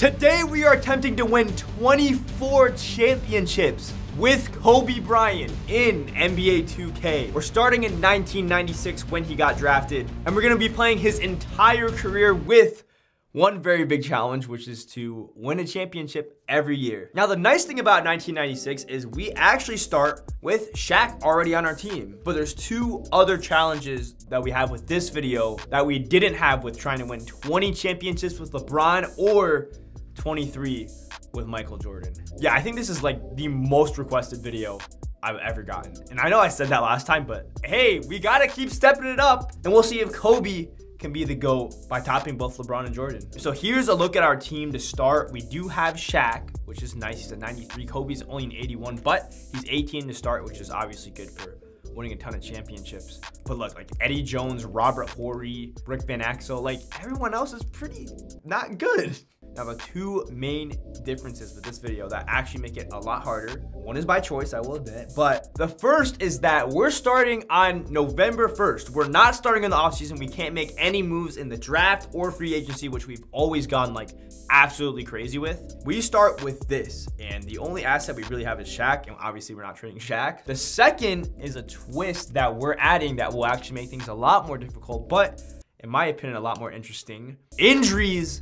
Today we are attempting to win 24 championships with Kobe Bryant in NBA 2K. We're starting in 1996 when he got drafted, and we're gonna be playing his entire career with one very big challenge, which is to win a championship every year. Now, the nice thing about 1996 is we actually start with Shaq already on our team, but there's two other challenges that we have with this video that we didn't have with trying to win 20 championships with LeBron or 23 with Michael Jordan. Yeah, I think this is like the most requested video I've ever gotten. And I know I said that last time, but hey, we gotta keep stepping it up. And we'll see if Kobe can be the GOAT by topping both LeBron and Jordan. So here's a look at our team to start. We do have Shaq, which is nice. He's a 93. Kobe's only an 81, but he's 18 to start, which is obviously good for winning a ton of championships. But look, like Eddie Jones, Robert Horry, Rick Van Axel, like everyone else is pretty not good. Now, the two main differences with this video that actually make it a lot harder. One is by choice, I will admit. But the first is that we're starting on November 1st. We're not starting in the offseason. We can't make any moves in the draft or free agency, which we've always gone like absolutely crazy with. We start with this. And the only asset we really have is Shaq. And obviously, we're not trading Shaq. The second is a twist that we're adding that will actually make things a lot more difficult, but in my opinion, a lot more interesting. Injuries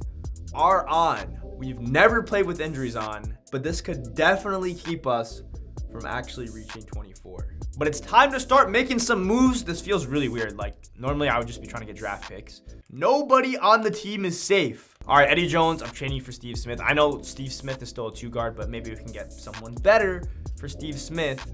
are on. We've never played with injuries on, but this could definitely keep us from actually reaching 24. But it's time to start making some moves. This feels really weird. Like normally I would just be trying to get draft picks. Nobody on the team is safe. All right, Eddie Jones, I'm trading for Steve Smith. I know Steve Smith is still a 2-guard, but maybe we can get someone better for Steve Smith.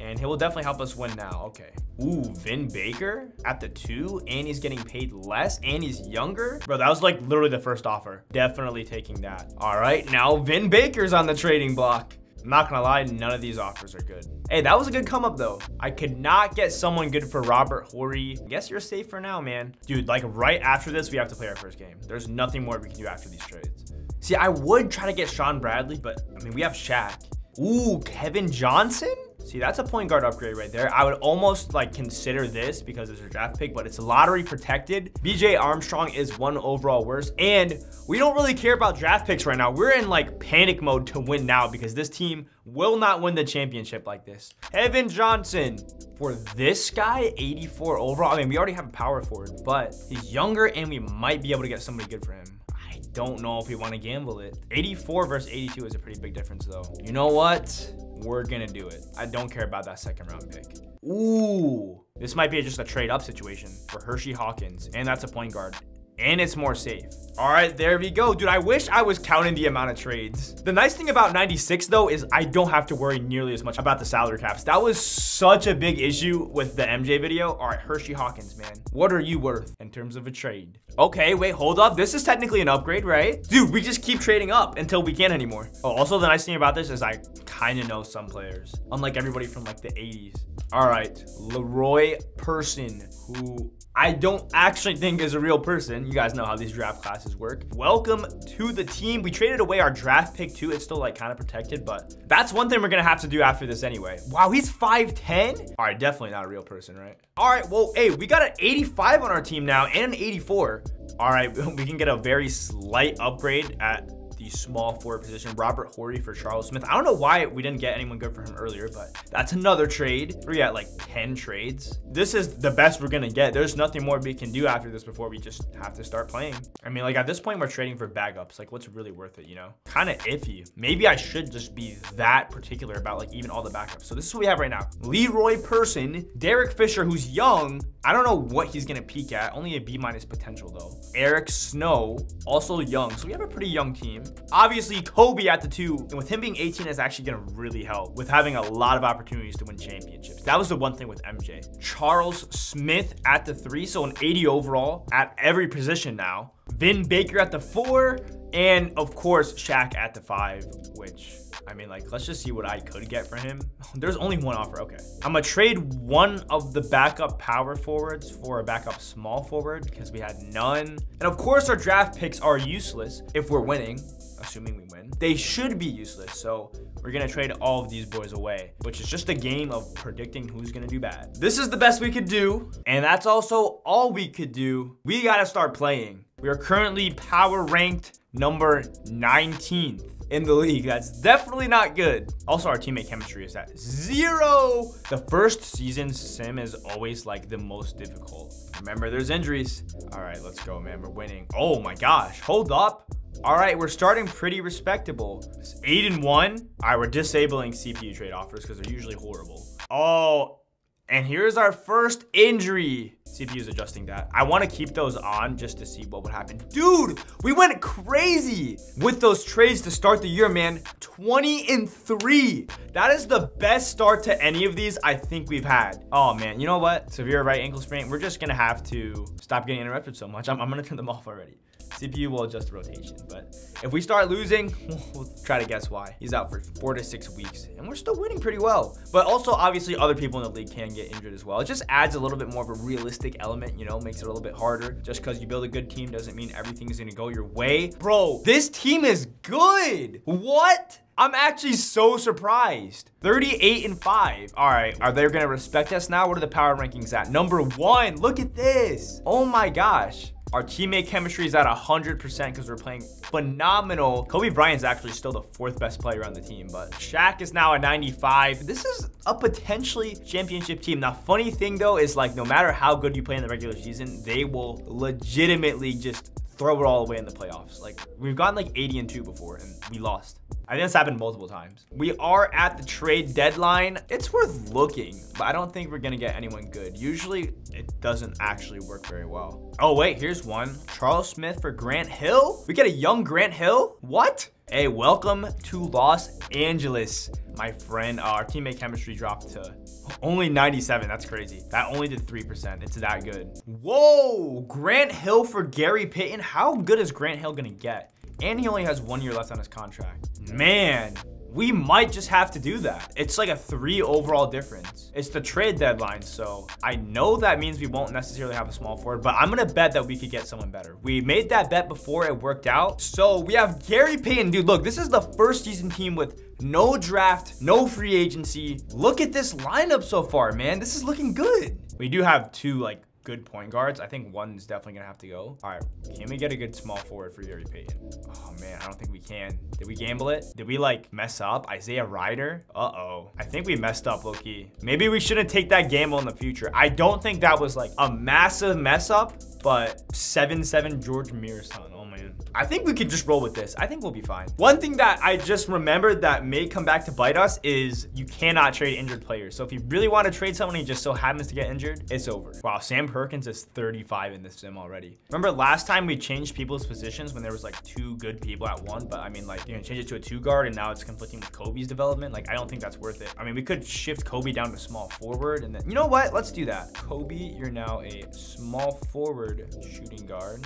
And he will definitely help us win now. Okay. Ooh, Vin Baker at the 2. And he's getting paid less. And he's younger. Bro, that was like literally the first offer. Definitely taking that. All right. Now Vin Baker's on the trading block. I'm not going to lie. None of these offers are good. Hey, that was a good come up though. I could not get someone good for Robert Horry. I guess you're safe for now, man. Dude, like right after this, we have to play our first game. There's nothing more we can do after these trades. See, I would try to get Sean Bradley, but I mean, we have Shaq. Ooh, Kevin Johnson? See, that's a point guard upgrade right there. I would almost like consider this because it's a draft pick, but it's lottery protected. BJ Armstrong is 1 overall worse. And we don't really care about draft picks right now. We're in like panic mode to win now because this team will not win the championship like this. Kevin Johnson for this guy, 84 overall. I mean, we already have a power forward, but he's younger and we might be able to get somebody good for him. I don't know if we want to gamble it. 84 versus 82 is a pretty big difference though. You know what? We're gonna do it. I don't care about that 2nd round pick. Ooh, this might be just a trade up situation for Hershey Hawkins. And that's a point guard. And it's more safe. All right, there we go. Dude, I wish I was counting the amount of trades. The nice thing about 96 though is I don't have to worry nearly as much about the salary caps. That was such a big issue with the MJ video. All right, Hershey Hawkins, man. What are you worth in terms of a trade? Okay, wait, hold up. This is technically an upgrade, right? Dude, we just keep trading up until we can't anymore. Oh, also the nice thing about this is I kind of know some players, unlike everybody from like the 80s. All right, Leroy Person, who I don't actually think is a real person. You guys know how these draft classes work. Welcome to the team. We traded away our draft pick too. It's still like kind of protected, but that's one thing we're gonna have to do after this anyway. Wow, he's 5'10". All right, definitely not a real person, right? All right, well, hey, we got an 85 on our team now and an 84. All right, we can get a very slight upgrade at the small forward position. Robert Horry for Charles Smith. I don't know why we didn't get anyone good for him earlier, but that's another trade. We're at like 10 trades. This is the best we're gonna get. There's nothing more we can do after this before we just have to start playing. I mean, like at this point, we're trading for backups. Like what's really worth it, you know? Kind of iffy. Maybe I should just be that particular about like even all the backups. So this is what we have right now. Leroy Person, Derek Fisher, who's young. I don't know what he's gonna peak at. Only a B- potential though. Eric Snow, also young. So we have a pretty young team. Obviously, Kobe at the 2, and with him being 18 is actually gonna really help with having a lot of opportunities to win championships. That was the one thing with MJ. Charles Smith at the 3, so an 80 overall at every position now. Vin Baker at the 4, and of course, Shaq at the 5, which, I mean, like, let's just see what I could get for him. There's only one offer, okay. I'm gonna trade one of the backup power forwards for a backup small forward because we had none. And of course, our draft picks are useless if we're winning, assuming we win. They should be useless, so we're gonna trade all of these boys away, which is just a game of predicting who's gonna do bad. This is the best we could do, and that's also all we could do. We gotta start playing. We are currently power ranked number 19th in the league. That's definitely not good. Also, our teammate chemistry is at 0. The first season sim is always like the most difficult. Remember, there's injuries. All right, let's go, man. We're winning. Oh my gosh, hold up. All right, we're starting pretty respectable. It's 8-1. All right, we're disabling CPU trade offers because they're usually horrible. Oh, and here's our first injury. CPU is adjusting that. I want to keep those on just to see what would happen. Dude, we went crazy with those trades to start the year, man. 20-3. That is the best start to any of these I think we've had. Oh, man. You know what? Severe right ankle sprain. We're just going to have to stop getting interrupted so much. I'm going to turn them off already. CPU will adjust the rotation, but if we start losing, we'll try to guess why. He's out for 4 to 6 weeks, and we're still winning pretty well. But also, obviously, other people in the league can get injured as well. It just adds a little bit more of a realistic element, you know, makes it a little bit harder. Just because you build a good team doesn't mean everything is going to go your way. Bro, this team is good. What? I'm actually so surprised. 38-5. All right, are they gonna respect us now? What are the power rankings at? Number 1, look at this. Oh my gosh. Our teammate chemistry is at 100% because we're playing phenomenal. Kobe Bryant's actually still the 4th best player on the team, but Shaq is now at 95. This is a potentially championship team. Now, funny thing though, is like no matter how good you play in the regular season, they will legitimately just throw it all away in the playoffs. Like we've gotten like 80-2 before and we lost. I think that's happened multiple times. We are at the trade deadline. It's worth looking, but I don't think we're gonna get anyone good. Usually it doesn't actually work very well. Oh wait, here's one. Charles Smith for Grant Hill. We get a young Grant Hill? What? Hey, welcome to Los Angeles, my friend. Our teammate chemistry dropped to only 97. That's crazy. That only did 3%. It's that good. Whoa, Grant Hill for Gary Payton. How good is Grant Hill gonna get? And he only has 1 year left on his contract. Man, we might just have to do that. It's like a 3 overall difference. It's the trade deadline, so I know that means we won't necessarily have a small forward, but I'm gonna bet that we could get someone better. We made that bet before it worked out. So we have Gary Payton. Dude, look, this is the first season team with no draft, no free agency. Look at this lineup so far, man. This is looking good. We do have 2, like, good point guards. I think one's definitely gonna have to go. All right, can we get a good small forward for Gary Payton? Oh man, I don't think we can. Did we gamble it? Did we like mess up? Isaiah Rider? Uh-oh. I think we messed up low-key. Maybe we shouldn't take that gamble in the future. I don't think that was like a massive mess up, but 7-7 George Mearson. Oh man. I think we could just roll with this. I think we'll be fine. One thing that I just remembered that may come back to bite us is you cannot trade injured players. So if you really want to trade someone who just so happens to get injured, it's over. Wow, Sam Perkins is 35 in this sim already. Remember last time we changed people's positions when there was like 2 good people at one, but I mean like you're gonna change it to a 2 guard and now it's conflicting with Kobe's development. Like I don't think that's worth it. I mean, we could shift Kobe down to small forward and then, you know what? Let's do that. Kobe, you're now a small forward shooting guard.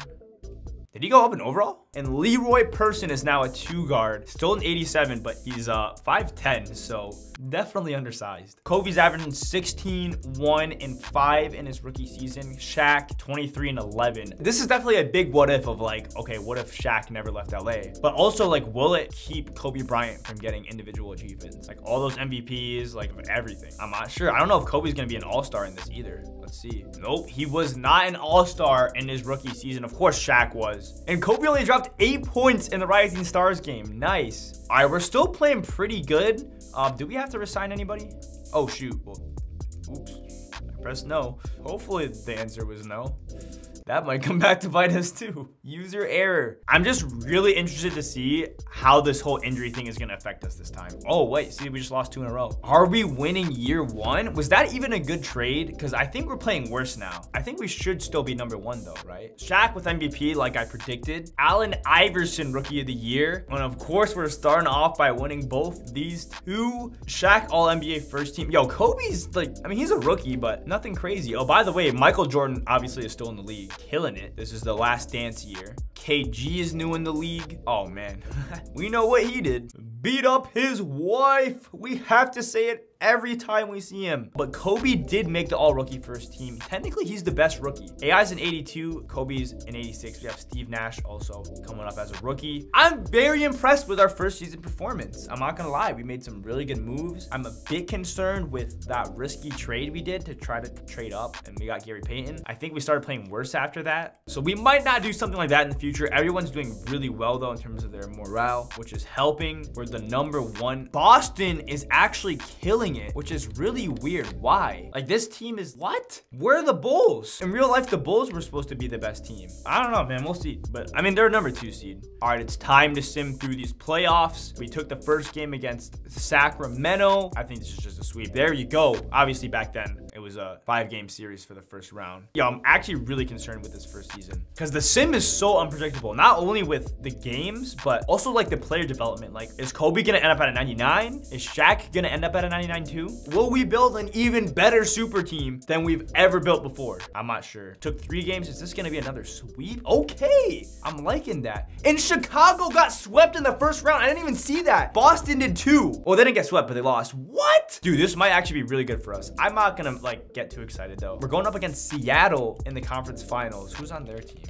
Did he go up in overall? And Leroy Person is now a 2 guard, still an 87, but he's 5'10", so definitely undersized. Kobe's averaging 16, 1, and 5 in his rookie season. Shaq, 23 and 11. This is definitely a big what if of like, okay, what if Shaq never left LA? But also like, will it keep Kobe Bryant from getting individual achievements? Like all those MVPs, like everything. I'm not sure. I don't know if Kobe's gonna be an all-star in this either. Let's see. Nope, he was not an all-star in his rookie season. Of course Shaq was. And Kobe only dropped 8 points in the Rising Stars game. Nice. All right, we're still playing pretty good. Do we have to resign anybody? Oh, shoot. Well, oops. I pressed no. Hopefully the answer was no. That might come back to bite us too. User error. I'm just really interested to see how this whole injury thing is gonna affect us this time. Oh wait, see, we just lost 2 in a row. Are we winning year 1? Was that even a good trade? Because I think we're playing worse now. I think we should still be number 1 though, right? Shaq with MVP, like I predicted. Allen Iverson, rookie of the year. And of course, we're starting off by winning both these 2. Shaq, all NBA first team. Yo, Kobe's like, I mean, he's a rookie, but nothing crazy. Oh, by the way, Michael Jordan obviously is still in the league. Killing it. This is the Last Dance year. KG is new in the league. Oh man, we know what he did. beat up his wife. We have to say it every time we see him. But Kobe did make the all-rookie first team. Technically, he's the best rookie. AI's an 82, Kobe's an 86. We have Steve Nash also coming up as a rookie. I'm very impressed with our first season performance. I'm not gonna lie, we made some really good moves. I'm a bit concerned with that risky trade we did to try to trade up, and we got Gary Payton. I think we started playing worse after that. So we might not do something like that in the future. Everyone's doing really well though in terms of their morale, which is helping. We're the #1. Boston is actually killing it, which is really weird. Why? Like, this team is what? Where are the Bulls? In real life, the Bulls were supposed to be the best team. I don't know, man. We'll see. But I mean, they're #2 seed. All right, it's time to sim through these playoffs. We took the first game against Sacramento. I think this is just a sweep. There you go. Obviously, back then, it was a 5-game series for the first round. Yo, I'm actually really concerned with this first season because the sim is so unpredictable, not only with the games, but also like the player development. Like, is Kobe going to end up at a 99? Is Shaq going to end up at a 99? Too? Will we build an even better super team than we've ever built before? I'm not sure. Took 3 games. Is this going to be another sweep? Okay. I'm liking that. And Chicago got swept in the first round. I didn't even see that. Boston did too. Well, they didn't get swept, but they lost. What? Dude, this might actually be really good for us. I'm not going to like get too excited though. We're going up against Seattle in the conference finals. Who's on their team?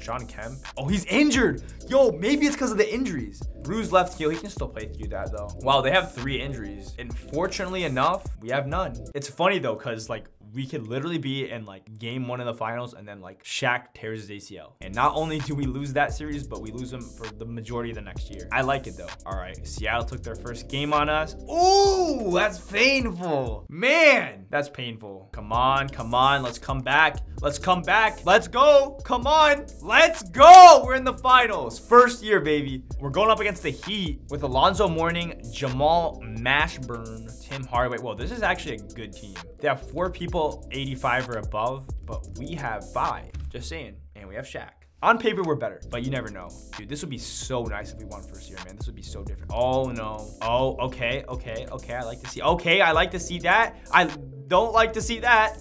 John Kemp. Oh, he's injured. Yo, maybe it's because of the injuries. Bruised left heel. He can still play through that though. Wow, they have 3 injuries. And fortunately enough, we have none. It's funny though, because like we could literally be in like game 1 in the finals and then like Shaq tears his ACL. And not only do we lose that series, but we lose them for the majority of the next year. I like it though. All right, Seattle took their first game on us. Ooh, that's painful. Man, that's painful. Come on, come on. Let's come back. Let's come back. Let's go. Come on. Let's go. We're in the finals. First year, baby. We're going up against the Heat with Alonzo Mourning, Jamal Mashburn, Tim Hardaway. Whoa, this is actually a good team. They have 4 people 85 or above, but we have 5. Just saying. And we have Shaq. On paper, we're better, but you never know. Dude, this would be so nice if we won first year, man. This would be so different. Oh, no. Oh, okay. Okay. Okay. I like to see. Okay. I like to see that. I don't like to see that.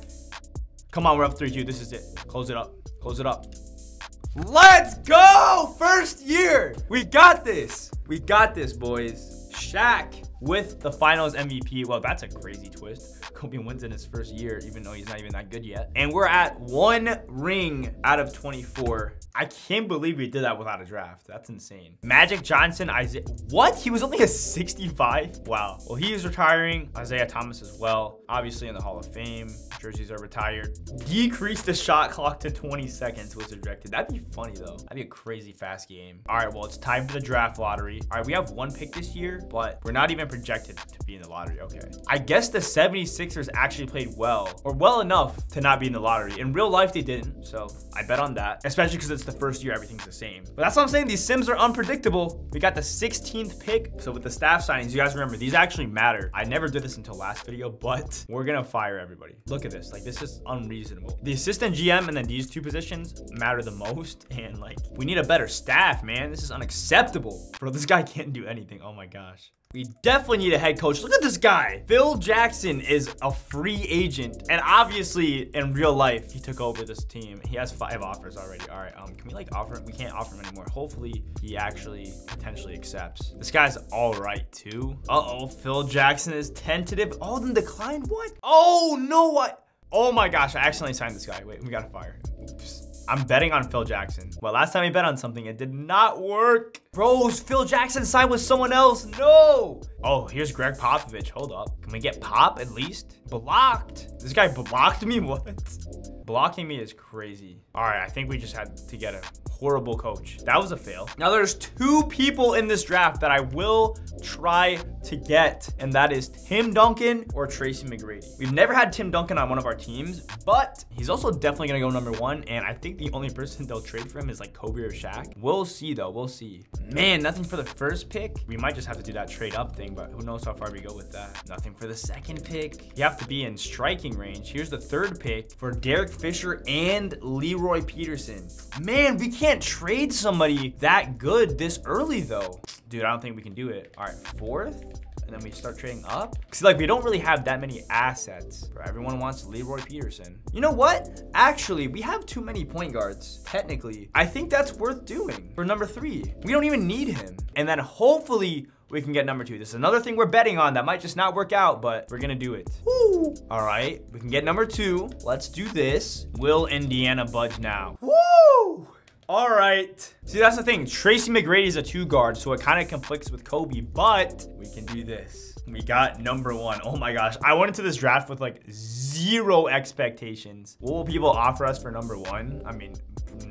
Come on. We're up 3-2. This is it. Close it up. Close it up. Let's go! First year! We got this! We got this, boys. Shaq with the finals MVP. Well, that's a crazy twist. Kobe wins in his first year, even though he's not even that good yet. And we're at 1 ring out of 24. I can't believe we did that without a draft. That's insane. Magic Johnson, Isaiah. What? He was only a 65? Wow. Well, he is retiring. Isaiah Thomas as well. Obviously in the Hall of Fame. Jerseys are retired. Decrease the shot clock to 20 seconds was rejected. That'd be funny though. That'd be a crazy fast game. All right, well, it's time for the draft lottery. All right, we have 1 pick this year, but we're not even projected to be in the lottery. Okay. I guess the 76ers actually played well, or well enough to not be in the lottery. In real life, they didn't. So I bet on that, especially because it's the first year, everything's the same. But that's what I'm saying. These sims are unpredictable. We got the 16th pick. So with the staff signings, you guys remember, these actually matter. I never did this until last video, but we're going to fire everybody. Look at this. Like, this is unreasonable. The assistant GM and then these 2 positions matter the most. And like, we need a better staff, man. This is unacceptable. Bro, this guy can't do anything. Oh my gosh. We definitely need a head coach. Look at this guy. Phil Jackson is a free agent. And obviously, in real life, he took over this team. He has 5 offers already. All right, can we like offer him? We can't offer him anymore. Hopefully, he actually potentially accepts. This guy's all right, too. Uh-oh, Phil Jackson is tentative. Oh, then declined? What? Oh, no. What? Oh, my gosh. I accidentally signed this guy. Wait, we got to fire him. Oops. I'm betting on Phil Jackson. Well, last time we bet on something, it did not work. Bros, Phil Jackson signed with someone else. No. Oh, here's Greg Popovich. Hold up. Can we get Pop at least? Blocked. This guy blocked me? What? Blocking me is crazy. All right, I think we just had to get a horrible coach. That was a fail. Now there's 2 people in this draft that I will try to get, and that is Tim Duncan or Tracy McGrady. We've never had Tim Duncan on one of our teams, but he's also definitely gonna go #1, and I think the only person they'll trade for him is like Kobe or Shaq. We'll see though, we'll see. Man, nothing for the first pick. We might just have to do that trade up thing, but who knows how far we go with that. Nothing for the second pick. You have to be in striking range. Here's the 3rd pick for Derek Fisher and Leroy Peterson. Man, we can't trade somebody that good this early though. Dude, I don't think we can do it. All right, 4th. And then we start trading up. See, like, we don't really have that many assets. Bro, everyone wants Leroy Peterson. You know what? Actually, we have too many point guards, technically. I think that's worth doing for #3. We don't even need him. And then hopefully we can get number two. This is another thing we're betting on that might just not work out, but we're gonna do it. Woo. All right, we can get number two. Let's do this. Will Indiana budge now? Woo! All right. See, that's the thing. Tracy McGrady is a two guard, so it kind of conflicts with Kobe, but we can do this. We got number one. Oh my gosh. I went into this draft with like zero expectations. What will people offer us for number one? I mean,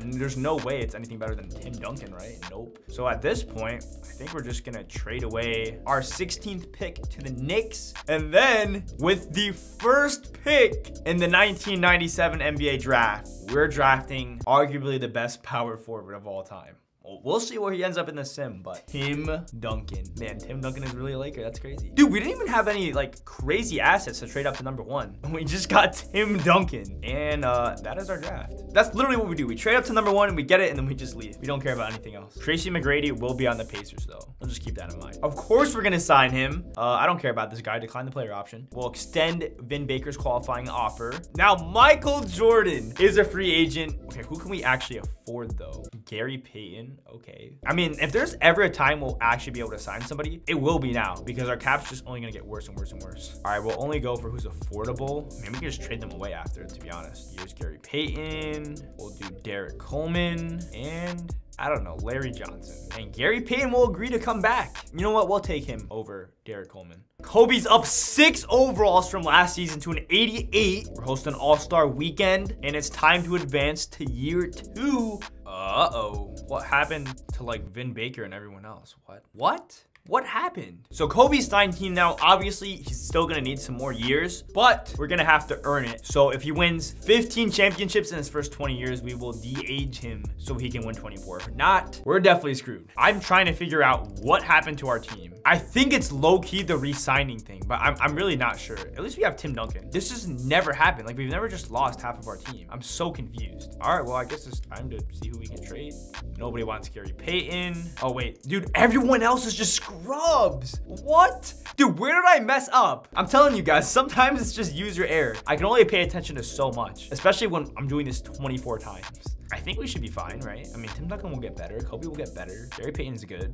there's no way it's anything better than Tim Duncan, right? Nope. So at this point, I think we're just going to trade away our 16th pick to the Knicks. And then with the first pick in the 1997 NBA draft, we're drafting arguably the best power forward of all time. We'll see where he ends up in the sim, but Tim Duncan. Man, Tim Duncan is really a Laker. That's crazy. Dude, we didn't even have any, like, crazy assets to trade up to number one. We just got Tim Duncan, and that is our draft. That's literally what we do. We trade up to number one, and we get it, and then we just leave. We don't care about anything else. Tracy McGrady will be on the Pacers, though. We'll just keep that in mind. Of course we're going to sign him. I don't care about this guy. Decline the player option. We'll extend Vin Baker's qualifying offer. Now, Michael Jordan is a free agent. Okay, who can we actually afford, though? Gary Payton. Okay. I mean, if there's ever a time we'll actually be able to sign somebody, it will be now because our cap's just only gonna get worse and worse and worse. All right, we'll only go for who's affordable. I mean, we can just trade them away after, to be honest. Here's Gary Payton. We'll do Derek Coleman and I don't know, Larry Johnson. And Gary Payton will agree to come back. You know what? We'll take him over Derek Coleman. Kobe's up 6 overalls from last season to an 88. We're hosting All-Star Weekend, and it's time to advance to year 2. Uh-oh. What happened to, like, Vin Baker and everyone else? What? What? What happened? So Kobe's 19 now. Obviously, he's still going to need some more years, but we're going to have to earn it. So if he wins 15 championships in his first 20 years, we will de-age him so he can win 24. If not, we're definitely screwed. I'm trying to figure out what happened to our team. I think it's low-key the re-signing thing, but I'm really not sure. At least we have Tim Duncan. This has never happened. Like, we've never just lost half of our team. I'm so confused. All right, well, I guess it's time to see who we can trade. Nobody wants Gary Payton. Oh, wait. Dude, everyone else is just scrubs. What? Dude, where did I mess up? I'm telling you guys, sometimes it's just user error. I can only pay attention to so much, especially when I'm doing this 24 times. I think we should be fine, right? I mean, Tim Duncan will get better. Kobe will get better. Gary Payton's good,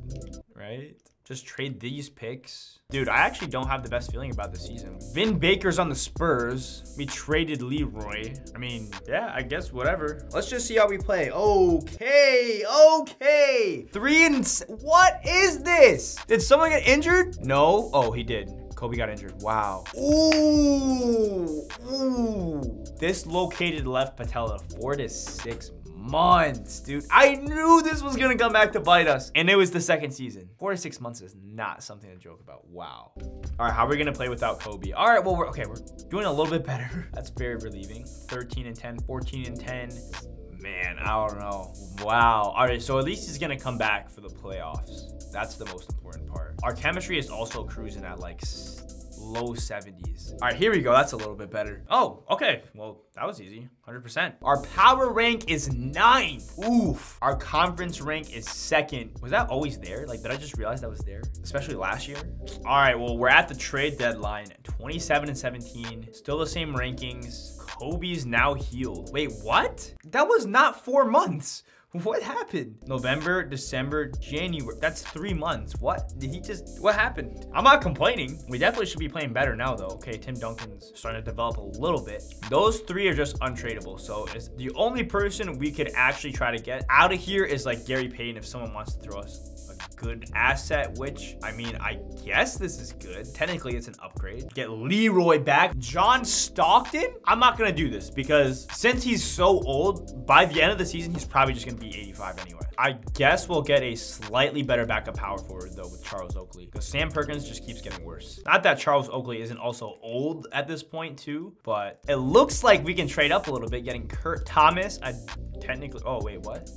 right? Just trade these picks. Dude, I actually don't have the best feeling about this season. Vin Baker's on the Spurs. We traded Leroy. I mean, yeah, I guess whatever. Let's just see how we play. Okay, okay. 3 and... What is this? Did someone get injured? No. Oh, he did. Kobe got injured. Wow. Ooh. Ooh. Dislocated left patella. 4 to 6 months, dude. I knew this was gonna come back to bite us, and it was the second season. 4 to 6 months is not something to joke about. Wow. All right, how are we gonna play without Kobe? All right, well, we're doing a little bit better. That's very relieving. 13 and 10, 14 and 10. Man, I don't know. Wow. All right, so at least he's gonna come back for the playoffs. That's the most important part. Our chemistry is also cruising at like low 70s. All right, here we go. That's a little bit better. Oh, okay. Well, that was easy. 100%. Our power rank is 9th. Oof. Our conference rank is 2nd. Was that always there? Like, did I just realize that was there? Especially last year? All right, well, we're at the trade deadline. 27 and 17. Still the same rankings. Kobe's now healed. Wait, what? That was not 4 months. What happened? November, December, January. That's 3 months. What? Did he just... What happened? I'm not complaining. We definitely should be playing better now, though. Okay, Tim Duncan's starting to develop a little bit. Those three are just untradeable. So it's the only person we could actually try to get out of here is, like, Gary Payton if someone wants to throw us a good asset, which, I mean, I guess this is good. Technically, it's an upgrade. Get Leroy back. John Stockton? I'm not going to do this because since he's so old, by the end of the season, he's probably just going to be 85 anyway. I guess we'll get a slightly better backup power forward, though, with Charles Oakley, because Sam Perkins just keeps getting worse. Not that Charles Oakley isn't also old at this point, too, but it looks like we can trade up a little bit, getting Kurt Thomas. I technically... Oh, wait, what?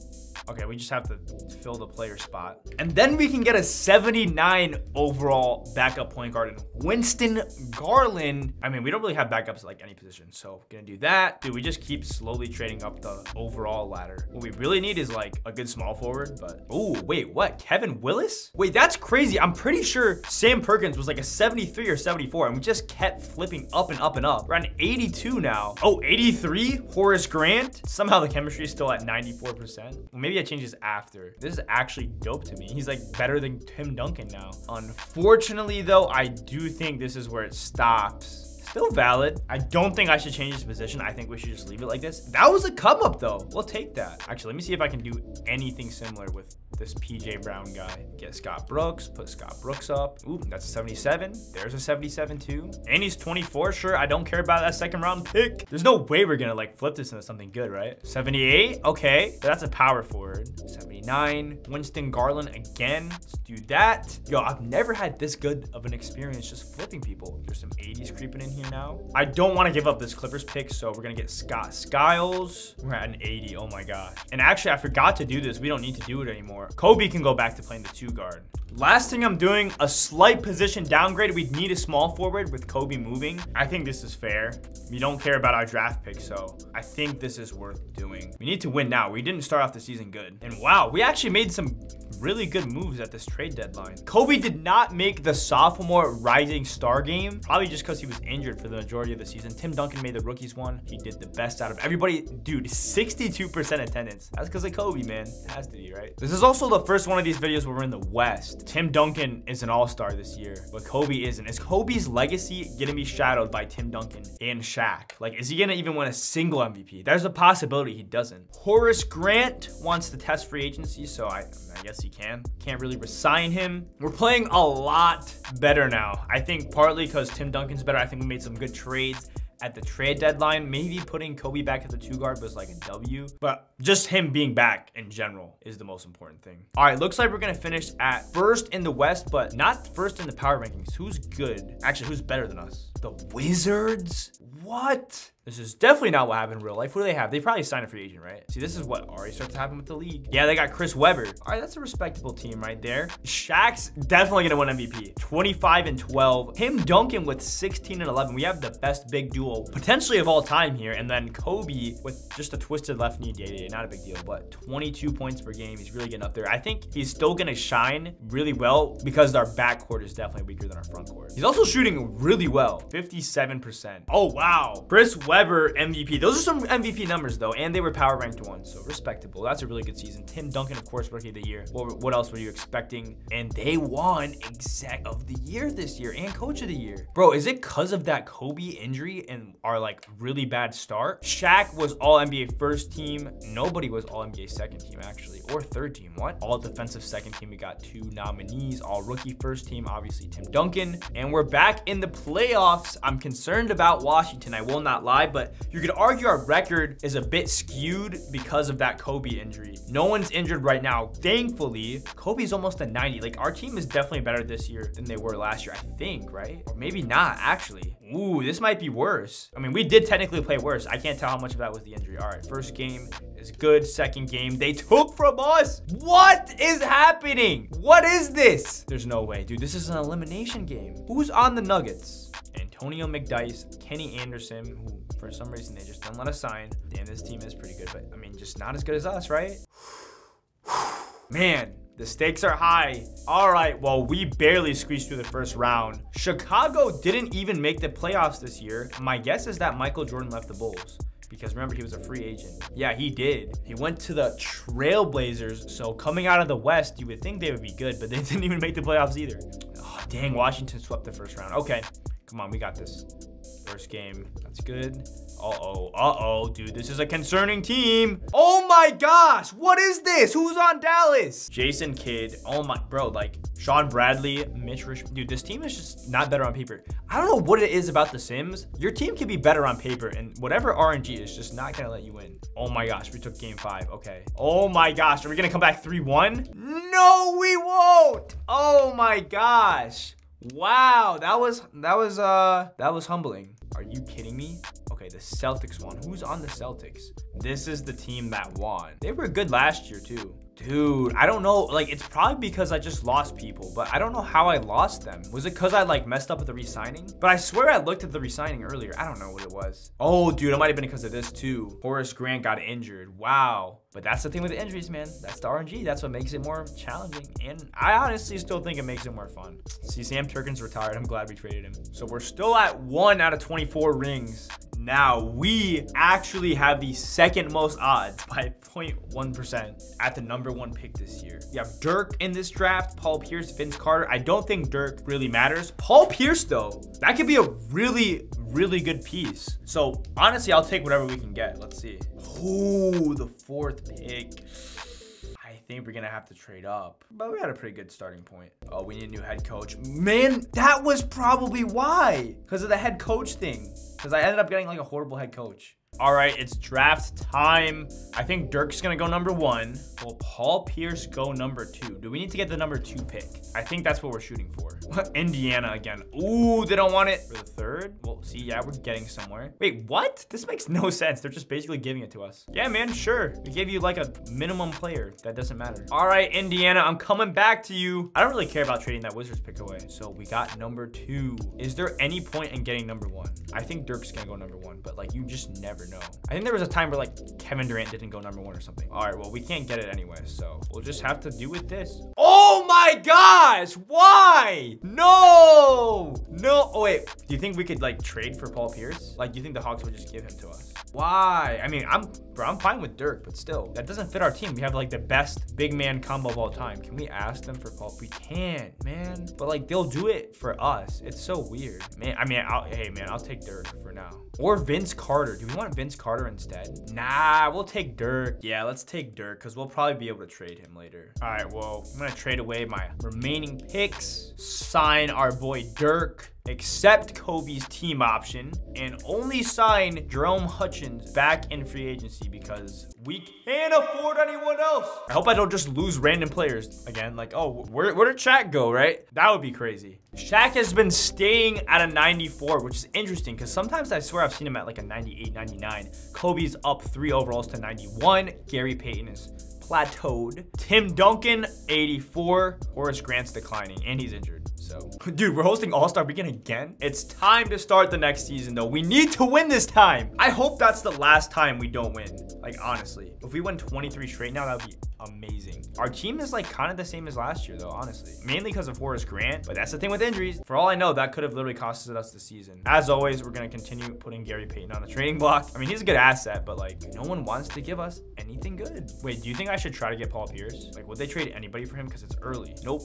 Okay, we just have to fill the player spot. And then we can get a 79 overall backup point guard in Winston Garland. I mean, we don't really have backups at like any position, so we're gonna do that. Dude, we just keep slowly trading up the overall ladder. What we really need is like a good small forward, but... Oh, wait, what? Kevin Willis? Wait, that's crazy. I'm pretty sure Sam Perkins was like a 73 or 74, and we just kept flipping up and up and up. We're on 82 now. Oh, 83? Horace Grant? Somehow the chemistry is still at 94%. Maybe Maybe I change this after. This is actually dope to me. He's like better than Tim Duncan now. Unfortunately though, I do think this is where it stops. Still valid. I don't think I should change this position. I think we should just leave it like this. That was a come up though. We'll take that. Actually, let me see if I can do anything similar with this PJ Brown guy. Get Scott Brooks, put Scott Brooks up. Ooh, that's a 77. There's a 77 too. And he's 24, sure. I don't care about that second round pick. There's no way we're gonna like flip this into something good, right? 78, okay. That's a power forward. 79, Winston Garland again. Let's do that. Yo, I've never had this good of an experience just flipping people. There's some 80s creeping in here now. I don't want to give up this Clippers pick, so we're gonna get Scott Skiles. We're at an 80. Oh my gosh. And actually, I forgot to do this. We don't need to do it anymore. Kobe can go back to playing the 2 guard. Last thing I'm doing, a slight position downgrade. We'd need a small forward with Kobe moving. I think this is fair. We don't care about our draft pick, so I think this is worth doing. We need to win now. We didn't start off the season good. And wow, we actually made some really good moves at this trade deadline. Kobe did not make the sophomore rising star game, probably just because he was injured for the majority of the season. Tim Duncan made the rookies one. He did the best out of everybody. Dude, 62% attendance. That's because of Kobe, man. It has to be, right? This is also the first one of these videos where we're in the West. Tim Duncan is an all-star this year, but Kobe isn't. Is Kobe's legacy gonna be shadowed by Tim Duncan and Shaq? Like, is he gonna even win a single MVP? There's a possibility he doesn't. Horace Grant wants to test free agency, so I guess he can. Can't really resign him. We're playing a lot better now. I think partly because Tim Duncan's better. I think we made some good trades at the trade deadline. Maybe putting Kobe back at the 2 guard was like a W, but just him being back in general is the most important thing. All right, looks like we're gonna finish at first in the West, but not first in the power rankings. Who's good? Actually, who's better than us? The Wizards? What? This is definitely not what happened in real life. What do they have? They probably signed a free agent, right? See, this is what already starts to happen with the league. Yeah, they got Chris Webber. All right, that's a respectable team right there. Shaq's definitely gonna win MVP. 25 and 12. Tim Duncan with 16 and 11. We have the best big duo potentially of all time here. And then Kobe with just a twisted left knee day-to-day. Not a big deal, but 22 points per game. He's really getting up there. I think he's still gonna shine really well because our backcourt is definitely weaker than our frontcourt. He's also shooting really well. 57%. Oh, wow. Chris Webber MVP. Those are some MVP numbers though, and they were power ranked ones, so respectable. That's a really good season. Tim Duncan, of course, rookie of the year. What else were you expecting? And they won exec of the year this year and coach of the year. Bro, is it because of that Kobe injury and our like really bad start? Shaq was all NBA first team. Nobody was all NBA second team actually, or third team. What? All defensive second team. We got 2 nominees, all rookie first team, obviously Tim Duncan. And we're back in the playoffs. I'm concerned about Washington. I will not lie. But you could argue our record is a bit skewed because of that Kobe injury. No one's injured right now. Thankfully, Kobe's almost a 90. Like, our team is definitely better this year than they were last year, I think, right? Or maybe not, actually. Ooh, this might be worse. I mean, we did technically play worse. I can't tell how much of that was the injury. All right, first game is good. Second game, they took from us. What is happening? What is this? There's no way, dude. This is an elimination game. Who's on the Nuggets? Antonio McDice, Kenny Anderson, who for some reason they just don't let us sign. Damn, this team is pretty good, but I mean, just not as good as us, right? Man, the stakes are high. All right, well, we barely squeezed through the first round. Chicago didn't even make the playoffs this year. My guess is that Michael Jordan left the Bulls, because remember, he was a free agent. Yeah, he did. He went to the Trailblazers, so coming out of the West, you would think they would be good, but they didn't even make the playoffs either. Oh, dang, Washington swept the first round. Okay, come on, we got this. First game, that's good. Uh-oh, dude, this is a concerning team. Oh my gosh, what is this? Who's on Dallas? Jason Kidd, oh my, bro, like Sean Bradley, Mitch Rich, dude, this team is just not better on paper. I don't know what it is about The Sims. Your team can be better on paper and whatever RNG is just not gonna let you win. Oh my gosh, we took game 5, okay. Oh my gosh, are we gonna come back 3-1? No, we won't. Oh my gosh. Wow, that was humbling. Are you kidding me? Okay, the Celtics won. Who's on the Celtics? This is the team that won. They were good last year too. Dude, I don't know. Like, it's probably because I just lost people, but I don't know how I lost them. Was it because I like messed up with the re-signing? But I swear I looked at the re-signing earlier. I don't know what it was. Oh, dude, it might have been because of this too. Horace Grant got injured. Wow. But that's the thing with the injuries, man. That's the RNG. That's what makes it more challenging. And I honestly still think it makes it more fun. See, Sam Turkin's retired. I'm glad we traded him. So we're still at 1 out of 24 rings. Now we actually have the second most odds by 0.1% at the #1 pick this year. You have Dirk in this draft, Paul Pierce, Vince Carter. I don't think Dirk really matters. Paul Pierce though, that could be a really good piece. So honestly, I'll take whatever we can get. Let's see. Ooh, the 4th pick. I think we're gonna have to trade up, but we had a pretty good starting point. Oh, we need a new head coach. Man, that was probably why, because of the head coach thing, because I ended up getting like a horrible head coach. All right, it's draft time. I think Dirk's gonna go #1. Will Paul Pierce go #2? Do we need to get the #2 pick? I think that's what we're shooting for. Indiana again. Ooh, they don't want it. For the 3rd? Well, see, yeah, we're getting somewhere. Wait, what? This makes no sense. They're just basically giving it to us. Yeah, man, sure. We gave you like a minimum player. That doesn't matter. All right, Indiana, I'm coming back to you. I don't really care about trading that Wizards pick away. So we got #2. Is there any point in getting #1? I think Dirk's gonna go #1, but like you just never know. I think there was a time where like Kevin Durant didn't go #1 or something. All right, well, we can't get it anyway, so we'll just have to do with this. Oh my gosh, why? No. Oh, wait, do you think we could like trade for Paul Pierce? Like, do you think the Hawks would just give him to us? Why? I mean, I'm fine with Dirk, but still, that doesn't fit our team. We have like the best big man combo of all time. Can we ask them for Paul? We can't, man. But like, they'll do it for us. It's so weird, man. I mean, hey, man, I'll take Dirk for now. Or Vince Carter. Do we want Vince Carter instead? Nah, we'll take Dirk. Yeah, let's take Dirk because we'll probably be able to trade him later. All right, well, I'm gonna trade away my remaining picks, sign our boy Dirk, accept Kobe's team option, and only sign Jerome Hutchins back in free agency because we can't afford anyone else. I hope I don't just lose random players again. Like, oh, where did Shaq go, right? That would be crazy. Shaq has been staying at a 94, which is interesting because sometimes I swear I've seen him at like a 98, 99. Kobe's up 3 overalls to 91. Gary Payton is plateaued. Tim Duncan, 84. Horace Grant's declining and he's injured. So, dude, we're hosting All-Star Weekend again. It's time to start the next season, though. We need to win this time. I hope that's the last time we don't win. Like, honestly, if we win 23 straight now, that would be amazing. Our team is like kind of the same as last year, though, honestly, mainly because of Horace Grant. But that's the thing with injuries. For all I know, that could have literally costed us the season. As always, we're going to continue putting Gary Payton on the trading block. I mean, he's a good asset, but like no one wants to give us anything good. Wait, do you think I should try to get Paul Pierce? Like, would they trade anybody for him? Because it's early. Nope.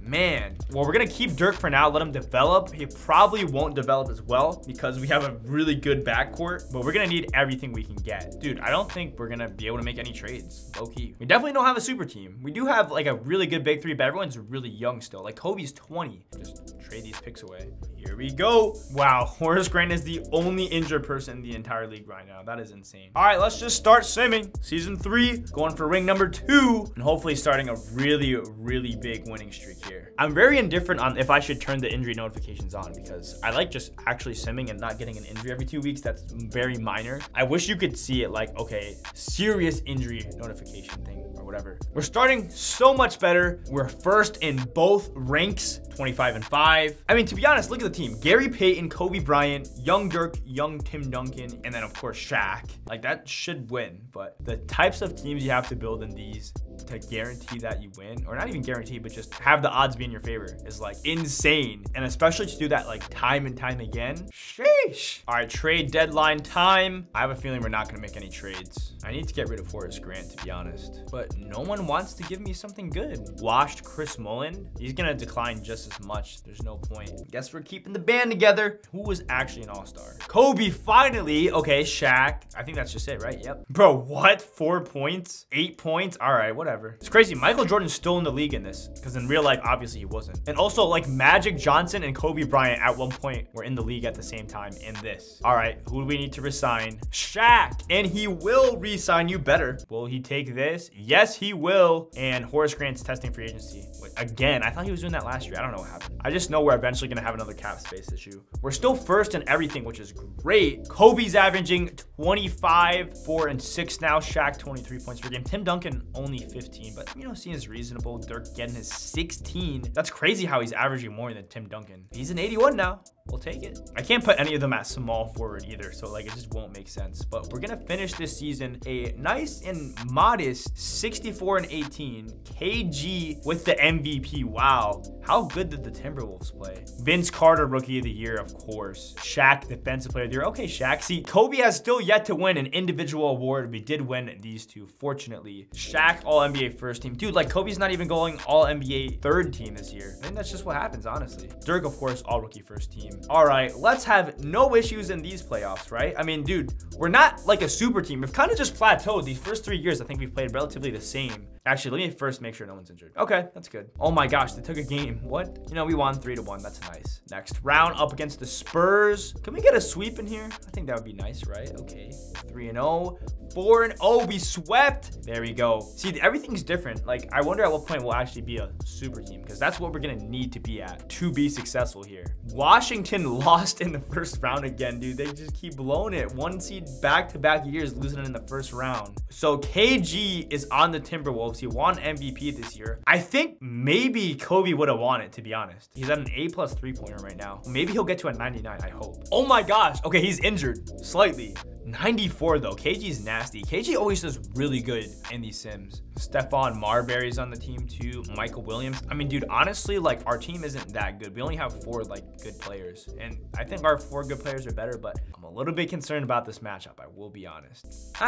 Man, well, we're gonna keep Dirk for now, let him develop. He probably won't develop as well because we have a really good backcourt, but we're gonna need everything we can get. Dude, I don't think we're gonna be able to make any trades, low key. We definitely don't have a super team. We do have like a really good big 3, but everyone's really young still. Like Kobe's 20. Just trade these picks away. Here we go. Wow, Horace Grant is the only injured person in the entire league right now. That is insane. All right, let's just start simming. Season 3, going for ring #2, and hopefully starting a really big winning streak here. I'm very indifferent on if I should turn the injury notifications on because I like just actually simming and not getting an injury every 2 weeks. That's very minor. I wish you could see it like, okay, serious injury notification thing or whatever. We're starting so much better. We're first in both ranks, 25 and 5. I mean, to be honest, look at the team. Gary Payton, Kobe Bryant, young Dirk, young Tim Duncan, and then of course Shaq. Like that should win, but the types of teams you have to build in these to guarantee that you win, or not even guarantee, but just have the odds be in your favor is like insane. And especially to do that like time and time again. Sheesh. All right, trade deadline time. I have a feeling we're not gonna make any trades. I need to get rid of Horace Grant, to be honest, but no one wants to give me something good. Washed Chris Mullin. He's gonna decline just as much. There's no point. Guess we're keeping the band together. Who was actually an all-star? Kobe finally. Okay, Shaq. I think that's just it, right? Yep. Bro, what? 4 points? 8 points? All right, whatever. It's crazy. Michael Jordan's still in the league in this because in real life, obviously he wasn't. And also like Magic Johnson and Kobe Bryant at one point were in the league at the same time in this. All right, who do we need to resign? Shaq, and he will resign you better. Will he take this? Yes, he will. And Horace Grant's testing free agency. Wait, again, I thought he was doing that last year. I don't know what happened. I just know we're eventually gonna have another cap space issue. We're still first in everything, which is great. Kobe's averaging 25, 4, and 6 now. Shaq, 23 points per game. Tim Duncan, only 15, but you know, seems reasonable. Dirk getting his 16. That's crazy how he's averaging more than Tim Duncan. He's an 81 now. we'll take it. I can't put any of them at small forward either, so like it just won't make sense. But we're gonna finish this season a nice and modest 64-18 KG with the MVP. Wow, how good did the Timberwolves play? Vince Carter, Rookie of the Year, of course. Shaq, Defensive Player of the Year. Okay, Shaq. See, Kobe has still yet to win an individual award. We did win these two, fortunately. Shaq, All-NBA First Team. Dude, like Kobe's not even going All-NBA Third Team this year. I think that's just what happens, honestly. Dirk, of course, All-Rookie First Team. All right, let's have no issues in these playoffs, right? I mean, dude, we're not like a super team. We've kind of just plateaued these first 3 years. I think we've played relatively the same. Actually, let me first make sure no one's injured. Okay, that's good. Oh my gosh, they took a game. What? You know, we won 3-1. That's nice. Next round up against the Spurs. Can we get a sweep in here? I think that would be nice, right? Okay. 3-0. 4-0. We swept. There we go. See, everything's different. Like, I wonder at what point we'll actually be a super team, because that's what we're going to need to be at to be successful here. Washington lost in the first round again, dude. They just keep blowing it. One seed back-to-back years, losing it in the first round. So KG is on the Timberwolves. He won MVP this year. I think maybe Kobe would have won it, to be honest. He's at an A+ three-pointer right now. Maybe he'll get to a 99, I hope. Oh my gosh. Okay, he's injured slightly. 94 though. KG's nasty. KG always does really good in these sims. Stephon Marbury's on the team too. Michael Williams. I mean, dude, honestly, like our team isn't that good. We only have four like good players, and I think our four good players are better, but I'm a little bit concerned about this matchup. I will be honest.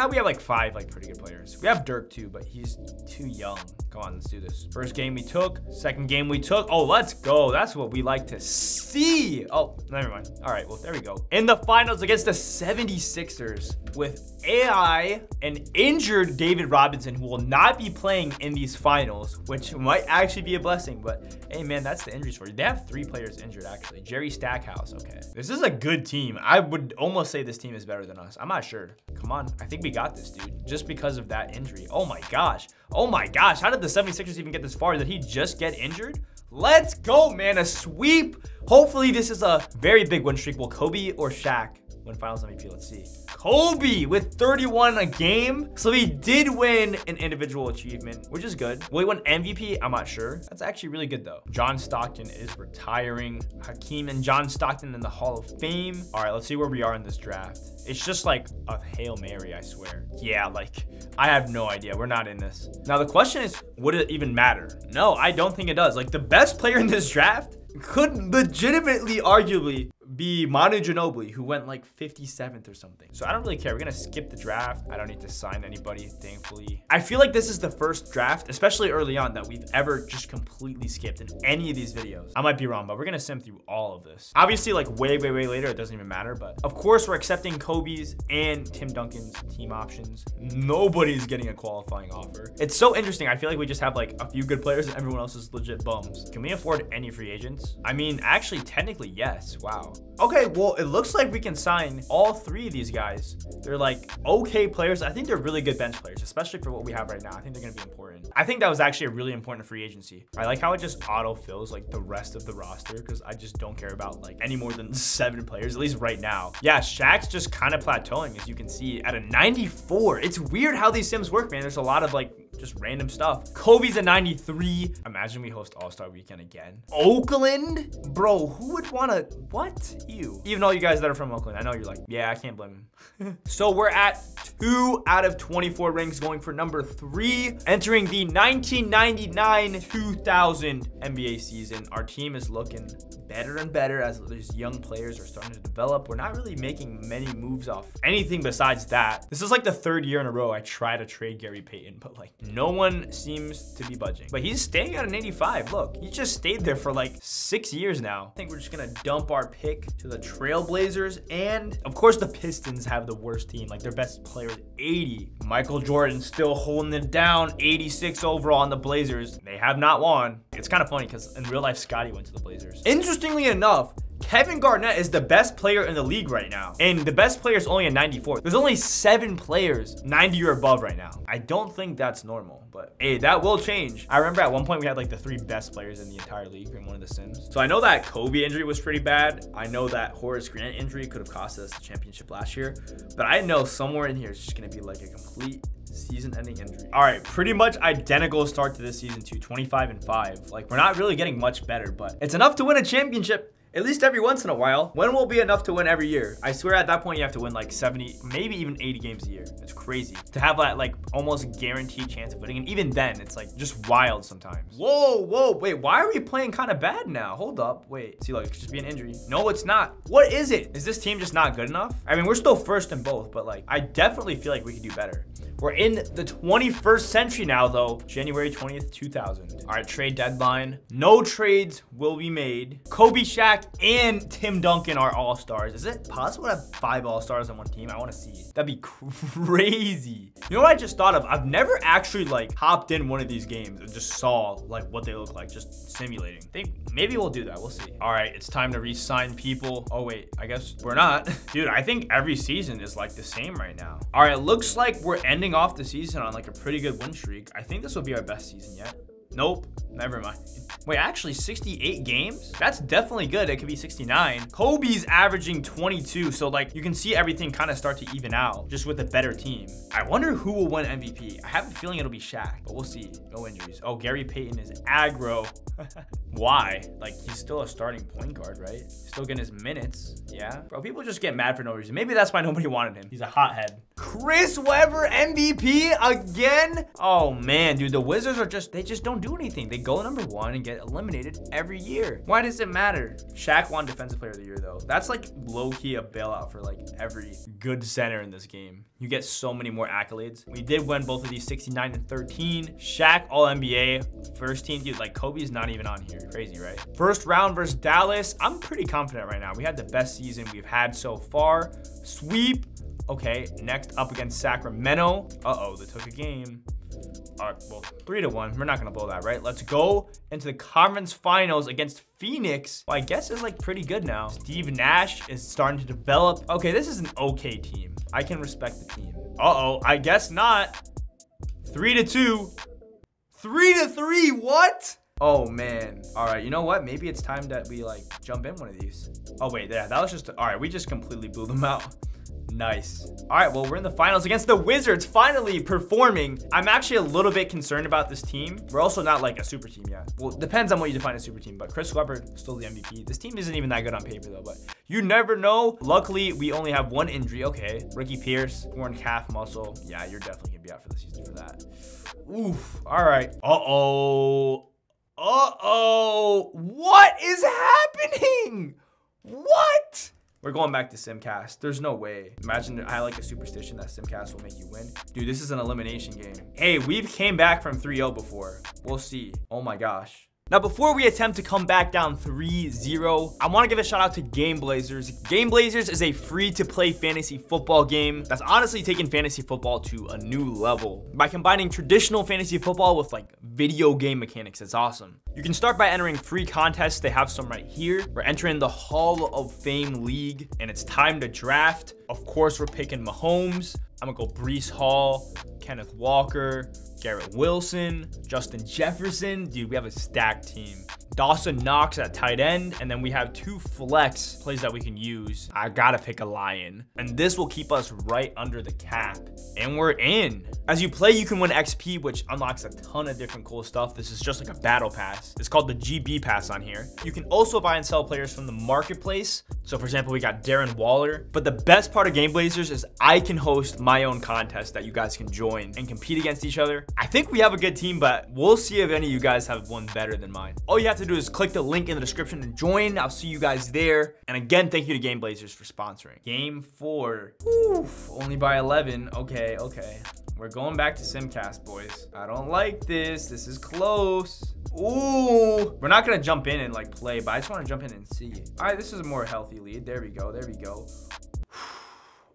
We have like five like pretty good players. We have Dirk too, but he's too young. Come on, let's do this. First game we took. Second game we took. Oh, let's go. That's what we like to see. Oh, never mind. All right, well, there we go. In the finals against the 76ers. With AI and injured David Robinson, who will not be playing in these finals, which might actually be a blessing, but hey man, that's the injury story. They have three players injured actually. Jerry Stackhouse, okay. This is a good team. I would almost say this team is better than us. I'm not sure. Come on, I think we got this, dude, just because of that injury. Oh my gosh. Oh my gosh. How did the 76ers even get this far? Did he just get injured? Let's go, man. A sweep. Hopefully this is a very big win streak. Will Kobe or Shaq win finals MVP? Let's see. Kobe with 31 a game. So we did win an individual achievement, which is good. Will he win MVP? I'm not sure. That's actually really good though. John Stockton is retiring. Hakeem and John Stockton in the Hall of Fame. All right, let's see where we are in this draft. It's just like a Hail Mary, I swear. Yeah, like I have no idea. We're not in this. Now the question is, would it even matter? No, I don't think it does. Like the best player in this draft could legitimately, arguably, be Manu Ginobili, who went like 57th or something. So I don't really care. We're gonna skip the draft. I don't need to sign anybody, thankfully. I feel like this is the first draft, especially early on, that we've ever just completely skipped in any of these videos. I might be wrong, but we're gonna sim through all of this. Obviously, like way later, it doesn't even matter. But of course, we're accepting Kobe's and Tim Duncan's team options. Nobody's getting a qualifying offer. It's so interesting. I feel like we just have like a few good players and everyone else is legit bums. Can we afford any free agents? I mean, actually, technically, yes. Wow. Okay, well, it looks like we can sign all three of these guys. They're like okay players. I think they're really good bench players, especially for what we have right now. I think they're gonna be important. I think that was actually a really important free agency. I like how it just auto fills like the rest of the roster, because I just don't care about like any more than 7 players, at least right now. Yeah, Shaq's just kind of plateauing, as you can see, at a 94. It's weird how these sims work, man. There's a lot of like just random stuff. Kobe's a 93. Imagine we host All-Star Weekend again. Oakland? Bro, who would wanna, what? Ew. Even all you guys that are from Oakland, I know you're like, yeah, I can't blame him. So we're at 2 out of 24 rings, going for number 3, entering the 1999-2000 NBA season. Our team is looking better and better as these young players are starting to develop. We're not really making many moves off anything besides that. This is like the 3rd year in a row I try to trade Gary Payton, but like no one seems to be budging. But he's staying at an 85. Look, he just stayed there for like 6 years now. I think we're just gonna dump our pick to the Trailblazers, and of course the Pistons have the worst team. Like their best player is 80. Michael Jordan still holding it down, 86 overall on the Blazers. They have not won. It's kind of funny because in real life, Scottie went to the Blazers. Interestingly enough, Kevin Garnett is the best player in the league right now. And the best player is only a 94. There's only 7 players 90 or above right now. I don't think that's normal, but hey, that will change. I remember at one point we had like the 3 best players in the entire league in one of the sims. So I know that Kobe injury was pretty bad. I know that Horace Grant injury could have cost us the championship last year, but I know somewhere in here it's just gonna be like a complete season-ending injury. All right, pretty much identical start to this season too, 25-5. Like we're not really getting much better, but it's enough to win a championship. at least every once in a while. When will be enough to win every year? I swear at that point you have to win like 70, maybe even 80 games a year. It's crazy to have that like almost guaranteed chance of winning. And even then it's like just wild sometimes. Whoa, whoa, wait, why are we playing kind of bad now? Hold up, wait, see, look, it could just be an injury. No, it's not. What is it? Is this team just not good enough? I mean, we're still first in both, but like, I definitely feel like we could do better. We're in the 21st century now though. January 20th, 2000. All right, trade deadline. No trades will be made. Kobe, Shaq, and Tim Duncan are all-stars. Is it possible to have 5 all-stars on one team? I wanna see. That'd be crazy. You know what I just thought of? I've never actually like hopped in one of these games and just saw like what they look like, just simulating. I think maybe we'll do that, we'll see. All right, it's time to re-sign people. Oh wait, I guess we're not. Dude, I think every season is like the same right now. All right, looks like we're ending off the season on like a pretty good win streak. I think this will be our best season yet. Nope, never mind. Wait, actually 68 games? That's definitely good. It could be 69. Kobe's averaging 22, so like you can see everything kind of start to even out just with a better team. I wonder who will win MVP. I have a feeling it'll be Shaq, but we'll see. No injuries. Oh, Gary Payton is aggro. Why? Like, he's still a starting point guard, right? Still getting his minutes. Yeah. Bro, people just get mad for no reason. Maybe that's why nobody wanted him. He's a hothead. Chris Webber, MVP again? Oh man, dude, the Wizards are just, they just don't do anything. They go #1 and get eliminated every year. Why does it matter? Shaq won Defensive Player of the Year though. That's like low-key a bailout for like every good center in this game. You get so many more accolades. We did win both of these 69 and 13. Shaq, All-NBA, first team. Dude, like Kobe's not even on here. Crazy, right? First round versus Dallas. I'm pretty confident right now. We had the best season we've had so far. Sweep. Okay, next up against Sacramento. Uh-oh, they took a game. All right, well, 3-1. We're not gonna blow that, right? Let's go into the conference finals against Phoenix. Well, I guess it's like pretty good now. Steve Nash is starting to develop. Okay, this is an okay team. I can respect the team. Uh-oh, I guess not. 3-2. 3-3, what? Oh man. All right, you know what? Maybe it's time that we like jump in one of these. Oh wait, yeah, that was just, all right, we just completely blew them out. Nice. All right, well, we're in the finals against the Wizards, finally performing. I'm actually a little bit concerned about this team. We're also not like a super team yet. Well, it depends on what you define a super team, but Chris Webber, still the MVP. This team isn't even that good on paper though, but you never know. Luckily, we only have one injury. Okay, Ricky Pierce, torn calf muscle. Yeah, you're definitely gonna be out for the season for that. Oof, all right. Uh-oh, uh-oh. What is happening? What? We're going back to SimCast. There's no way. Imagine I like a superstition that SimCast will make you win. Dude, this is an elimination game. Hey, we've came back from 3-0 before. We'll see. Oh my gosh. Now, before we attempt to come back down 3-0, I want to give a shout out to Game Blazers. Game Blazers is a free-to-play fantasy football game that's honestly taken fantasy football to a new level. By combining traditional fantasy football with like video game mechanics, it's awesome. You can start by entering free contests. They have some right here. We're entering the Hall of Fame League, and it's time to draft. Of course, we're picking Mahomes. I'm gonna go Breece Hall, Kenneth Walker, Garrett Wilson, Justin Jefferson. Dude, we have a stacked team. Dawson Knox at tight end, and then we have 2 flex plays that we can use. I gotta pick a Lion, and this will keep us right under the cap, and we're in. As you play, you can win XP, which unlocks a ton of different cool stuff. This is just like a battle pass. It's called the GB pass on here. You can also buy and sell players from the marketplace. So for example, we got Darren Waller, but the best part of Game Blazers is I can host my own contest that you guys can join and compete against each other. I think we have a good team, but we'll see if any of you guys have one better than mine. All you have to do is click the link in the description and join. I'll see you guys there. And again, thank you to Game Blazers for sponsoring. Game 4. Oof, only by 11. Okay, okay. We're going back to SimCast, boys. I don't like this. This is close. Ooh. We're not gonna jump in and like play, but I just wanna jump in and see. All right, this is a more healthy lead. There we go, there we go.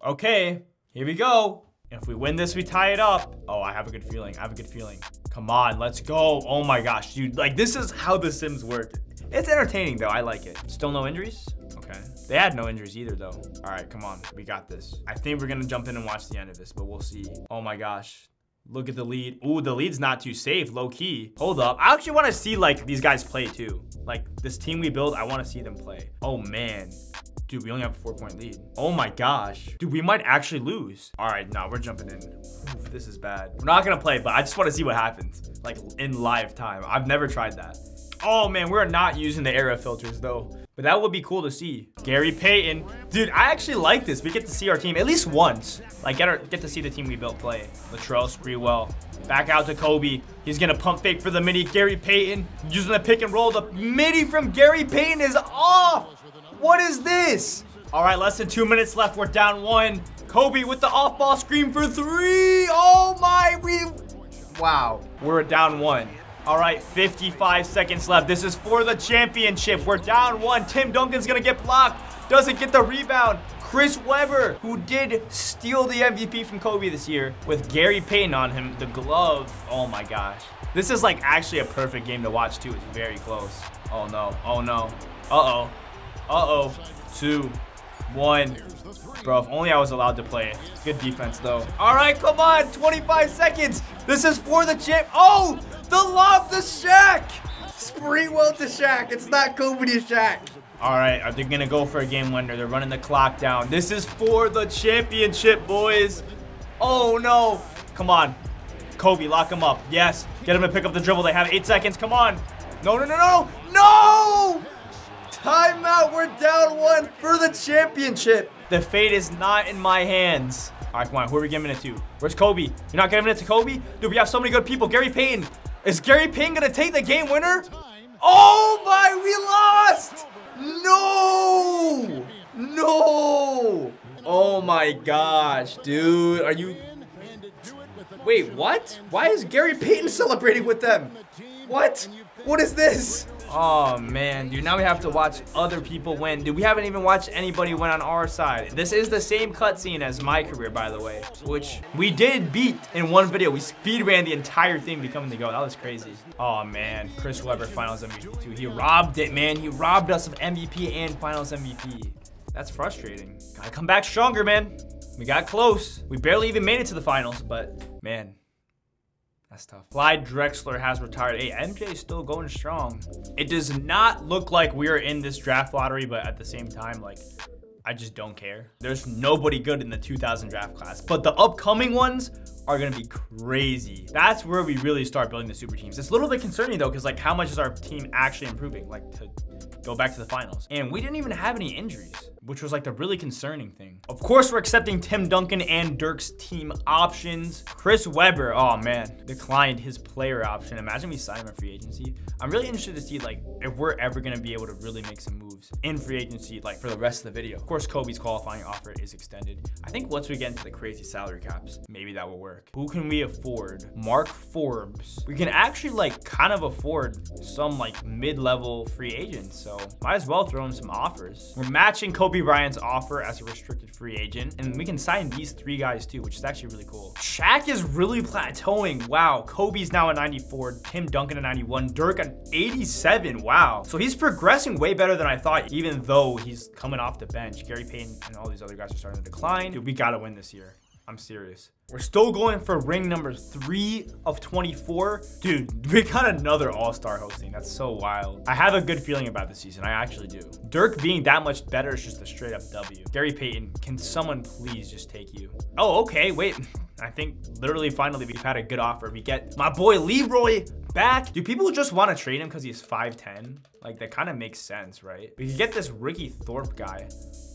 Okay, here we go. If we win this, we tie it up. Oh, I have a good feeling, I have a good feeling. Come on, let's go. Oh my gosh, dude, like this is how the Sims work. It's entertaining though, I like it. Still no injuries? Okay. They had no injuries either though. All right, come on, we got this. I think we're gonna jump in and watch the end of this, but we'll see. Oh my gosh, look at the lead. Ooh, the lead's not too safe, low key. Hold up, I actually wanna see like these guys play too. Like this team we build, I wanna see them play. Oh man. Dude, we only have a 4-point lead. Oh my gosh. Dude, we might actually lose. All right, nah, we're jumping in. Oof, this is bad. We're not gonna play, but I just wanna see what happens. Like in live time. I've never tried that. Oh man, we're not using the era filters though. But that would be cool to see. Gary Payton. Dude, I actually like this. We get to see our team at least once. Like, get to see the team we built play. Latrell Sprewell. Back out to Kobe. He's going to pump fake for the midi. Gary Payton using the pick and roll. The midi from Gary Payton is off. What is this? All right, less than 2 minutes left. We're down one. Kobe with the off-ball screen for three. Oh my. Wow. We're down one. All right, 55 seconds left. This is for the championship. We're down one. Tim Duncan's gonna get blocked. Doesn't get the rebound. Chris Webber, who did steal the MVP from Kobe this year, with Gary Payton on him, the glove. Oh my gosh. This is like actually a perfect game to watch too. It's very close. Oh no, oh no. Uh-oh, uh-oh, 2, 1. Bro, if only I was allowed to play it. Good defense though. All right, come on, 25 seconds. This is for the champ. Oh! The lob to Shaq! Sprewell to Shaq. It's not Kobe to Shaq. All right, are they gonna go for a game winner? They're running the clock down. This is for the championship, boys. Oh no. Come on. Kobe, lock him up. Yes. Get him to pick up the dribble. They have 8 seconds. Come on. No, no, no, no. No! Timeout. We're down one for the championship. The fate is not in my hands. All right, come on. Who are we giving it to? Where's Kobe? You're not giving it to Kobe? Dude, we have so many good people. Gary Payton. Is Gary Payton gonna take the game winner? Oh my, we lost! No! No! Oh my gosh, dude, are you... Wait, what? Why is Gary Payton celebrating with them? What? What is this? Oh man, dude, now we have to watch other people win. Dude, we haven't even watched anybody win on our side. This is the same cutscene as my career, by the way, which we did beat in one video. We speed ran the entire thing becoming the GOAT. That was crazy. Oh man, Chris Webber, finals MVP too. He robbed it, man. He robbed us of MVP and finals MVP. That's frustrating. Gotta come back stronger, man. We got close. We barely even made it to the finals, but man. That's tough. Clyde Drexler has retired. Hey, MJ's still going strong. It does not look like we are in this draft lottery, but at the same time, like, I just don't care. There's nobody good in the 2000 draft class, but the upcoming ones are gonna be crazy. That's where we really start building the super teams. It's a little bit concerning though, because like, how much is our team actually improving? Like, to go back to the finals. And we didn't even have any injuries, which was like the really concerning thing. Of course, we're accepting Tim Duncan and Dirk's team options. Chris Webber, oh man, declined his player option. Imagine we sign him in free agency. I'm really interested to see like if we're ever gonna be able to really make some moves in free agency, like for the rest of the video. Of course, Kobe's qualifying offer is extended. I think once we get into the crazy salary caps, maybe that will work. Who can we afford? Mark Forbes. We can actually like kind of afford some like mid-level free agents. So might as well throw him some offers. We're matching Kobe Bryant's offer as a restricted free agent, and we can sign these three guys too, which is actually really cool. Shaq is really plateauing. Wow. Kobe's now at 94, Tim Duncan at 91, Dirk at 87. Wow. So he's progressing way better than I thought, even though he's coming off the bench. Gary Payton and all these other guys are starting to decline. Dude, we gotta win this year. I'm serious. We're still going for ring number 3 of 24. Dude, we got another all-star hosting. That's so wild. I have a good feeling about this season. I actually do. Dirk being that much better is just a straight up W. Gary Payton, can someone please just take you? Oh, okay, wait. I think literally finally we've had a good offer. We get my boy Leroy back. Do people just want to trade him because he's 5'10"? Like, that kind of makes sense, right? We could get this Ricky Thorpe guy,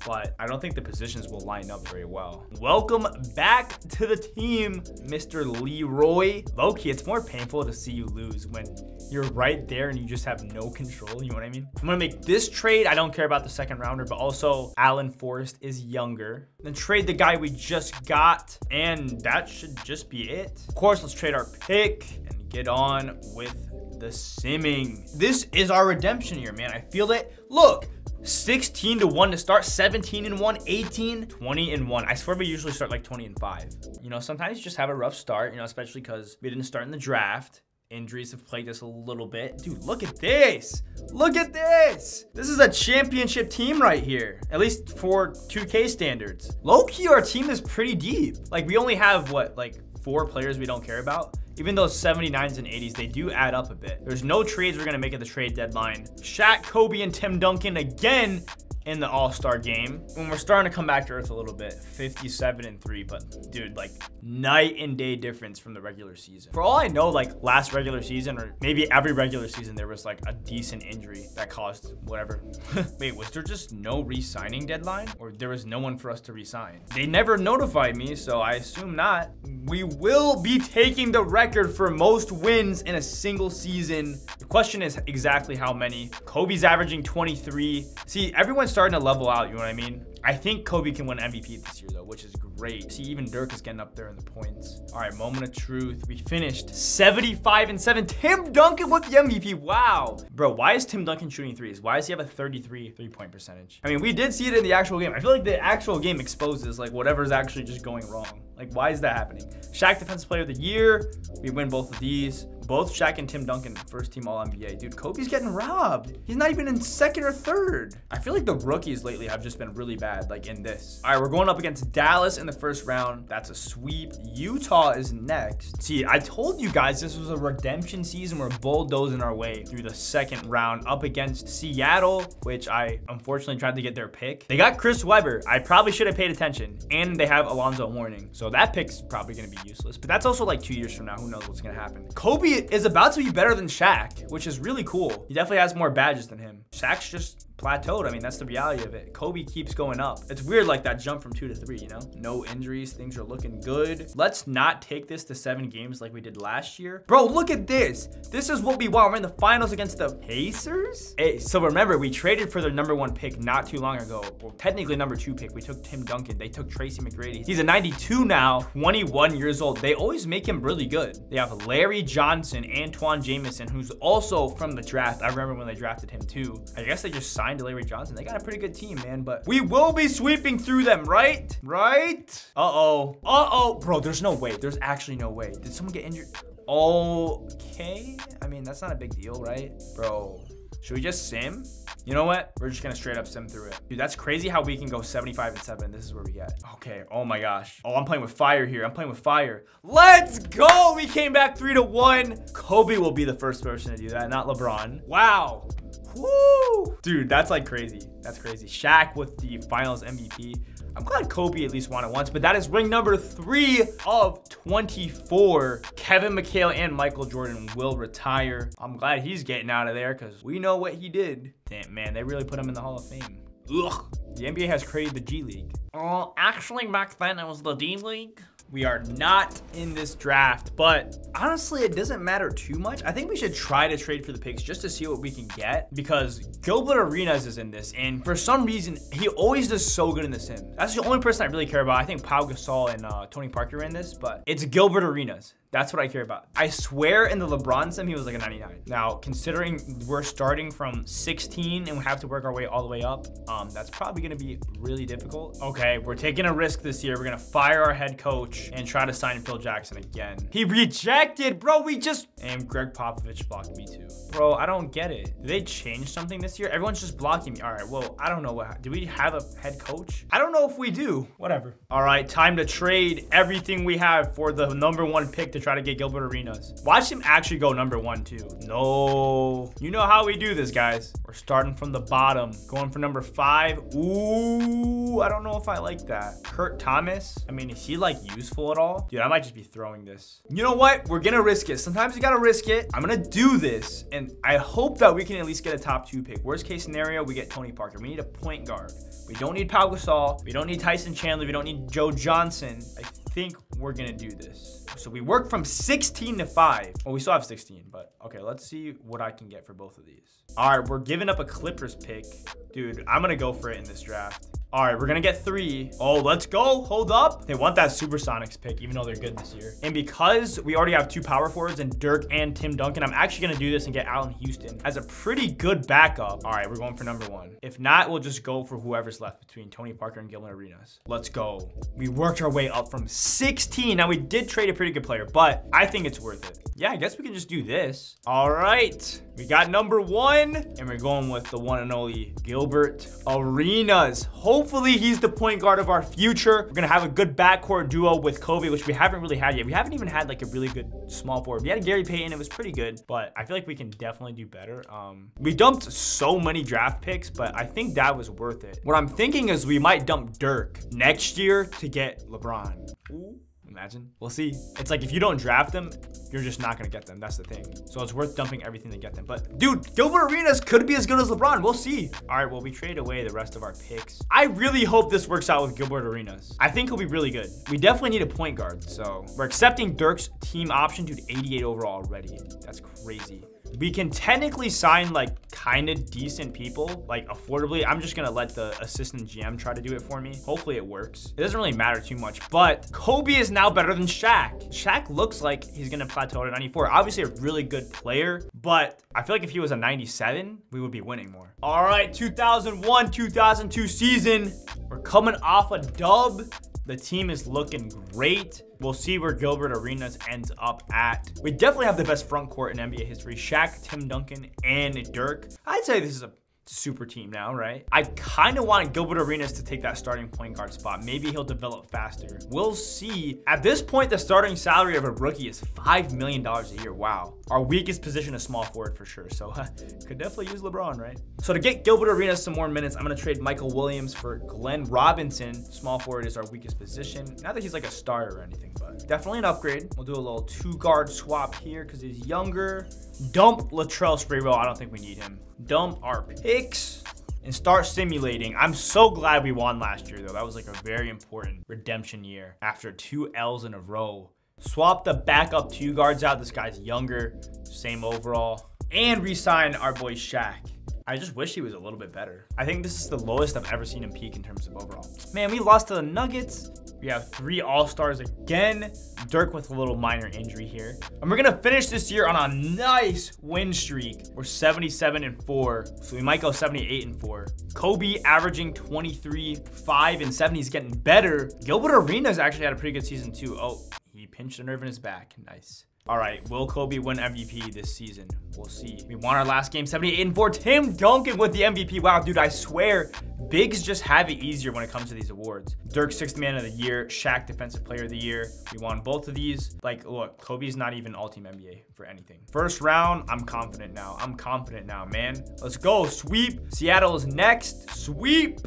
but I don't think the positions will line up very well. Welcome back to the team, Mr. Leroy. Low-key, it's more painful to see you lose when you're right there and you just have no control, you know what I mean? I'm gonna make this trade. I don't care about the second rounder, but also Allen Forrest is younger. Then trade the guy we just got, and that should just be it. Of course, let's trade our pick and get on with the simming. This is our redemption year, man. I feel it. Look. 16-1 to start, 17-1, 18, 20-1. I swear we usually start like 20-5. You know, sometimes you just have a rough start, you know, especially because we didn't start in the draft. Injuries have plagued us a little bit. Dude, look at this. Look at this. This is a championship team right here, at least for 2K standards. Low-key, our team is pretty deep. Like, we only have, what, like 4 players we don't care about? Even though 79s and 80s, they do add up a bit. There's no trades we're gonna make at the trade deadline. Shaq, Kobe, and Tim Duncan again. in the All-Star game. When we're starting to come back to earth a little bit, 57-3, but dude, like night and day difference from the regular season. For all I know, like last regular season or maybe every regular season, there was like a decent injury that caused whatever. Wait, was there just no re-signing deadline, or there was no one for us to re-sign? They never notified me, so I assume not. We will be taking the record for most wins in a single season. The question is exactly how many. Kobe's averaging 23. See, everyone's starting to level out, you know what I mean? I think Kobe can win MVP this year though, which is great. See, even Dirk is getting up there in the points. All right, moment of truth. We finished 75-7. Tim Duncan with the MVP, wow. Bro, why is Tim Duncan shooting threes? Why does he have a 33 three-point percentage? I mean, we did see it in the actual game. I feel like the actual game exposes like whatever's actually just going wrong. Like, why is that happening? Shaq Defensive Player of the Year. We win both of these. Both Shaq and Tim Duncan, first team All-NBA. Dude, Kobe's getting robbed. He's not even in second or third. I feel like the rookies lately have just been really bad, like in this. All right, we're going up against Dallas in the first round. That's a sweep. Utah is next. See, I told you guys this was a redemption season. We're bulldozing our way through the second round up against Seattle, which I unfortunately tried to get their pick. They got Chris Webber. I probably should have paid attention. And they have Alonzo Mourning. So that pick's probably gonna be useless, but that's also like 2 years from now. Who knows what's gonna happen. Kobe is about to be better than Shaq, which is really cool. He definitely has more badges than him. Shaq's just plateaued. I mean, that's the reality of it. Kobe keeps going up. It's weird, like that jump from 2 to 3, you know? No injuries, things are looking good. Let's not take this to 7 games like we did last year. Bro, look at this. This is what we want. We're in the finals against the Pacers? Hey, so remember, we traded for their number 1 pick not too long ago. Well, technically number 2 pick. We took Tim Duncan. They took Tracy McGrady. He's a 92 now, 21 years old. They always make him really good. They have Larry Johnson, Antawn Jamison, who's also from the draft. I remember when they drafted him too. I guess they just signed Larry Johnson. They got a pretty good team, man, but we will be sweeping through them, right? Right? Uh-oh. Uh-oh. Bro, there's no way. There's actually no way. Did someone get injured? Okay. I mean, that's not a big deal, right? Bro, should we just sim? You know what? We're just gonna straight up sim through it. Dude, that's crazy how we can go 75-7. This is where we get. Okay, oh my gosh. Oh, I'm playing with fire here. I'm playing with fire. Let's go! We came back 3-1. Kobe will be the first person to do that, not LeBron. Wow. Woo! Dude, that's like crazy. That's crazy. Shaq with the finals MVP. I'm glad Kobe at least won it once, but that is ring number 3 of 24. Kevin McHale and Michael Jordan will retire. I'm glad he's getting out of there because we know what he did. Damn, man, they really put him in the Hall of Fame. Ugh. The NBA has created the G League. Oh, actually, back then it was the D League. We are not in this draft, but honestly, it doesn't matter too much. I think we should try to trade for the picks just to see what we can get because Gilbert Arenas is in this, and for some reason, he always does so good in the sim. That's the only person I really care about. I think Pau Gasol and Tony Parker are in this, but it's Gilbert Arenas. That's what I care about. I swear in the LeBron sim, he was like a 99. Now, considering we're starting from 16 and we have to work our way all the way up, that's probably gonna be really difficult. Okay, we're taking a risk this year. We're gonna fire our head coach and try to sign Phil Jackson again. He rejected, bro, we just... And Greg Popovich blocked me too. Bro, I don't get it. Did they change something this year? Everyone's just blocking me. All right, well, I don't know what... Do we have a head coach? I don't know if we do. Whatever. All right, time to trade everything we have for the number 1 pick to try to get Gilbert Arenas. Watch him actually go number 1 too. No, you know how we do this, guys. We're starting from the bottom, going for number 5. Ooh, I don't know if I like that. Kurt Thomas. I mean, is he like useful at all? Dude, I might just be throwing this. You know what? We're gonna risk it. Sometimes you gotta risk it. I'm gonna do this, and I hope that we can at least get a top 2 pick. Worst case scenario, we get Tony Parker. We need a point guard. We don't need Pau Gasol. We don't need Tyson Chandler. We don't need Joe Johnson. I think we're gonna do this. So we work from 16 to 5. Well, we still have 16, but okay, let's see what I can get for both of these. All right, we're giving up a Clippers pick. Dude, I'm gonna go for it in this draft. All right, we're gonna get 3. Oh, let's go, hold up. They want that Supersonics pick, even though they're good this year. And because we already have 2 power forwards and Dirk and Tim Duncan, I'm actually gonna do this and get Allen Houston as a pretty good backup. All right, we're going for number 1. If not, we'll just go for whoever's left between Tony Parker and Gilbert Arenas. Let's go. We worked our way up from 16. Now we did trade a pretty good player, but I think it's worth it. Yeah, I guess we can just do this. All right, we got number 1 and we're going with the one and only Gilbert Arenas. Holy Hopefully he's the point guard of our future. We're gonna have a good backcourt duo with Kobe, which we haven't really had yet. We haven't even had like a really good small forward. We had Gary Payton, it was pretty good, but I feel like we can definitely do better. We dumped so many draft picks, but I think that was worth it. What I'm thinking is we might dump Dirk next year to get LeBron. Ooh. Imagine. We'll see. It's like if you don't draft them, you're just not going to get them. That's the thing. So it's worth dumping everything to get them. But dude, Gilbert Arenas could be as good as LeBron. We'll see. All right, well, we trade away the rest of our picks. I really hope this works out with Gilbert Arenas. I think he'll be really good. We definitely need a point guard. So we're accepting Dirk's team option. Dude, 88 overall already. That's crazy. We can technically sign like kind of decent people, like affordably. I'm just gonna let the assistant GM try to do it for me. Hopefully it works. It doesn't really matter too much, but Kobe is now better than Shaq. Shaq looks like he's gonna plateau at 94. Obviously a really good player, but I feel like if he was a 97, we would be winning more. All right, 2001, 2002 season. We're coming off a dub. The team is looking great. We'll see where Gilbert Arenas ends up at. We definitely have the best front court in NBA history. Shaq, Tim Duncan, and Dirk. I'd say this is a super team now, right? I kind of want Gilbert Arenas to take that starting point guard spot. Maybe he'll develop faster. We'll see. At this point, the starting salary of a rookie is $5 million a year. Wow. Our weakest position is small forward for sure. So could definitely use LeBron, right? So to get Gilbert Arenas some more minutes, I'm going to trade Michael Williams for Glenn Robinson. Small forward is our weakest position. Not that he's like a starter or anything, but definitely an upgrade. We'll do a little two guard swap here because he's younger. Dump Latrell Sprewell. I don't think we need him. Dump our picks and start simulating. I'm so glad we won last year, though. That was like a very important redemption year after two L's in a row. Swap the backup two guards out. This guy's younger, same overall, and re-sign our boy Shaq. I just wish he was a little bit better. I think this is the lowest I've ever seen him peak in terms of overall. Man, we lost to the Nuggets. We have three All-Stars again. Dirk with a little minor injury here. And we're gonna finish this year on a nice win streak. We're 77-4, so we might go 78-4. Kobe averaging 23, 5, and 7. He's getting better. Gilbert Arenas actually had a pretty good season too. Oh, he pinched a nerve in his back. Nice. All right, will Kobe win MVP this season? We'll see. We won our last game, 78-4. Tim Duncan with the MVP. Wow, dude, I swear, bigs just have it easier when it comes to these awards. Dirk, sixth man of the year. Shaq, defensive player of the year. We won both of these. Like, look, Kobe's not even all-team NBA for anything. First round, I'm confident now. I'm confident now, man. Let's go, sweep. Seattle is next, sweep.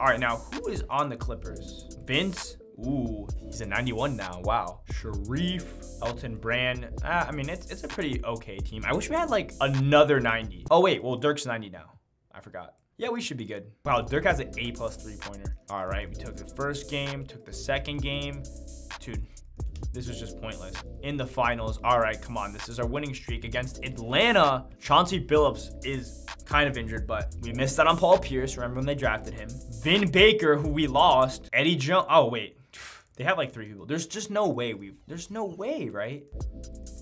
All right, now, who is on the Clippers? Vince. Ooh, he's a 91 now. Wow. Sharif, Elton Brand. I mean, it's a pretty okay team. I wish we had like another 90. Oh wait, well, Dirk's 90 now. I forgot. Yeah, we should be good. Wow, Dirk has an A+ three-pointer. All right, we took the first game, took the second game. Dude, this was just pointless. In the finals, all right, come on. This is our winning streak against Atlanta. Chauncey Billups is kind of injured, but we missed out on Paul Pierce. Remember when they drafted him? Vin Baker, who we lost. Eddie Jones, oh wait. They have like three people. There's just no way there's no way, right?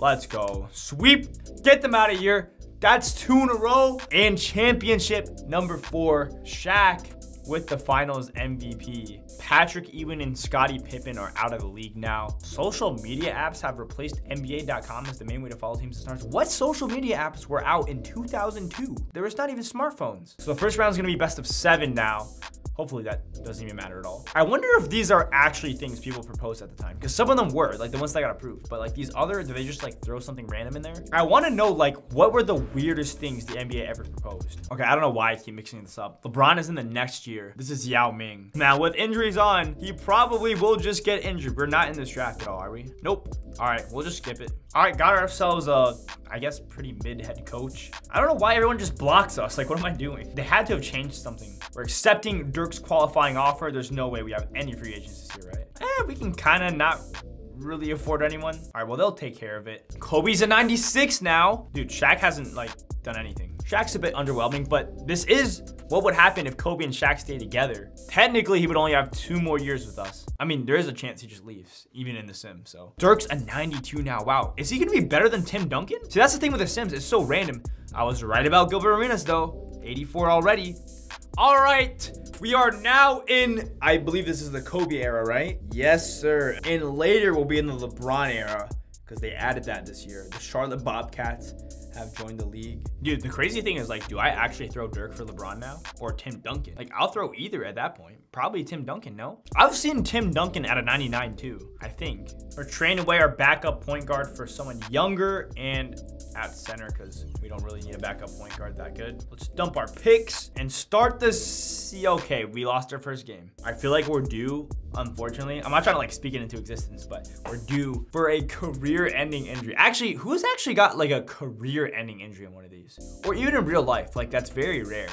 Let's go. Sweep, get them out of here. That's two in a row. And championship number 4, Shaq with the finals MVP. Patrick Ewing and Scottie Pippen are out of the league now. Social media apps have replaced NBA.com as the main way to follow teams and stars. What social media apps were out in 2002? There was not even smartphones. So the first round is gonna be best of 7 now. Hopefully that doesn't even matter at all. I wonder if these are actually things people proposed at the time, because some of them were, like the ones that got approved, but like these other, did they just like throw something random in there? I want to know like what were the weirdest things the NBA ever proposed? Okay, I don't know why I keep mixing this up. LeBron is in the next year. This is Yao Ming. Now with injuries on, he probably will just get injured. We're not in this draft at all, are we? Nope. All right, we'll just skip it. All right, got ourselves a, I guess, pretty mid head coach. I don't know why everyone just blocks us. Like, what am I doing? They had to have changed something. We're accepting Dirk qualifying offer. There's no way we have any free agents this year, right? We can kind of not really afford anyone. All right, well, they'll take care of it. Kobe's a 96 now. Dude, Shaq hasn't like done anything. Shaq's a bit underwhelming, but this is what would happen if Kobe and Shaq stay together. Technically, he would only have 2 more years with us. I mean, there is a chance he just leaves, even in The Sims, so. Dirk's a 92 now. Wow, is he gonna be better than Tim Duncan? See, that's the thing with The Sims, it's so random. I was right about Gilbert Arenas though, 84 already. All right, we are now in, I believe this is the Kobe era, right? Yes, sir. And later we'll be in the LeBron era because they added that this year. The Charlotte Bobcats have joined the league. Dude, the crazy thing is, like, do I actually throw Dirk for LeBron now or Tim Duncan? Like, I'll throw either at that point. Probably Tim Duncan, no? I've seen Tim Duncan at a 99 too, I think. We're trading away our backup point guard for someone younger and at center because we don't really need a backup point guard that good. Let's dump our picks and start this. Okay, we lost our first game. I feel like we're due, unfortunately. I'm not trying to like speak it into existence, but we're due for a career-ending injury. Actually, who's actually got like a career-ending injury in one of these? Or even in real life, like that's very rare.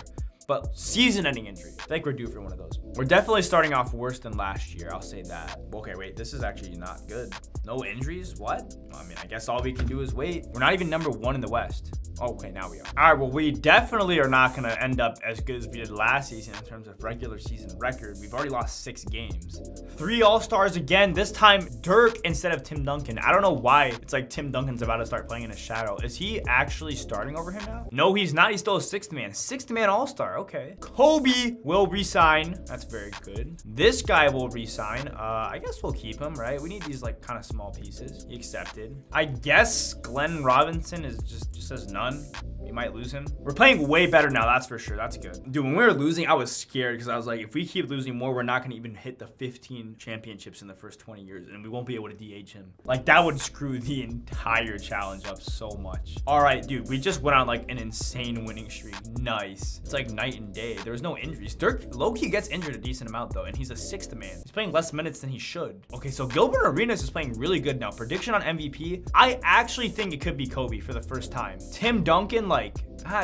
But season-ending injury, I think we're due for one of those. We're definitely starting off worse than last year, I'll say that. Okay, wait, this is actually not good. No injuries, what? I mean, I guess all we can do is wait. We're not even #1 in the West. Okay, now we are. All right, well, we definitely are not gonna end up as good as we did last season in terms of regular season record. We've already lost 6 games. 3 All-Stars again, this time Dirk instead of Tim Duncan. I don't know why it's like Tim Duncan's about to start playing in his shadow. Is he actually starting over him now? No, he's not, he's still a 6th man. 6th man All-Star, okay. Kobe will resign, that's very good. This guy will resign. I guess we'll keep him, right? We need these like kind of small pieces. He accepted. I guess Glenn Robinson is just says none. We might lose him. We're playing way better now, that's for sure. That's good. Dude, when we were losing, I was scared because I was like, if we keep losing more, we're not going to even hit the 15 championships in the first 20 years, and we won't be able to DH him. Like, that would screw the entire challenge up so much. All right, dude, we just went on, like, an insane winning streak. Nice. It's like night and day. There was no injuries. Dirk, low-key gets injured a decent amount, though, and he's a 6th man. He's playing less minutes than he should. Okay, so Gilbert Arenas is playing really good now. Prediction on MVP, I actually think it could be Kobe for the first time. Tim Duncan, like,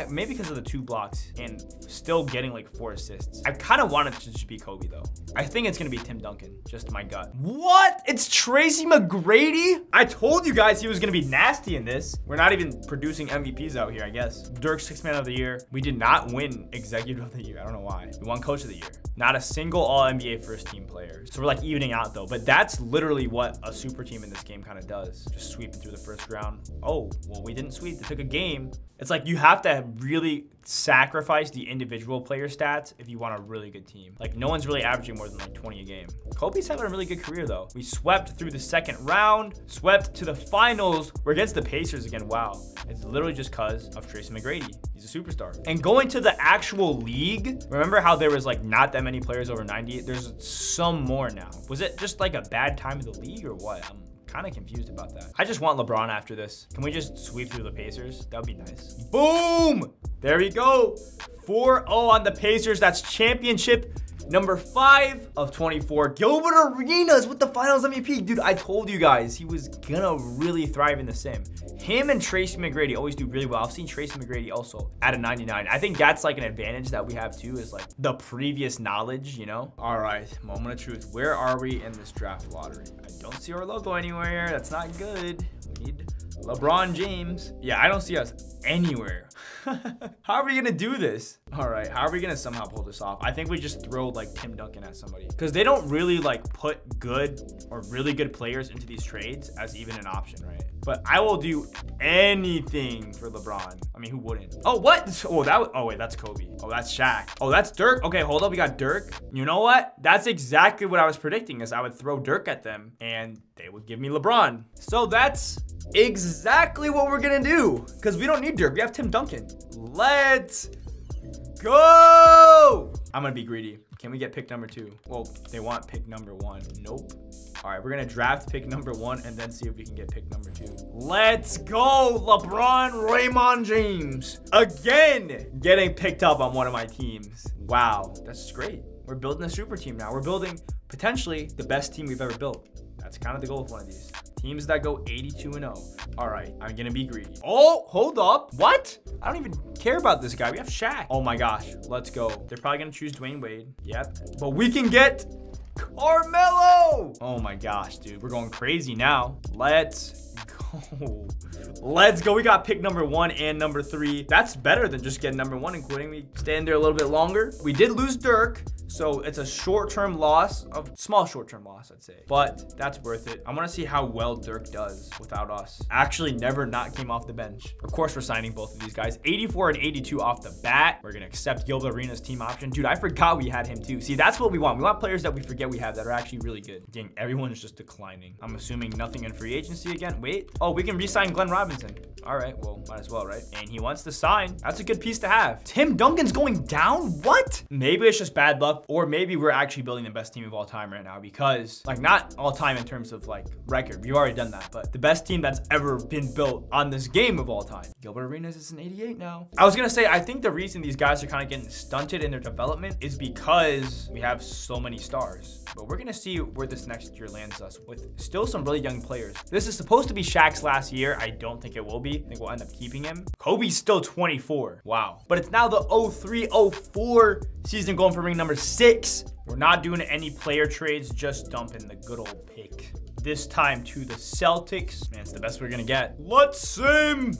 maybe because of the 2 blocks and still getting like 4 assists. I kind of want it to just be Kobe though. I think it's gonna be Tim Duncan, just my gut. What? It's Tracy McGrady? I told you guys he was gonna be nasty in this. We're not even producing MVPs out here, I guess. Dirk 6th man of the year. We did not win executive of the year. I don't know why. We won coach of the year. Not a single all-NBA first team player. So we're like evening out though, but that's literally what a super team in this game kind of does. Just sweeping through the first round. Oh, well we didn't sweep, they took a game. It's like you have to really sacrifice the individual player stats if you want a really good team. Like no one's really averaging more than like 20 a game. Kobe's having a really good career though. We swept through the 2nd round, swept to the finals. We're against the Pacers again, wow. It's literally just cause of Tracy McGrady. He's a superstar. And going to the actual league, remember how there was like not that many players over 90? There's some more now. Was it just like a bad time of the league or what? I'm kind of confused about that. I just want LeBron after this. Can we just sweep through the Pacers? That'd be nice. Boom! There we go. 4-0 on the Pacers. That's championship number 5 of 24. Gilbert Arenas with the finals MVP. Dude, I told you guys he was gonna really thrive in the sim. Him and Tracy McGrady always do really well. I've seen Tracy McGrady also at a 99. I think that's like an advantage that we have too, is like the previous knowledge, you know? All right, moment of truth. Where are we in this draft lottery? I don't see our logo anywhere. That's not good. We need LeBron James. Yeah, I don't see us anywhere. How are we gonna do this? All right, how are we gonna somehow pull this off? I think we just throw like Tim Duncan at somebody because they don't really like put good or really good players into these trades as even an option, right? But I will do anything for LeBron. I mean, who wouldn't? Oh, what? Oh, oh wait, that's Kobe. Oh, that's Shaq. Oh, that's Dirk. Okay, hold up, we got Dirk. You know what? That's exactly what I was predicting, is I would throw Dirk at them and they would give me LeBron. So that's exactly what we're gonna do because we don't need Dirk, we have Tim Duncan. Let's go. I'm gonna be greedy. Can we get pick number 2? Well, they want pick number 1. Nope. All right, we're gonna draft pick number 1 and then see if we can get pick number 2. Let's go, LeBron Raymond James. Again, getting picked up on one of my teams. Wow, that's great. We're building a super team now. We're building potentially the best team we've ever built. That's kind of the goal of one of these. Teams that go 82-0. All right, I'm gonna be greedy. Oh, hold up. What? I don't even care about this guy. We have Shaq. Oh my gosh, let's go. They're probably gonna choose Dwayne Wade. Yep, but we can get Carmelo. Oh my gosh, dude, we're going crazy now. Let's go. Let's go. We got pick number 1 and number 3. That's better than just getting number 1 and quitting. We stay in there a little bit longer. We did lose Dirk. So it's a short-term loss, a small short-term loss, I'd say, but that's worth it. I want to see how well Dirk does without us. Actually, never not came off the bench. Of course, we're signing both of these guys. 84 and 82 off the bat. We're going to accept Gilbert Arenas' team option. Dude, I forgot we had him too. See, that's what we want. We want players that we forget we have that are actually really good. Dang, everyone is just declining. I'm assuming nothing in free agency again. Wait. Oh, we can re-sign Glenn Robinson. All right, well, might as well, right? And he wants to sign. That's a good piece to have. Tim Duncan's going down? What? Maybe it's just bad luck, or maybe we're actually building the best team of all time right now, because, like, not all time in terms of, like, record. We've already done that, but the best team that's ever been built on this game of all time. Gilbert Arenas is an 88 now. I was going to say, I think the reason these guys are kind of getting stunted in their development is because we have so many stars, but we're going to see where this next year lands us with still some really young players. This is supposed to be Shaq's last year. I don't think it will be. I think we'll end up keeping him. Kobe's still 24. Wow. But it's now the 03-04 season going for ring number 6. We're not doing any player trades, just dumping the good old pick. This time to the Celtics. Man, it's the best we're going to get. Let's sim.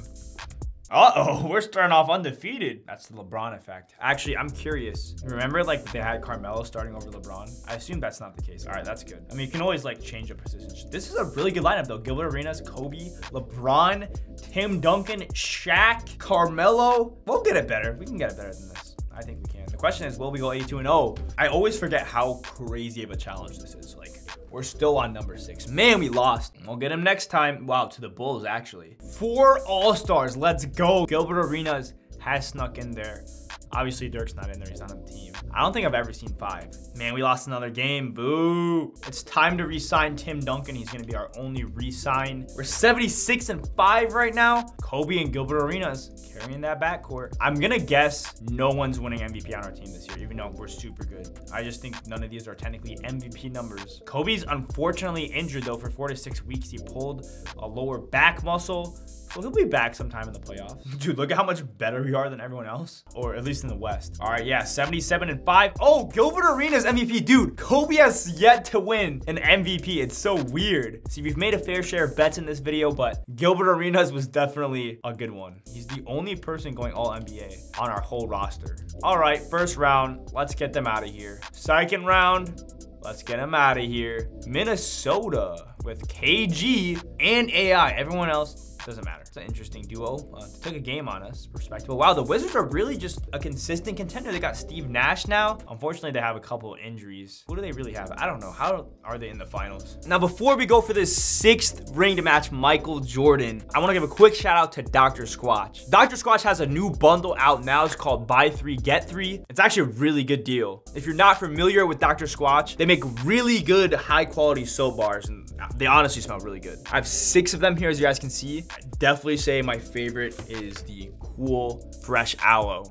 Uh-oh, we're starting off undefeated. That's the LeBron effect. Actually, I'm curious. Remember, like, they had Carmelo starting over LeBron? I assume that's not the case. All right, that's good. I mean, you can always, like, change up positions. This is a really good lineup, though. Gilbert Arenas, Kobe, LeBron, Tim Duncan, Shaq, Carmelo. We'll get it better. We can get it better than this. I think we can. The question is, will we go 82-0? I always forget how crazy of a challenge this is. Like, we're still on number 6. Man, we lost. We'll get him next time. Wow, to the Bulls, actually. 4 All-Stars. Let's go. Gilbert Arenas has snuck in there. Obviously, Dirk's not in there. He's not on the team. I don't think I've ever seen 5. Man, we lost another game. Boo. It's time to re-sign Tim Duncan. He's going to be our only re-sign. We're 76-5 right now. Kobe and Gilbert Arenas carrying that backcourt. I'm going to guess no one's winning MVP on our team this year, even though we're super good. I just think none of these are technically MVP numbers. Kobe's unfortunately injured, though, for 4 to 6 weeks. He pulled a lower back muscle. Well, he'll be back sometime in the playoffs. Dude, look at how much better we are than everyone else, or at least in the West. All right, yeah, 77-5. Oh, Gilbert Arenas MVP. Dude, Kobe has yet to win an MVP. It's so weird. See, we've made a fair share of bets in this video, but Gilbert Arenas was definitely a good one. He's the only person going all NBA on our whole roster. All right, first round, let's get them out of here. Second round, let's get him out of here. Minnesota with KG and AI. Everyone else doesn't matter. It's an interesting duo. Took a game on us. Respectable. Wow, the Wizards are really just a consistent contender. They got Steve Nash now. Unfortunately, they have a couple of injuries. Who do they really have? I don't know. How are they in the finals? Now, before we go for this 6th ring to match Michael Jordan, I want to give a quick shout out to Dr. Squatch. Dr. Squatch has a new bundle out now. It's called Buy 3, Get 3. It's actually a really good deal. If you're not familiar with Dr. Squatch, they make really good high quality soap bars, and they honestly smell really good. I have 6 of them here, as you guys can see. I definitely say my favorite is the Cool Fresh Aloe.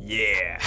Yeah,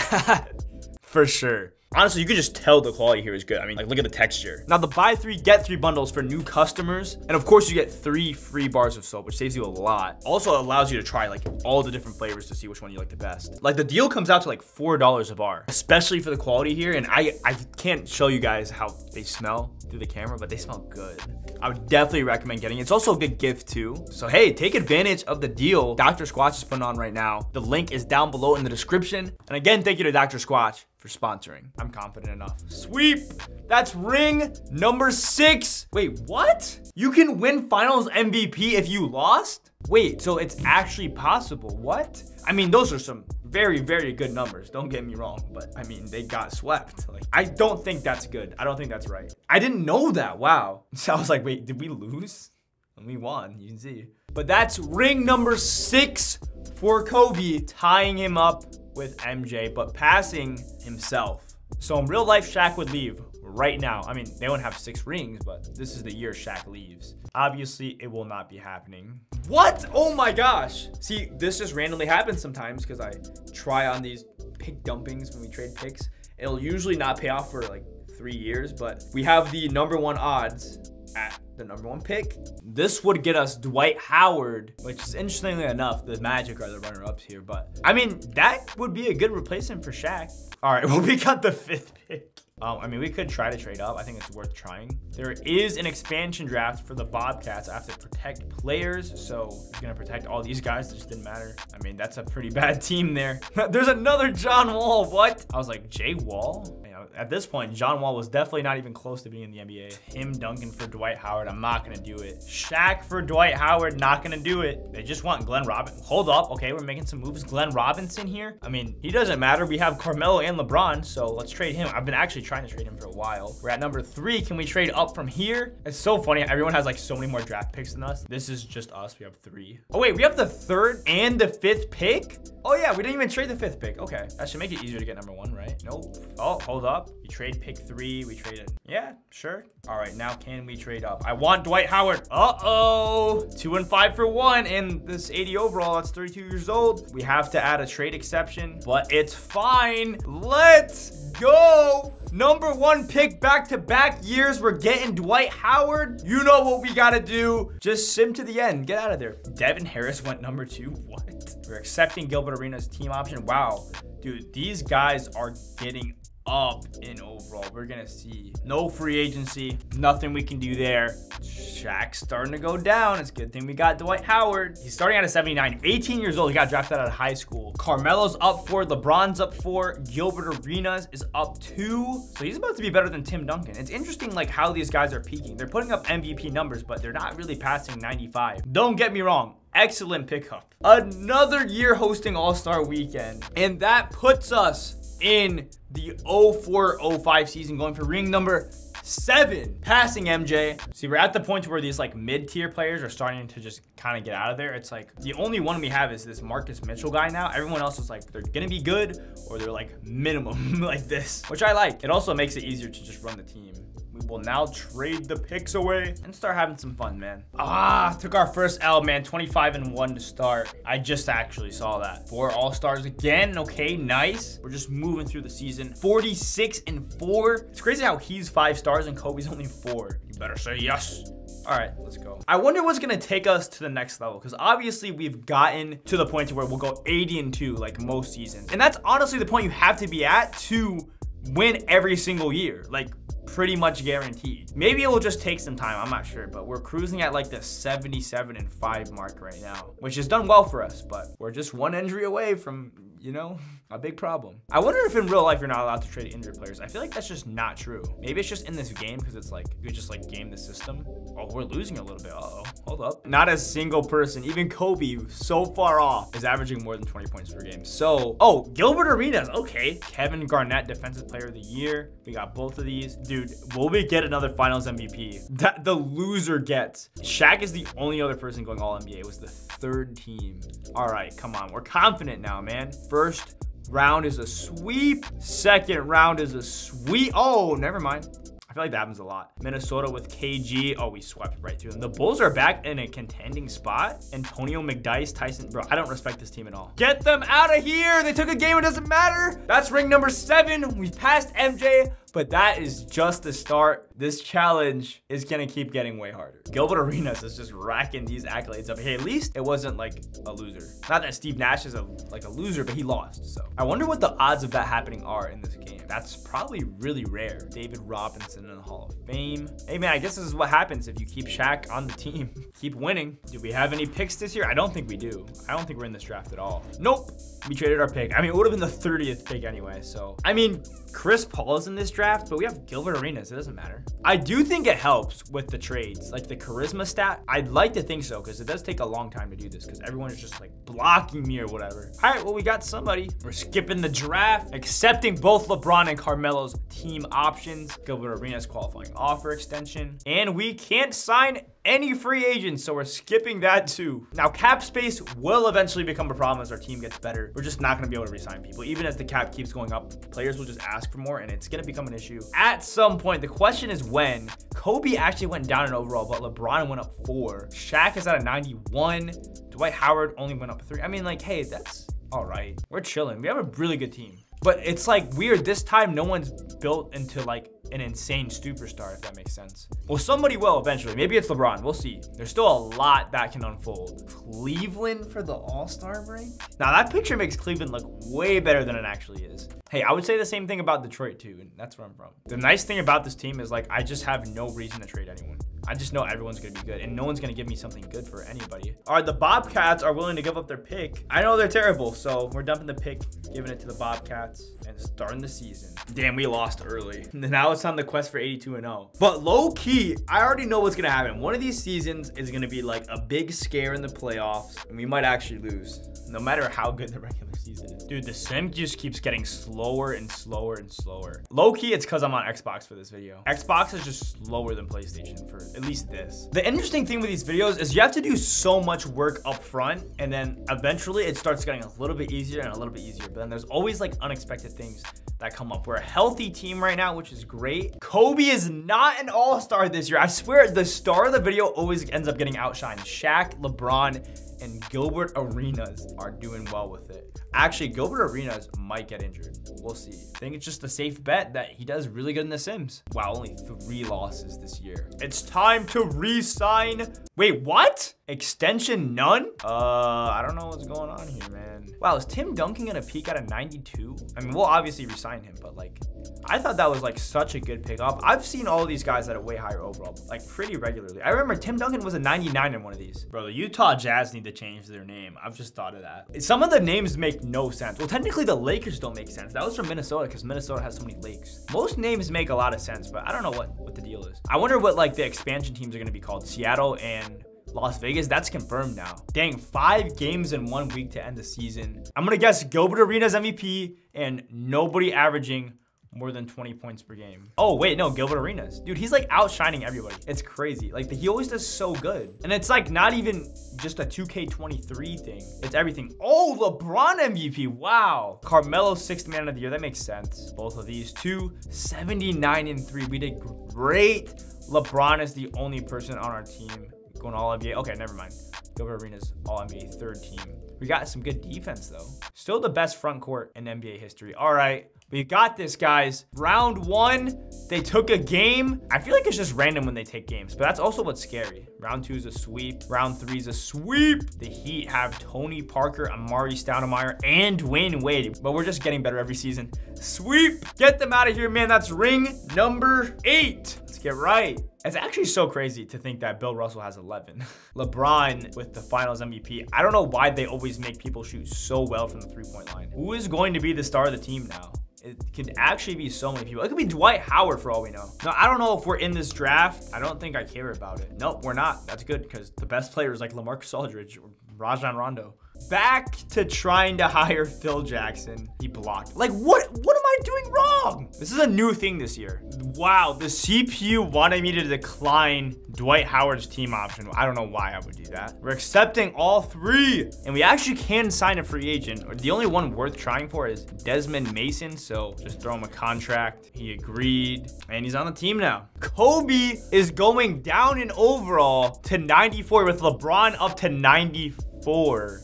for sure. Honestly, you could just tell the quality here is good. I mean, like, look at the texture. Now, the buy 3, get 3 bundles for new customers. And of course, you get 3 free bars of soap, which saves you a lot. Also allows you to try, like, all the different flavors to see which one you like the best. Like, the deal comes out to like $4 a bar, especially for the quality here. And I can't show you guys how they smell through the camera, but they smell good. I would definitely recommend getting it. It's also a good gift too. So hey, take advantage of the deal Dr. Squatch is putting on right now. The link is down below in the description. And again, thank you to Dr. Squatch for sponsoring. I'm confident enough. Sweep. That's ring number 6. Wait, what? You can win finals MVP if you lost? Wait, so it's actually possible. What? I mean, those are some very, very good numbers. Don't get me wrong, but I mean, they got swept. Like, I don't think that's good. I don't think that's right. I didn't know that. Wow. So I was like, wait, did we lose? And we won, you can see. But that's ring number 6 for Kobe, tying him up with MJ, but passing himself. So in real life, Shaq would leave right now. I mean, they won't have 6 rings, but this is the year Shaq leaves. Obviously, it will not be happening. What? Oh my gosh. See, this just randomly happens sometimes because I try on these pick dumpings when we trade picks. It'll usually not pay off for like 3 years, but we have the #1 odds at the #1 pick. This would get us Dwight Howard, which is, interestingly enough, the Magic are the runner-ups here, but I mean, that would be a good replacement for Shaq. All right, well, we got the 5th pick. I mean, we could try to trade up. I think it's worth trying. There is an expansion draft for the Bobcats. I have to protect players, so I'm going to protect all these guys. It just didn't matter. I mean, that's a pretty bad team there. There's another John Wall. What? I was like, Jay Wall? Man, at this point, John Wall was definitely not even close to being in the NBA. Tim Duncan for Dwight Howard, I'm not gonna do it. Shaq for Dwight Howard, not gonna do it. They just want Glenn Robinson. Hold up, okay, we're making some moves. Glenn Robinson here? I mean, he doesn't matter. We have Carmelo and LeBron, so let's trade him. I've been actually trying to trade him for a while. We're at number 3. Can we trade up from here? It's so funny. Everyone has like so many more draft picks than us. This is just us. We have 3. Oh wait, we have the 3rd and the 5th pick? Oh yeah, we didn't even trade the 5th pick. Okay, that should make it easier to get number 1, right? Nope. Oh, hold up. We trade pick 3. We trade it. Yeah, sure. All right, now can we trade up? I want Dwight Howard. Uh-oh. 2 and 5 for 1. And this 80 overall, that's 32 years old. We have to add a trade exception, but it's fine. Let's go. Number 1 pick back-to-back years. We're getting Dwight Howard. You know what we gotta do. Just sim to the end. Get out of there. Devin Harris went number 2. What? We're accepting Gilbert Arenas' team option. Wow. Dude, these guys are getting up in overall. We're gonna see no free agency, nothing we can do there. Shaq's starting to go down. It's a good thing we got Dwight Howard. He's starting at a 79, 18 years old. He got drafted out of high school. Carmelo's up 4, LeBron's up 4, Gilbert Arenas is up 2. So he's about to be better than Tim Duncan. It's interesting like how these guys are peaking. They're putting up MVP numbers, but they're not really passing 95. Don't get me wrong. Excellent pickup. Another year hosting All-Star Weekend. And that puts us in the 04-05 season, going for ring number 7, passing MJ. See, we're at the point where these like mid-tier players are starting to just kind of get out of there. It's like the only one we have is this Marcus Mitchell guy now. Everyone else is like, they're gonna be good or they're like minimum like this, which I like. It also makes it easier to just run the team. We will now trade the picks away and start having some fun, man. Ah, took our first L, man. 25 and 1 to start. I just actually saw that. 4 All-Stars again. Okay, nice. We're just moving through the season. 46 and 4. It's crazy how he's 5 stars and Kobe's only 4. You better say yes. All right, let's go. I wonder what's gonna take us to the next level, because obviously we've gotten to the point where we'll go 80 and 2 like most seasons. And that's honestly the point you have to be at to win every single year. Like, pretty much guaranteed. Maybe it will just take some time, I'm not sure, but we're cruising at like the 77 and 5 mark right now, which has done well for us, but we're just 1 injury away from, you know, a big problem. I wonder if in real life you're not allowed to trade injured players. I feel like that's just not true. Maybe it's just in this game, because it's like you just like game the system. Oh, we're losing a little bit. Uh-oh, hold up. Not a single person, even Kobe, so far off, is averaging more than 20 points per game. So, oh, Gilbert Arenas, okay. Kevin Garnett, Defensive Player of the Year. We got both of these. Dude, will we get another Finals MVP? That the loser gets. Shaq is the only other person going All NBA. It was the 3rd team. All right, come on. We're confident now, man. First round is a sweep. Second round is a sweep. Oh, never mind. I feel like that happens a lot. Minnesota with KG. Oh, we swept right through them. The Bulls are back in a contending spot. Antonio McDice, Tyson. Bro, I don't respect this team at all. Get them out of here. They took a game. It doesn't matter. That's ring number 7. We passed MJ. But that is just the start. This challenge is gonna keep getting way harder. Gilbert Arenas is just racking these accolades up. Hey, at least it wasn't like a loser. Not that Steve Nash is a loser, but he lost, so. I wonder what the odds of that happening are in this game. That's probably really rare. David Robinson in the Hall of Fame. Hey man, I guess this is what happens if you keep Shaq on the team. Keep winning. Do we have any picks this year? I don't think we do. I don't think we're in this draft at all. Nope, we traded our pick. I mean, it would've been the 30th pick anyway, so. I mean, Chris Paul is in this draft, but we have Gilbert Arenas. It doesn't matter. I do think it helps with the trades, like the charisma stat. I'd like to think so, because it does take a long time to do this, because everyone is just like blocking me or whatever. All right, well, we got somebody. We're skipping the draft, accepting both LeBron and Carmelo's team options, Gilbert Arenas qualifying offer extension, and we can't sign any free agents, so we're skipping that too. Now, cap space will eventually become a problem as our team gets better. We're just not gonna be able to re-sign people. Even as the cap keeps going up, players will just ask for more, and it's gonna become an issue at some point. The question is when. Kobe actually went down in overall, but LeBron went up 4. Shaq is at a 91. Dwight Howard only went up 3. I mean, like, hey, that's all right. We're chilling. We have a really good team. But it's like weird, this time no one's built into like an insane superstar, if that makes sense. Well, somebody will eventually. Maybe it's LeBron, we'll see. There's still a lot that can unfold. Cleveland for the All-Star break? Now that picture makes Cleveland look way better than it actually is. Hey, I would say the same thing about Detroit too, and that's where I'm from. The nice thing about this team is like, I just have no reason to trade anyone. I just know everyone's gonna be good, and no one's gonna give me something good for anybody. All right, the Bobcats are willing to give up their pick. I know they're terrible, so we're dumping the pick, giving it to the Bobcats. and starting the season. Damn, we lost early. Now it's on the quest for 82-0. But low key, I already know what's gonna happen. One of these seasons is gonna be like a big scare in the playoffs, and we might actually lose, no matter how good the regular season is. Dude, the sim just keeps getting slower and slower and slower. Low key, it's cause I'm on Xbox for this video. Xbox is just slower than PlayStation for at least this. The interesting thing with these videos is you have to do so much work up front, and then eventually it starts getting a little bit easier and a little bit easier, but then there's always like unexpected things that come up. We're a healthy team right now, which is great. Kobe is not an all-star this year. I swear the star of the video always ends up getting outshined. Shaq, LeBron, and Gilbert Arenas are doing well with it. Actually, Gilbert Arenas might get injured. We'll see. I think it's just a safe bet that he does really good in The Sims. Wow, only 3 losses this year. It's time to re-sign. Wait, what? Extension none? I don't know what's going on here, man. Wow, is Tim Duncan gonna peak at a 92? I mean, we'll obviously re-sign him, but like, I thought that was like such a good pickup. I've seen all these guys that are way higher overall, like pretty regularly. I remember Tim Duncan was a 99 in one of these. Bro, the Utah Jazz need to change their name. I've just thought of that. Some of the names make no sense. Well, technically the Lakers don't make sense. That was from Minnesota because Minnesota has so many lakes. Most names make a lot of sense, but I don't know what the deal is. I wonder what like the expansion teams are gonna be called. Seattle and Las Vegas, that's confirmed now. Dang, 5 games in 1 week to end the season. I'm gonna guess Gilbert Arenas MVP and nobody averaging more than 20 points per game. Oh wait, no, Gilbert Arenas. Dude, he's like outshining everybody. It's crazy. Like he always does so good. And it's like not even just a 2K23 thing. It's everything. Oh, LeBron MVP, wow. Carmelo 6th man of the year, that makes sense. Both of these two, 79 and 3. We did great. LeBron is the only person on our team going all NBA. Okay, never mind. Gilbert Arenas, all NBA 3rd team. We got some good defense though. Still the best front court in NBA history. All right. We got this, guys. Round 1, they took a game. I feel like it's just random when they take games, but that's also what's scary. Round 2 is a sweep. Round 3 is a sweep. The Heat have Tony Parker, Amari Stoudemire, and Dwayne Wade, but we're just getting better every season. Sweep. Get them out of here, man. That's ring number 8. Let's get right. It's actually so crazy to think that Bill Russell has 11. LeBron with the finals MVP. I don't know why they always make people shoot so well from the three-point line. Who is going to be the star of the team now? It could actually be so many people. It could be Dwight Howard for all we know. Now, I don't know if we're in this draft. I don't think I care about it. Nope, we're not. That's good because the best players like LaMarcus Aldridge or Rajon Rondo. Back to trying to hire Phil Jackson. He blocked. Like, what am I doing wrong? This is a new thing this year. Wow, the CPU wanted me to decline Dwight Howard's team option. I don't know why I would do that. We're accepting all 3, and we actually can sign a free agent. The only one worth trying for is Desmond Mason, so just throw him a contract. He agreed, and he's on the team now. Kobe is going down in overall to 94 with LeBron up to 94.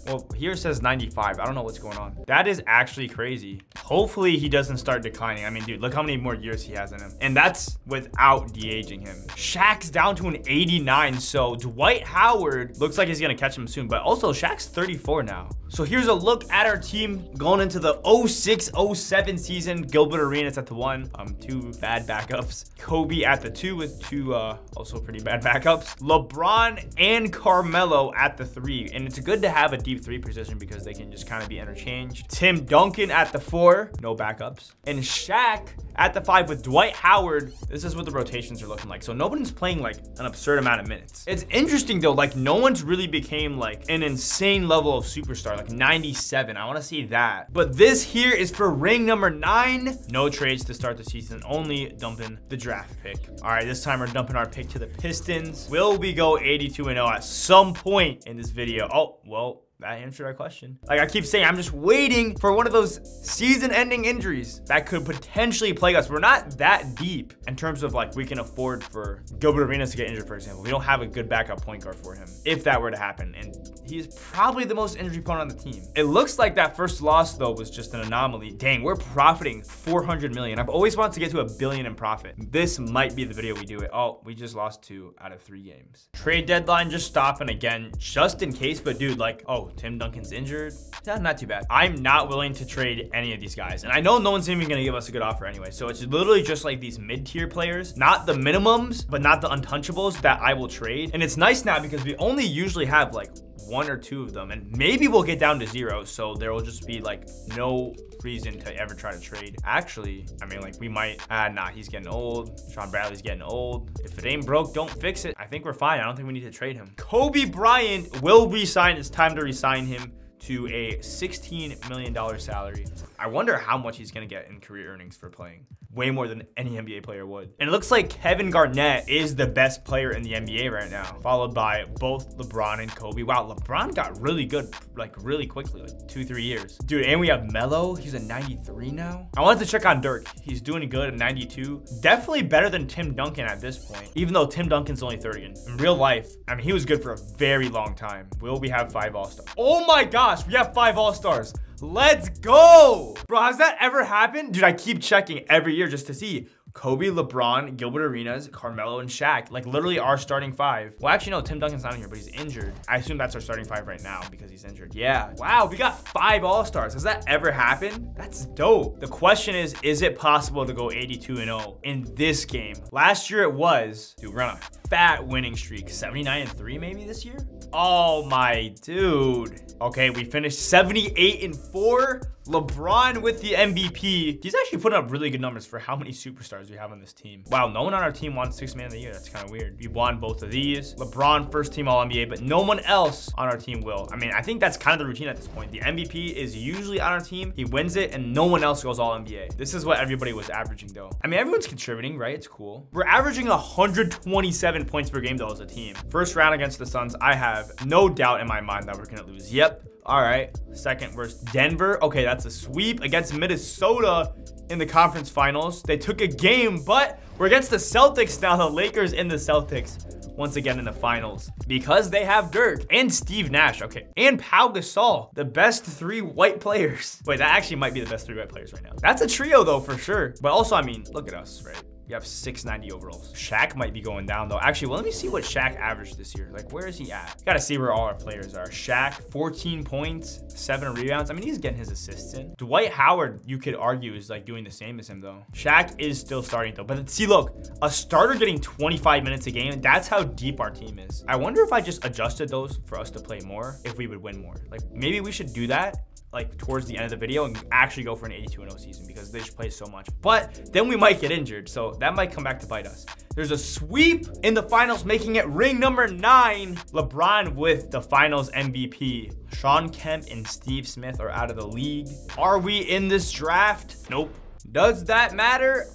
Well, here it says 95. I don't know what's going on. That is actually crazy. Hopefully he doesn't start declining. I mean, dude, look how many more years he has in him. And that's without de-aging him. Shaq's down to an 89. So Dwight Howard looks like he's gonna catch him soon, but also Shaq's 34 now. So here's a look at our team going into the 06-07 season. Gilbert Arenas at the 1, 2 bad backups. Kobe at the 2 with 2 also pretty bad backups. LeBron and Carmelo at the 3. And it's good to have a deep 3 position because they can just kind of be interchanged. Tim Duncan at the 4, no backups. And Shaq at the 5 with Dwight Howard. This is what the rotations are looking like. So nobody's playing like an absurd amount of minutes. It's interesting though, like no one's really became like an insane level of superstar. Like 97, I want to see that. But this here is for ring number 9. No trades to start the season, only dumping the draft pick. All right, this time we're dumping our pick to the Pistons. Will we go 82-0 at some point in this video? Oh, well, that answered our question. Like I keep saying, I'm just waiting for one of those season-ending injuries that could potentially plague us. We're not that deep in terms of like we can afford for Gilbert Arenas to get injured, for example. We don't have a good backup point guard for him if that were to happen. And he's probably the most injury prone on the team. It looks like that first loss though was just an anomaly. Dang, we're profiting 400 million. I've always wanted to get to $1 billion in profit. This might be the video we do it. Oh, we just lost 2 out of 3 games. Trade deadline just stopping again, just in case. But dude, like, oh, Tim Duncan's injured. Not too bad. I'm not willing to trade any of these guys. And I know no one's even gonna give us a good offer anyway. So it's literally just like these mid-tier players, not the minimums, but not the untouchables that I will trade. And it's nice now because we only usually have like one or two of them, and maybe we'll get down to zero, so there will just be like no reason to ever try to trade. Actually, I mean, like, we might, nah, he's getting old. Sean Bradley's getting old. If it ain't broke, don't fix it. I think we're fine. I don't think we need to trade him. Kobe Bryant will resign. It's time to resign him to a $16 million salary. I wonder how much he's gonna get in career earnings for playing. Way more than any NBA player would. And it looks like Kevin Garnett is the best player in the NBA right now, followed by both LeBron and Kobe. Wow, LeBron got really good, like really quickly, like 2-3 years. Dude, and we have Melo, he's a 93 now. I wanted to check on Dirk. He's doing good at 92. Definitely better than Tim Duncan at this point, even though Tim Duncan's only 30. In real life, I mean, he was good for a very long time. Will we have 5 All-Stars? Oh my gosh, we have 5 All-Stars. Let's go. Bro, has that ever happened? Dude, I keep checking every year just to see. Kobe, LeBron, Gilbert Arenas, Carmelo, and Shaq. Like, literally our starting five. Well, actually, no, Tim Duncan's not in here, but he's injured. I assume that's our starting five right now because he's injured. Yeah. Wow, we got 5 All-Stars. Has that ever happened? That's dope. The question is it possible to go 82-0 in this game? Last year it was. Dude, we're on a fat winning streak. 79-3 maybe this year? Oh my dude. Okay, we finished 78-4. LeBron with the MVP. He's actually putting up really good numbers for how many superstars we have on this team. Wow, no one on our team won Sixth Man of the Year. That's kind of weird. We won both of these. LeBron first team All-NBA, but no one else on our team will. I mean, I think that's kind of the routine at this point. The MVP is usually on our team. He wins it, and no one else goes All-NBA. This is what everybody was averaging, though. I mean, everyone's contributing, right? It's cool. We're averaging 127 points per game, though, as a team. First round against the Suns, I have no doubt in my mind that we're gonna lose. Yep. All right, second versus Denver. Okay, that's a sweep against Minnesota in the conference finals. They took a game, but we're against the Celtics now, the Lakers and the Celtics. Once again in the finals because they have Dirk and Steve Nash, okay, and Pau Gasol, the best three white players. Wait, that actually might be the best three white players right now. That's a trio though, for sure. But also, I mean, look at us, right? We have 690 overalls. Shaq might be going down though. Actually, well, let me see what Shaq averaged this year. Like, where is he at? You gotta see where all our players are. Shaq, 14 points, 7 rebounds. I mean, he's getting his assists in. Dwight Howard, you could argue, is like doing the same as him though. Shaq is still starting though. But see, look, a starter getting 25 minutes a game. That's how deep our team is. I wonder if I just adjusted those for us to play more, if we would win more. Like, maybe we should do that like towards the end of the video and actually go for an 82-0 season because they just play so much. But then we might get injured, so that might come back to bite us. There's a sweep in the finals, making it ring number 9. LeBron with the finals MVP. Sean Kemp and Steve Smith are out of the league. Are we in this draft? Nope. Does that matter?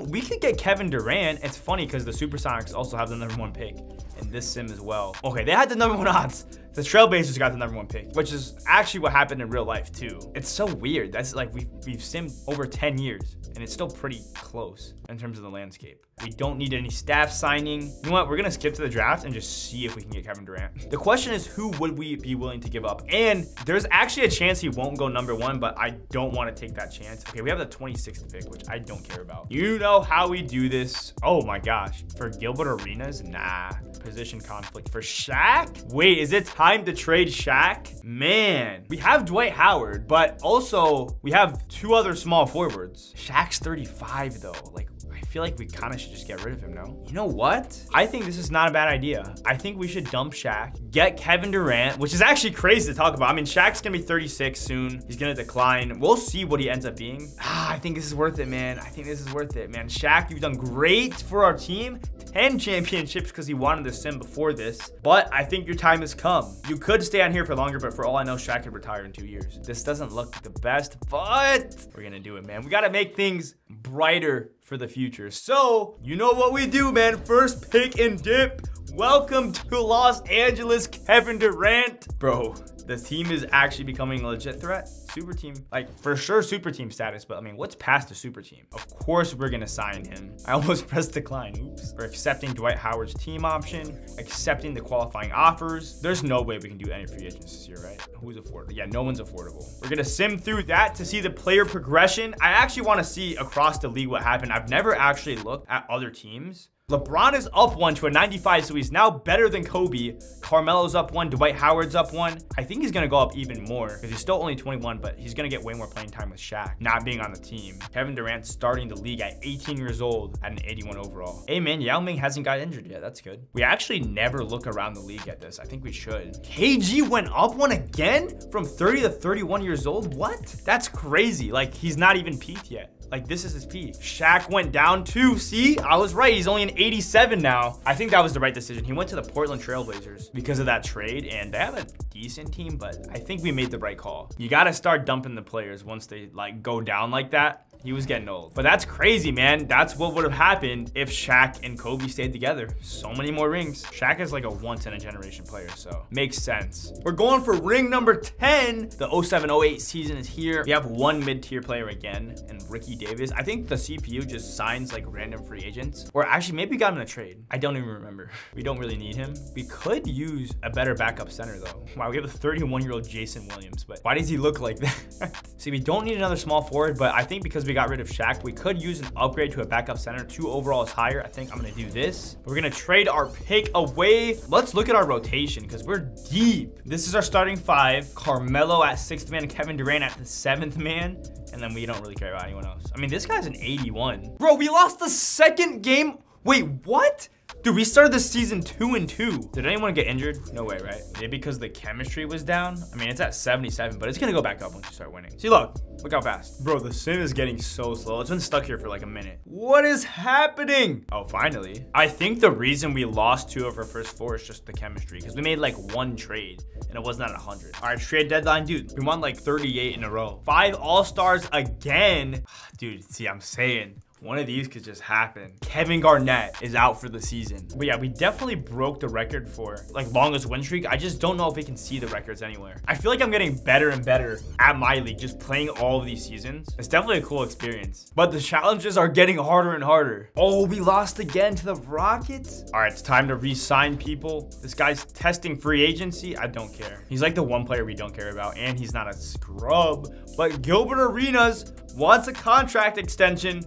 We could get Kevin Durant. It's funny because the Supersonics also have the #1 pick in this sim as well. Okay, they had the #1 odds. The Trailblazers got the #1 pick, which is actually what happened in real life too. It's so weird. That's like we've simmed over 10 years and it's still pretty close in terms of the landscape. We don't need any staff signing. You know what? We're gonna skip to the draft and just see if we can get Kevin Durant. The question is, who would we be willing to give up? And there's actually a chance he won't go #1, but I don't want to take that chance. Okay, we have the 26th pick, which I don't care about. You know how we do this. Oh my gosh. For Gilbert Arenas? Nah. Position conflict. For Shaq? Wait, is it time to trade Shaq? Man, we have Dwight Howard, but also we have 2 other small forwards. Shaq's 35 though. Like, I feel like we kind of should just get rid of him now. You know what? I think this is not a bad idea. I think we should dump Shaq, get Kevin Durant, which is actually crazy to talk about. I mean, Shaq's gonna be 36 soon. He's gonna decline. We'll see what he ends up being. I think this is worth it, man. I think this is worth it, man. Shaq, you've done great for our team. 10 championships because he wanted the sim before this, but I think your time has come. You could stay on here for longer, but for all I know, Shaq could retire in 2 years. This doesn't look the best, but we're gonna do it, man. We gotta make things brighter for the future. So, you know what we do, man. First pick and dip. Welcome to Los Angeles, Kevin Durant. Bro, this team is actually becoming a legit threat. Super team, like for sure super team status, but I mean, what's past the super team? Of course we're gonna sign him. I almost pressed decline, oops. We're accepting Dwight Howard's team option, accepting the qualifying offers. There's no way we can do any free agents this year, right? Who's affordable? Yeah, no one's affordable. We're gonna sim through that to see the player progression. I actually wanna see across the league what happened. I've never actually looked at other teams LeBron is up one to a 95, so he's now better than Kobe. Carmelo's up one. Dwight Howard's up one. I think he's going to go up even more because he's still only 21, but he's going to get way more playing time with Shaq not being on the team. Kevin Durant starting the league at 18 years old at an 81 overall. Hey, man, Yao Ming hasn't got injured yet. That's good. We actually never look around the league at this. I think we should. KG went up one again from 30 to 31 years old. What? That's crazy. Like, he's not even peaked yet. Like, this is his peak. Shaq went down too. See, I was right. He's only an 87 now. I think that was the right decision. He went to the Portland Trailblazers because of that trade, and they have a decent team, but I think we made the right call. You got to start dumping the players once they, like, go down like that. He was getting old. But that's crazy, man. That's what would have happened if Shaq and Kobe stayed together. So many more rings. Shaq is like a once-in-a-generation player, so makes sense. We're going for ring number 10. The 07-08 season is here. We have one mid-tier player again, and Ricky Davis. I think the CPU just signs like random free agents. Or actually, maybe we got him in a trade. I don't even remember. We don't really need him. We could use a better backup center, though. Wow, we have a 31-year-old Jason Williams, but why does he look like that? See, we don't need another small forward, but I think because we got rid of Shaq, we could use an upgrade to a backup center. 2 overall is higher. I think I'm gonna do this. We're gonna trade our pick away. Let's look at our rotation because we're deep. This is our starting 5. Carmelo at 6th man, Kevin Durant at the 7th man, and then we don't really care about anyone else. I mean, this guy's an 81. Bro, we lost the second game. Wait, what? Dude, we started this season 2-2. Did anyone get injured? No way, right? Maybe because the chemistry was down. I mean, it's at 77, but it's gonna go back up once you start winning. See, look how fast. Bro, the sim is getting so slow. It's been stuck here for like a minute. What is happening? Oh, finally. I think the reason we lost 2 of our first 4 is just the chemistry, because we made like 1 trade and it wasn't at 100. All right, trade deadline, dude. We won like 38 in a row. 5 all-stars again. Dude, see, I'm saying. One of these could just happen. Kevin Garnett is out for the season. But yeah, we definitely broke the record for like longest win streak. I just don't know if we can see the records anywhere. I feel like I'm getting better and better at my league, just playing all of these seasons. It's definitely a cool experience, but the challenges are getting harder and harder. Oh, we lost again to the Rockets. All right, it's time to re-sign people. This guy's testing free agency. I don't care. He's like the one player we don't care about, and he's not a scrub. But Gilbert Arenas wants a contract extension.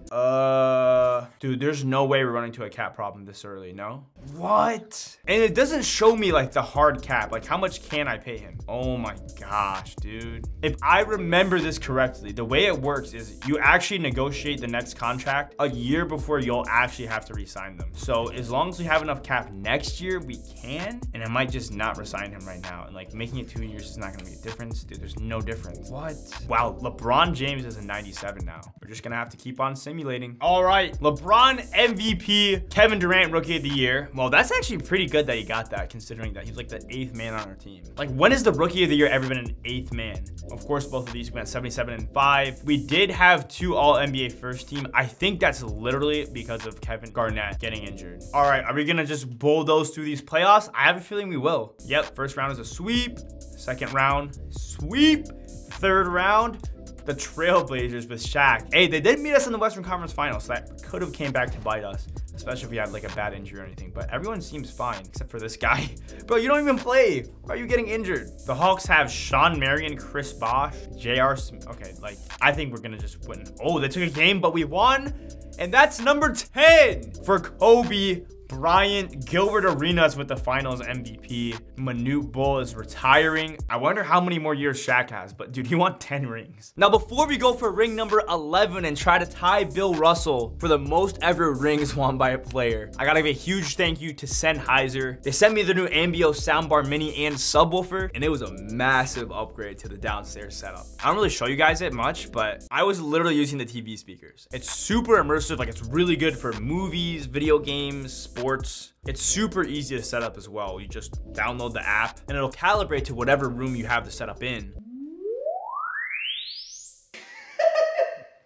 Dude, there's no way we're running into a cap problem this early, no? What? And it doesn't show me like the hard cap. Like, how much can I pay him? Oh my gosh, dude. If I remember this correctly, the way it works is you actually negotiate the next contract a year before you'll actually have to re-sign them. So as long as we have enough cap next year, we can. And I might just not re-sign him right now. And like making it 2 years is not gonna make a difference. Dude, there's no difference. What? Wow, LeBron James is a 97 now. We're just gonna have to keep on simulating. All right, LeBron MVP, Kevin Durant Rookie of the Year. Well, that's actually pretty good that he got that, considering that he's like the 8th man on our team. Like, when has the Rookie of the Year ever been an 8th man? Of course, both of these went 77 and 5. We did have 2 All-NBA first team. I think that's literally because of Kevin Garnett getting injured. All right, are we gonna just bulldoze through these playoffs? I have a feeling we will. Yep, first round is a sweep. Second round, sweep. Third round, the Trailblazers with Shaq. Hey, they did meet us in the Western Conference Finals, so that could have came back to bite us, especially if we had like a bad injury or anything, but everyone seems fine except for this guy. Bro, you don't even play. Why are you getting injured? The Hawks have Sean Marion, Chris Bosh, J.R. Smith. Okay, like, I think we're gonna just win. Oh, they took a game, but we won, and that's number 10 for Kobe Bryant. Gilbert Arenas with the Finals MVP. Manute Bull is retiring. I wonder how many more years Shaq has, but dude, he won 10 rings. Now, before we go for ring number 11 and try to tie Bill Russell for the most ever rings won by a player, I gotta give a huge thank you to Sennheiser. They sent me the new Ambio soundbar mini and subwoofer, and it was a massive upgrade to the downstairs setup. I don't really show you guys it much, but I was literally using the TV speakers. It's super immersive. Like, it's really good for movies, video games, sports. It's super easy to set up as well. You just download the app and it'll calibrate to whatever room you have the setup in.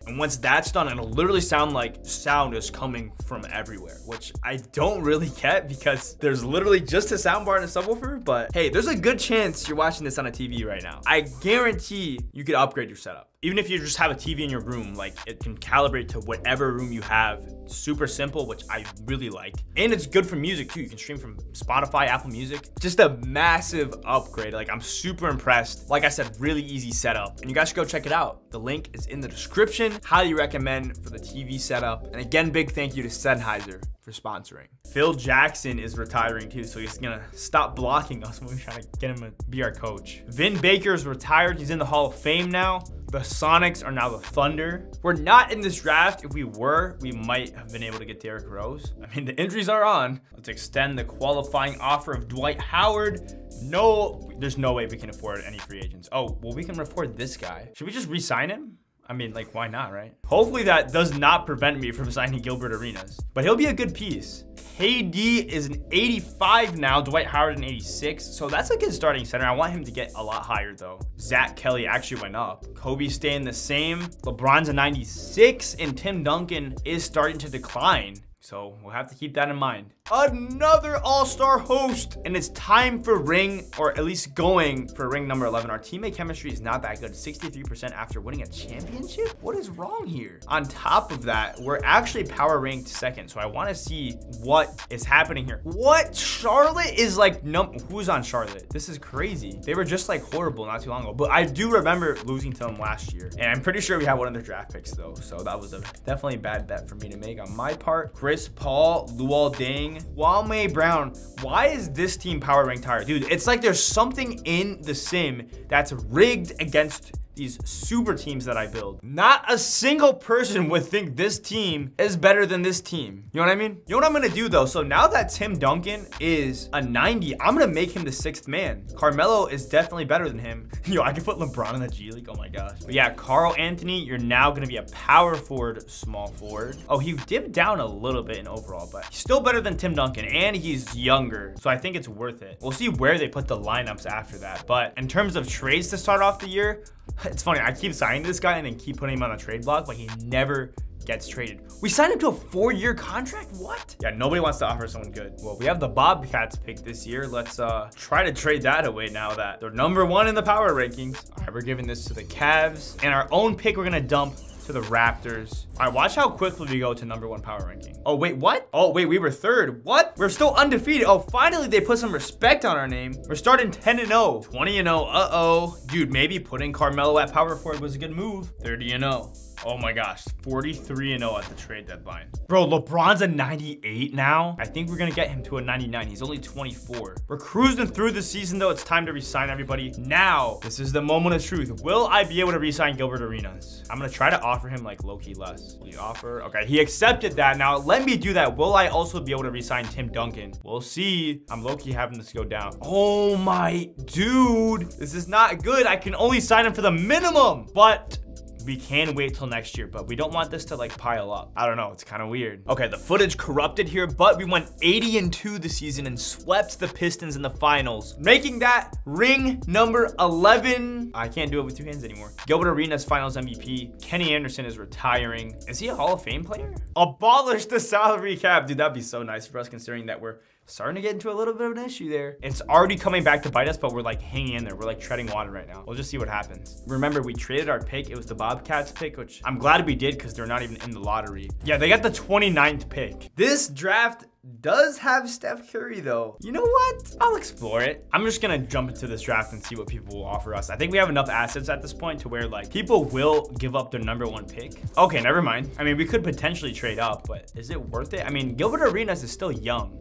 And once that's done, it'll literally sound like sound is coming from everywhere, which I don't really get because there's literally just a soundbar and a subwoofer. But hey, there's a good chance you're watching this on a TV right now. I guarantee you could upgrade your setup. Even if you just have a TV in your room, like, it can calibrate to whatever room you have. Super simple, which I really like. And it's good for music too. You can stream from Spotify, Apple Music. Just a massive upgrade. Like, I'm super impressed. Like I said, really easy setup. And you guys should go check it out. The link is in the description. Highly recommend for the TV setup. And again, big thank you to Sennheiser. for sponsoring. Phil Jackson is retiring too, so he's gonna stop blocking us when we try to get him to be our coach. Vin Baker's retired, he's in the Hall of Fame now. The Sonics are now the Thunder. We're not in this draft. If we were, we might have been able to get Derrick Rose. I mean, the injuries are on. Let's extend the qualifying offer of Dwight Howard. No, there's no way we can afford any free agents. Oh, well, we can afford this guy. Should we just re-sign him? I mean, like, why not, right? Hopefully that does not prevent me from signing Gilbert Arenas, but he'll be a good piece. KD is an 85 now, Dwight Howard an 86, so that's a good starting center. I want him to get a lot higher though. Zach Kelly actually went up. Kobe's staying the same. LeBron's a 96, and Tim Duncan is starting to decline. So we'll have to keep that in mind. Another all-star host, and it's time for ring, or at least going for ring number 11. Our teammate chemistry is not that good, 63% after winning a championship? What is wrong here? On top of that, we're actually power ranked second, so I wanna see what is happening here. What? Charlotte is like, who's on Charlotte? This is crazy. They were just like horrible not too long ago, but I do remember losing to them last year, and I'm pretty sure we had one of their draft picks though, so that was a definitely bad bet for me to make on my part. Chris Paul, Luol Deng, Kwame Brown. Why is this team power ranked higher? Dude, it's like there's something in the sim that's rigged against these super teams that I build. Not a single person would think this team is better than this team. You know what I mean? You know what I'm gonna do though? So now that Tim Duncan is a 90, I'm gonna make him the sixth man. Carmelo is definitely better than him. Yo, I could put LeBron in the G League, oh my gosh. But yeah, Karl Anthony, you're now gonna be a power forward, small forward. Oh, he dipped down a little bit in overall, but he's still better than Tim Duncan, and he's younger, so I think it's worth it. We'll see where they put the lineups after that. But in terms of trades to start off the year, it's funny, I keep signing this guy and then keep putting him on a trade block, but he never gets traded. We signed him to a 4-year contract? What? Yeah, nobody wants to offer someone good. Well, we have the Bobcats pick this year. Let's try to trade that away now that they're number one in the power rankings. All right, we're giving this to the Cavs. And our own pick, we're gonna dump to the Raptors. All right, watch how quickly we go to number one power ranking. Oh, wait, what? Oh, wait, we were third. What? We're still undefeated. Oh, finally, they put some respect on our name. We're starting 10-0. 20-0, uh-oh. Dude, maybe putting Carmelo at power forward was a good move. 30-0. Oh my gosh, 43-0 at the trade deadline. Bro, LeBron's a 98 now. I think we're gonna get him to a 99. He's only 24. We're cruising through the season though. It's time to resign everybody. Now, this is the moment of truth. Will I be able to resign Gilbert Arenas? I'm gonna try to offer him like low-key less. The offer, okay, he accepted that. Now, let me do that. Will I also be able to resign Tim Duncan? We'll see. I'm low-key having this go down. Oh my, dude. This is not good. I can only sign him for the minimum, but we can wait till next year, but we don't want this to like pile up. I don't know, it's kind of weird. Okay, the footage corrupted here, but we went 80-2 this season and swept the Pistons in the finals, making that ring number 11. I can't do it with two hands anymore. Gilbert Arenas finals MVP. Kenny Anderson is retiring. Is he a Hall of Fame player? Abolish the salary cap. Dude, that'd be so nice for us considering that we're starting to get into a little bit of an issue there. It's already coming back to bite us, but we're like hanging in there. We're like treading water right now. We'll just see what happens. Remember, we traded our pick. It was the Bobcats pick, which I'm glad we did because they're not even in the lottery. Yeah, they got the 29th pick. This draft does have Steph Curry though. You know what? I'll explore it. I'm just gonna jump into this draft and see what people will offer us. I think we have enough assets at this point to where like people will give up their number one pick. Okay, never mind. I mean, we could potentially trade up, but is it worth it? I mean, Gilbert Arenas is still young.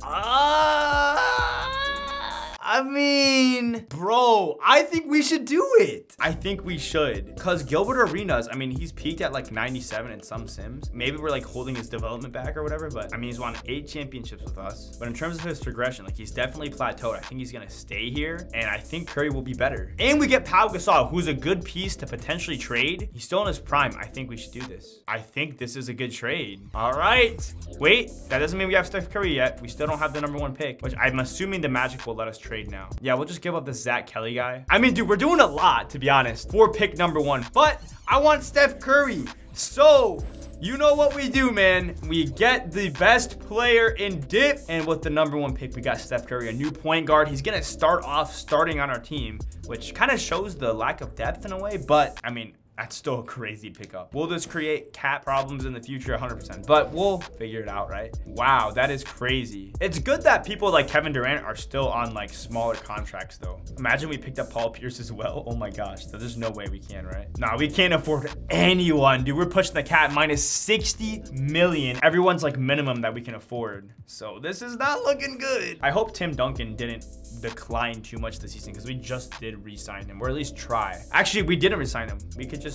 I mean, bro, I think we should do it. I think we should. Cause Gilbert Arenas, I mean, he's peaked at like 97 in some sims. Maybe we're like holding his development back or whatever, but I mean, he's won 8 championships with us. But in terms of his progression, like he's definitely plateaued. I think he's gonna stay here and I think Curry will be better. And we get Pau Gasol, who's a good piece to potentially trade. He's still in his prime. I think we should do this. I think this is a good trade. All right, wait, that doesn't mean we have Steph Curry yet. We still don't have the number one pick, which I'm assuming the Magic will let us trade now. Yeah, we'll just give up the Zach Kelly guy. I mean, dude, we're doing a lot, to be honest, for pick number 1, but I want Steph Curry. So, you know what we do, man. We get the best player in dip, and with the number 1 pick, we got Steph Curry, a new point guard. He's gonna start off starting on our team, which kind of shows the lack of depth in a way, but I mean, That's still a crazy pickup. Will this create cap problems in the future? 100%, but we'll figure it out, right? Wow, that is crazy. It's good that people like Kevin Durant are still on like smaller contracts though. Imagine we picked up Paul Pierce as well. Oh my gosh, so there's no way we can, right? Nah, we can't afford anyone, dude. We're pushing the cap minus 60 million. Everyone's like minimum that we can afford. So this is not looking good. I hope Tim Duncan didn't decline too much this season because we just did re-sign him, or at least try. Actually, we didn't re-sign him. We could just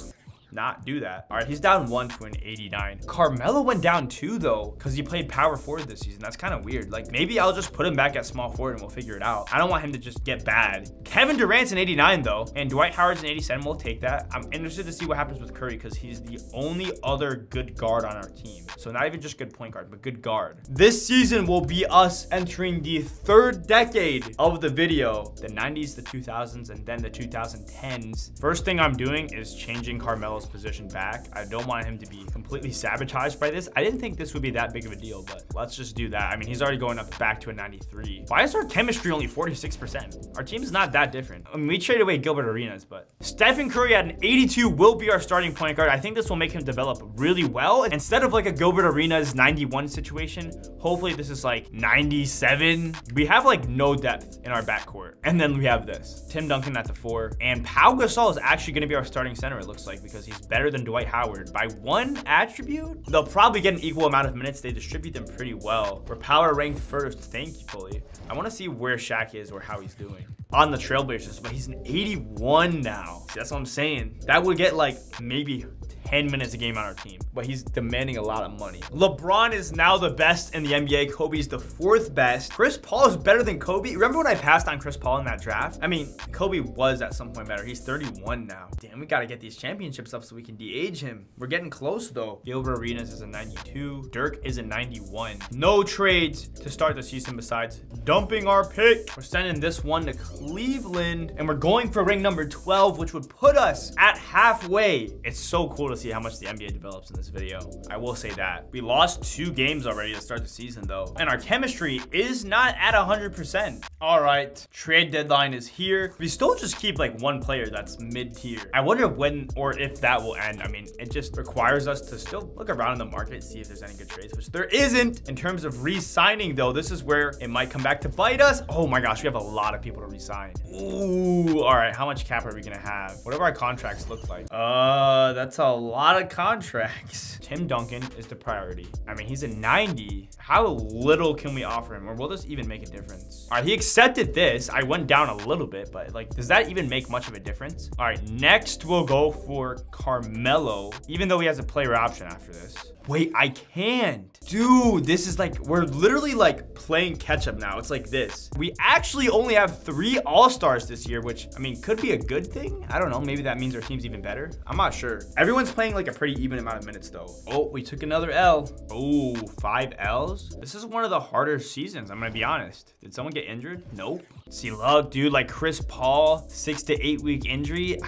not do that. All right, he's down 1 to an 89. Carmelo went down 2 though, because he played power forward this season. That's kind of weird. Like maybe I'll just put him back at small forward and we'll figure it out. I don't want him to just get bad. Kevin Durant's an 89 though, and Dwight Howard's an 87. We'll take that. I'm interested to see what happens with Curry because he's the only other good guard on our team. So not even just good point guard, but good guard. This season will be us entering the third decade of the video, the 90s, the 2000s, and then the 2010s. First thing I'm doing is changing Carmelo's position back. I don't want him to be completely sabotaged by this. I didn't think this would be that big of a deal, but let's just do that. I mean, he's already going up back to a 93. Why is our chemistry only 46%? Our team's not that different. I mean, we traded away Gilbert Arenas, but Stephen Curry at an 82 will be our starting point guard. I think this will make him develop really well. Instead of like a Gilbert Arenas 91 situation, hopefully this is like 97. We have like no depth in our backcourt. And then we have this. Tim Duncan at the 4. And Pau Gasol is actually going to be our starting center, it looks like, because he's better than Dwight Howard by one attribute. They'll probably get an equal amount of minutes. They distribute them pretty well. We're power ranked first, thankfully. I want to see where Shaq is or how he's doing on the Trailblazers, but he's an 81 now. See, that's what I'm saying. That would get like maybe 10 minutes a game on our team, but he's demanding a lot of money. LeBron is now the best in the NBA. Kobe's the 4th best. Chris Paul is better than Kobe. Remember when I passed on Chris Paul in that draft? I mean, Kobe was at some point better. He's 31 now. Damn, we gotta get these championships up so we can de-age him. We're getting close though. Gilbert Arenas is a 92. Dirk is a 91. No trades to start the season besides dumping our pick. We're sending this one to Cleveland, and we're going for ring number 12, which would put us at halfway. It's so cool to see how much the NBA develops in this video. I will say that. We lost 2 games already to start the season though, and our chemistry is not at 100%. All right, trade deadline is here. We still just keep like one player that's mid-tier. I wonder when or if that will end. I mean, it just requires us to still look around in the market, see if there's any good trades, which there isn't. In terms of re-signing though, this is where it might come back to bite us. Oh my gosh, we have a lot of people to re-sign. Ooh, all right, how much cap are we gonna have? What do our contracts look like? That's a lot of contracts. Tim Duncan is the priority. I mean, he's a 90. How little can we offer him, or will this even make a difference? All right, he accepted this. I went down a little bit, but like, does that even make much of a difference? All right, next we'll go for Carmelo, even though he has a player option after this. Wait, I can't. Dude, this is like, we're literally like playing catch up now. It's like this. We actually only have 3 All-Stars this year, which I mean, could be a good thing. I don't know, maybe that means our team's even better. I'm not sure. Everyone's playing like a pretty even amount of minutes though. Oh, we took another L. Oh, 5 L's. This is one of the harder seasons, I'm gonna be honest. Did someone get injured? Nope. See, look, dude, like Chris Paul, 6 to 8 week injury.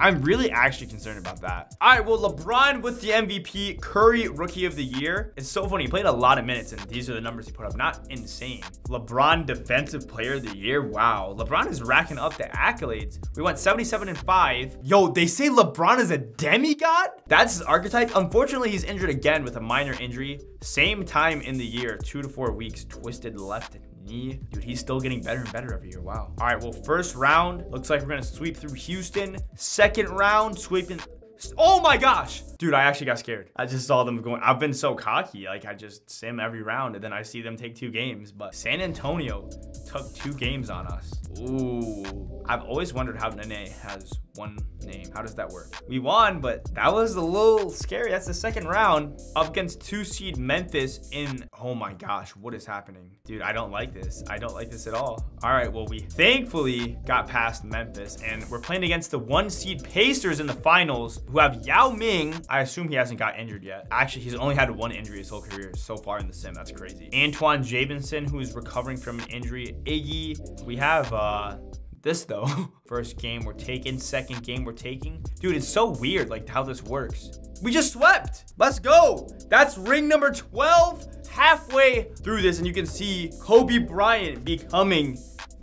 I'm really actually concerned about that. All right, well, LeBron with the MVP, Curry rookie of the year. It's so funny, he played a lot of minutes and these are the numbers he put up. Not insane. LeBron defensive player of the year. Wow, LeBron is racking up the accolades. We went 77 and 5. Yo, they say LeBron is a demigod. That's his archetype. Unfortunately, he's injured again with a minor injury, same time in the year, 2 to 4 weeks, twisted left knee. Dude, he's still getting better and better every year. Wow. All right, well, first round looks like we're gonna sweep through Houston. Second round sweeping. Oh my gosh. Dude, I actually got scared. I just saw them going. I've been so cocky. Like, I just sim every round, and then I see them take 2 games. But San Antonio took 2 games on us. Ooh. I've always wondered how Nene has one name. How does that work? We won, but that was a little scary. That's the second round up against 2 seed Memphis in, oh my gosh, what is happening? Dude, I don't like this. I don't like this at all. All right, well, we thankfully got past Memphis, and we're playing against the 1 seed Pacers in the finals, who have Yao Ming. I assume he hasn't got injured yet. Actually, he's only had 1 injury his whole career so far in the sim. That's crazy. Antoine Jamison, who's recovering from an injury. Iggy. We have, this though. First game we're taking, second game we're taking. Dude, it's so weird like how this works. We just swept. Let's go. That's ring number 12, halfway through this, and you can see Kobe Bryant becoming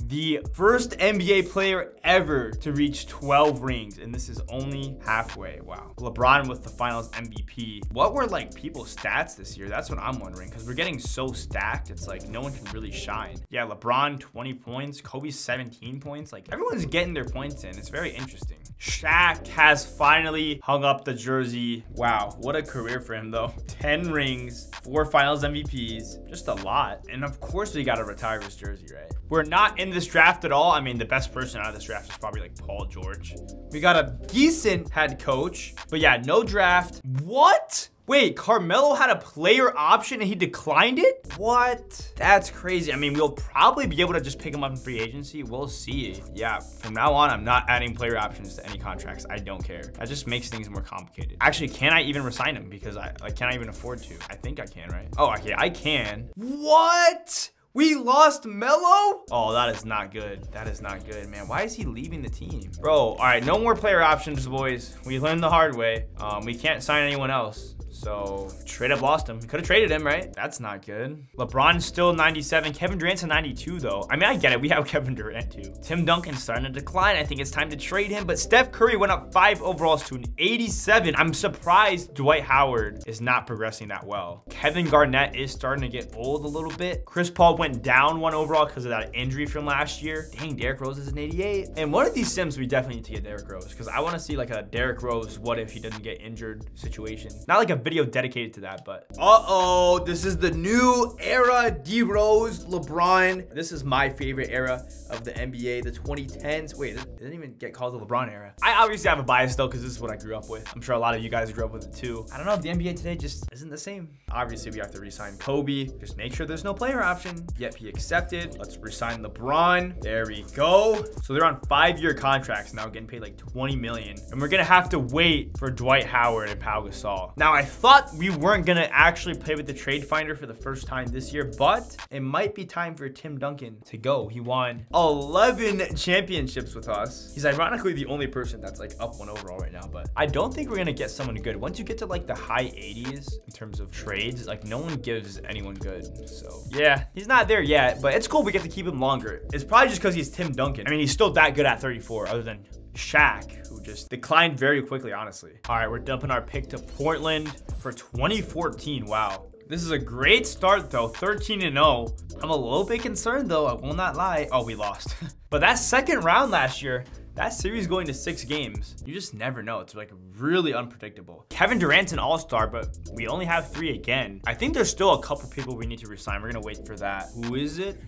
the first NBA player ever to reach 12 rings, and this is only halfway. Wow. LeBron with the finals MVP. What were like people's stats this year? That's what I'm wondering, because we're getting so stacked. It's like no one can really shine. Yeah, LeBron 20 points, Kobe 17 points. Like everyone's getting their points in. It's very interesting. Shaq has finally hung up the jersey. Wow, what a career for him though. 10 rings, 4 finals MVPs, just a lot. And of course we gotta retire his jersey, right? We're not in this draft at all. I mean, the best person out of this draft is probably like Paul George. We got a decent head coach, but yeah, no draft. What? Wait, Carmelo had a player option and he declined it? What? That's crazy. I mean, we'll probably be able to just pick him up in free agency. We'll see. Yeah, from now on, I'm not adding player options to any contracts. I don't care. That just makes things more complicated. Actually, can I even resign him? Because I can't even afford to. I think I can, right? Oh, okay, I can. What? We lost Melo? Oh, that is not good. That is not good, man. Why is he leaving the team? Bro, all right, no more player options, boys. We learned the hard way. We can't sign anyone else. So straight up lost him. Could have traded him, right? That's not good. LeBron's still 97. Kevin Durant's a 92 though. I mean, I get it. We have Kevin Durant too. Tim Duncan's starting to decline. I think it's time to trade him. But Steph Curry went up 5 overalls to an 87. I'm surprised Dwight Howard is not progressing that well. Kevin Garnett is starting to get old a little bit. Chris Paul went down 1 overall because of that injury from last year. Dang, Derrick Rose is an 88. And one of these sims, we definitely need to get Derrick Rose because I want to see like a Derrick Rose what if he doesn't get injured situation. Not like a video dedicated to that, but uh-oh, this is the new era. D Rose, LeBron. This is my favorite era of the NBA, the 2010s. Wait, it didn't even get called the LeBron era. I obviously have a bias though, because this is what I grew up with. I'm sure a lot of you guys grew up with it too. I don't know if the NBA today just isn't the same. Obviously, we have to re-sign Kobe. Just make sure there's no player option. Yep, he accepted. Let's re-sign LeBron. There we go. So they're on 5-year contracts now, getting paid like 20 million, and we're gonna have to wait for Dwight Howard and Pau Gasol. Now, I thought we weren't going to actually play with the trade finder for the first time this year, but it might be time for Tim Duncan to go. He won 11 championships with us. He's ironically the only person that's like up 1 overall right now, but I don't think we're going to get someone good. Once you get to like the high 80s in terms of trades, like no one gives anyone good. So yeah, he's not there yet, but it's cool we get to keep him longer. It's probably just because he's Tim Duncan. I mean, he's still that good at 34 other than Shaq, who just declined very quickly, honestly. All right, we're dumping our pick to Portland for 2014. Wow. This is a great start though, 13-0. I'm a little bit concerned though, I will not lie. Oh, we lost. But that second round last year, that series going to 6 games, you just never know. It's like really unpredictable. Kevin Durant's an all-star, but we only have 3 again. I think there's still a couple people we need to resign. We're gonna wait for that. Who is it?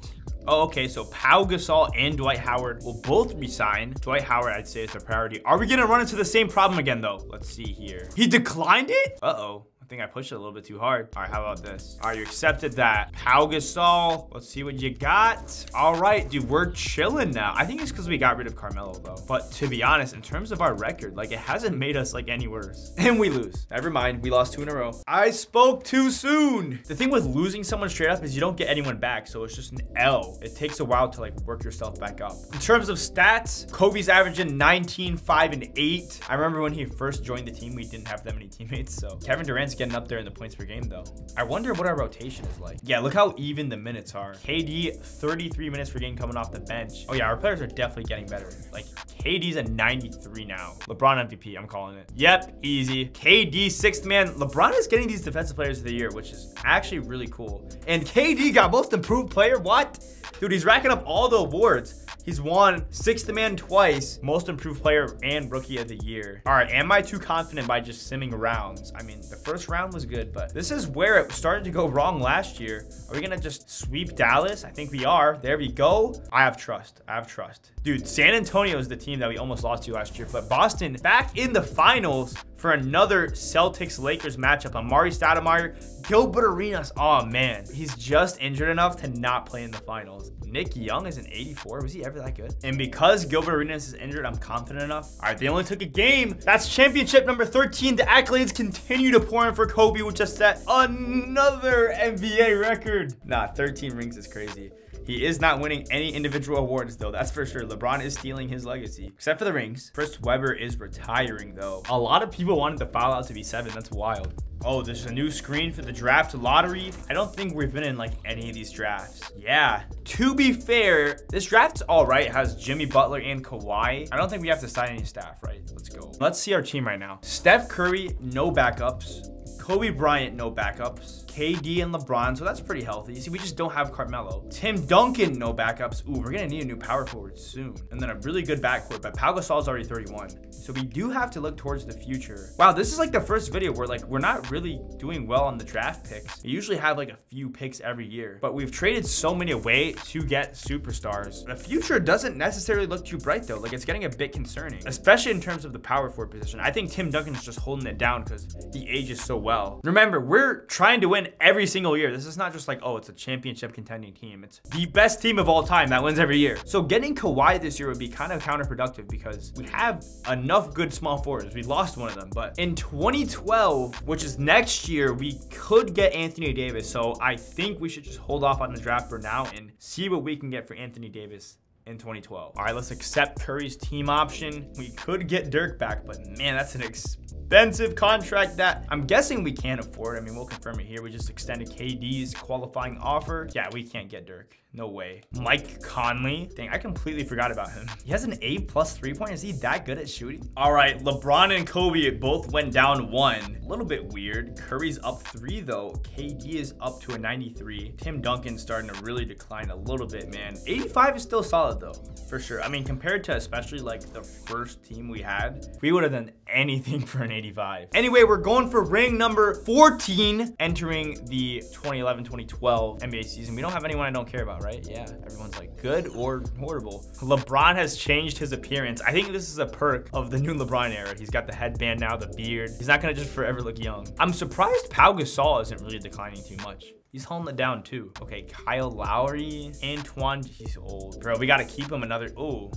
Oh, okay, so Pau Gasol and Dwight Howard will both resign. Dwight Howard, I'd say, is the priority. Are we gonna run into the same problem again though? Let's see here. He declined it? Uh-oh. I think I pushed it a little bit too hard. All right, how about this? All right, you accepted that. Pau Gasol, let's see what you got. All right, dude, we're chilling now. I think it's because we got rid of Carmelo though. But to be honest, in terms of our record, like it hasn't made us like any worse. And we lose. Never mind, we lost 2 in a row. I spoke too soon. The thing with losing someone straight up is you don't get anyone back. So it's just an L. It takes a while to like work yourself back up. In terms of stats, Kobe's averaging 19, 5, and 8. I remember when he first joined the team, we didn't have that many teammates. So Kevin Durant's getting up there in the points per game though. I wonder what our rotation is like. Yeah, look how even the minutes are. KD 33 minutes per game coming off the bench. Oh yeah, our players are definitely getting better. Like KD's a 93 now. LeBron MVP, I'm calling it. Yep, easy. KD 6th man. LeBron is getting these defensive players of the year, which is actually really cool. And KD got most improved player. What? Dude, he's racking up all the awards. He's won 6th man twice, most improved player, and rookie of the year. All right, am I too confident by just simming rounds? I mean, the first round was good, but this is where it started to go wrong last year. Are we gonna just sweep Dallas? I think we are. There we go. I have trust. I have trust. Dude, San Antonio is the team that we almost lost to last year, but Boston back in the finals for another Celtics-Lakers matchup. Amari Stoudemire, Gilbert Arenas. Oh man, he's just injured enough to not play in the finals. Nick Young is an 84. Was he ever that good? And because Gilbert Arenas is injured, I'm confident enough. All right, they only took a game. That's championship number 13. The accolades continue to pour in for Kobe, which just set another NBA record. Nah, 13 rings is crazy. He is not winning any individual awards, though. That's for sure. LeBron is stealing his legacy, except for the rings. Chris Webber is retiring, though. A lot of people wanted the foul out to be 7. That's wild. Oh, there's a new screen for the draft lottery. I don't think we've been in like any of these drafts. Yeah, to be fair, this draft's all right. It has Jimmy Butler and Kawhi. I don't think we have to sign any staff, right? Let's go. Let's see our team right now. Steph Curry, no backups. Kobe Bryant, no backups. KD and LeBron, so that's pretty healthy. You see, we just don't have Carmelo. Tim Duncan, no backups. Ooh, we're gonna need a new power forward soon. And then a really good backcourt, but Pau Gasol's already 31. So we do have to look towards the future. Wow, this is like the first video where like, we're not really doing well on the draft picks. We usually have like a few picks every year, but we've traded so many away to get superstars. The future doesn't necessarily look too bright though. Like it's getting a bit concerning, especially in terms of the power forward position. I think Tim Duncan's just holding it down because he ages so well. Remember, we're trying to win every single year. This is not just like, oh, it's a championship contending team. It's the best team of all time that wins every year. So getting Kawhi this year would be kind of counterproductive because we have enough good small forwards. We lost one of them, but in 2012, which is next year, we could get Anthony Davis. So I think we should just hold off on the draft for now and see what we can get for Anthony Davis in 2012. All right, let's accept Curry's team option. We could get Dirk back, but man, that's an expensive contract that I'm guessing we can't afford. I mean, we'll confirm it here. We just extended KD's qualifying offer. Yeah, we can't get Dirk. No way. Mike Conley. Dang, I completely forgot about him. He has an A+ three-point. Is he that good at shooting? All right, LeBron and Kobe both went down 1. A little bit weird. Curry's up 3, though. KD is up to a 93. Tim Duncan's starting to really decline a little bit, man. 85 is still solid, though, for sure. I mean, compared to especially, like, the first team we had, we would have done anything for an 85. Anyway, we're going for ring number 14, entering the 2011-2012 NBA season. We don't have anyone I don't care about, right? Yeah, everyone's like good or horrible. LeBron has changed his appearance. I think this is a perk of the new LeBron era. He's got the headband now, the beard. He's not gonna just forever look young. I'm surprised Pau Gasol isn't really declining too much. He's holding it down too. Okay, Kyle Lowry, Antoine, he's old. Bro, we gotta keep him another, ooh,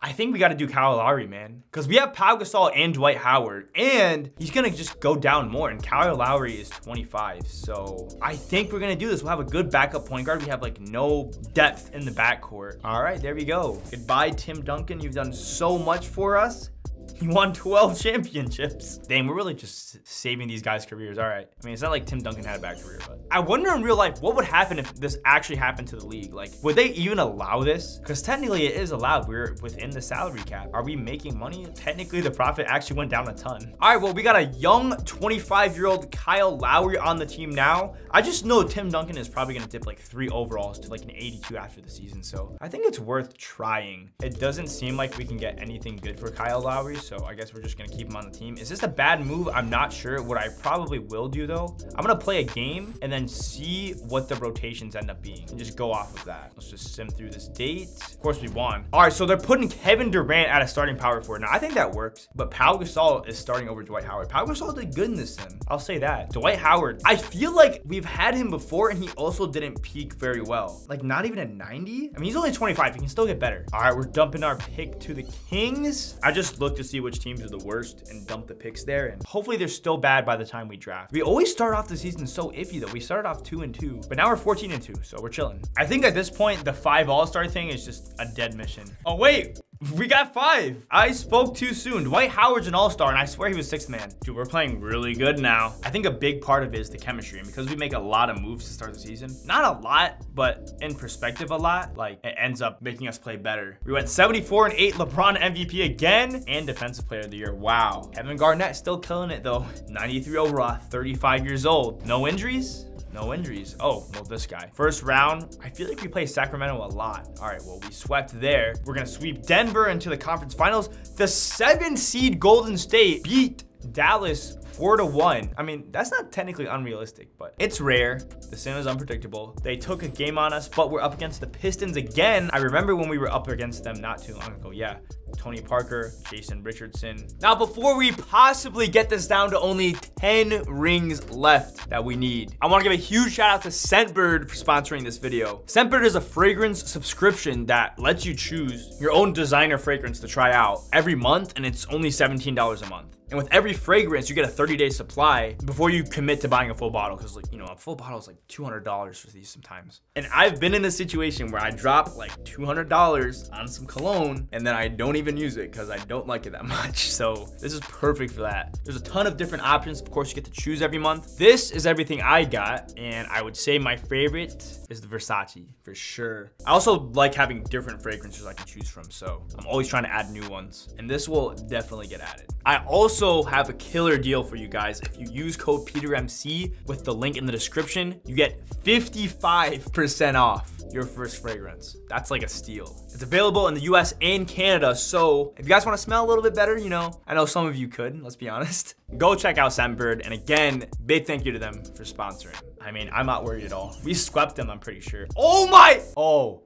I think we got to do Kyle Lowry, man, because we have Pau Gasol and Dwight Howard, and he's going to just go down more, and Kyle Lowry is 25, so I think we're going to do this. We'll have a good backup point guard. We have, like, no depth in the backcourt. All right, there we go. Goodbye, Tim Duncan. You've done so much for us. He won 12 championships. Dang, we're really just saving these guys' careers. All right. I mean, it's not like Tim Duncan had a bad career, but I wonder in real life, what would happen if this actually happened to the league? Like, would they even allow this? Because technically it is allowed. We're within the salary cap. Are we making money? Technically, the profit actually went down a ton. All right, well, we got a young 25-year-old Kyle Lowry on the team now. I just know Tim Duncan is probably going to dip like 3 overalls to like an 82 after the season. So I think it's worth trying. It doesn't seem like we can get anything good for Kyle Lowry. So I guess we're just gonna keep him on the team. Is this a bad move? I'm not sure. What I probably will do though, I'm gonna play a game and then see what the rotations end up being and just go off of that. Let's just sim through this date. Of course we won. All right, so they're putting Kevin Durant at a starting power forward. Now I think that works, but Pau Gasol is starting over Dwight Howard. Pau Gasol did good in this sim. I'll say that. Dwight Howard, I feel like we've had him before and he also didn't peak very well. Like not even a 90? I mean, he's only 25. He can still get better. All right, we're dumping our pick to the Kings. I just looked to see which teams are the worst and dump the picks there, and hopefully they're still bad by the time we draft. We always start off the season so iffy though. We started off 2-2, but now we're 14-2, so we're chilling. I think at this point the 5 all-star thing is just a dead mission. Oh wait, we got 5. I spoke too soon. Dwight Howard's an all-star, and I swear he was 6th man. Dude, we're playing really good now. I think a big part of it is the chemistry, and because we make a lot of moves to start the season, not a lot, but in perspective a lot, like it ends up making us play better. We went 74-8, LeBron MVP again, and Defensive Player of the Year. Wow. Kevin Garnett still killing it, though. 93 overall, 35 years old. No injuries? No injuries. Oh, well, this guy. First round, I feel like we play Sacramento a lot. All right, well, we swept there. We're going to sweep Denver into the conference finals. The 7th seed Golden State beat Dallas 4-1. I mean, that's not technically unrealistic, but it's rare. The sim is unpredictable. They took a game on us, but we're up against the Pistons again. I remember when we were up against them not too long ago. Yeah. Tony Parker, Jason Richardson. Now, before we possibly get this down to only 10 rings left that we need, I want to give a huge shout out to Scentbird for sponsoring this video. Scentbird is a fragrance subscription that lets you choose your own designer fragrance to try out every month, and it's only $17 a month. And with every fragrance, you get a 30 30-day supply before you commit to buying a full bottle. Cause like, you know, a full bottle is like $200 for these sometimes. And I've been in a situation where I dropped like $200 on some cologne and then I don't even use it cause I don't like it that much. So this is perfect for that. There's a ton of different options. Of course, you get to choose every month. This is everything I got. And I would say my favorite is the Versace for sure. I also like having different fragrances I can choose from. So I'm always trying to add new ones and this will definitely get added. I also have a killer deal for you guys. If you use code PeterMC with the link in the description, you get 55% off your first fragrance. That's like a steal. It's available in the US and Canada. So if you guys want to smell a little bit better, you know, I know some of you could, let's be honest. Go check out Scentbird. And again, big thank you to them for sponsoring. I mean, I'm not worried at all. We swept them, I'm pretty sure. Oh my, oh,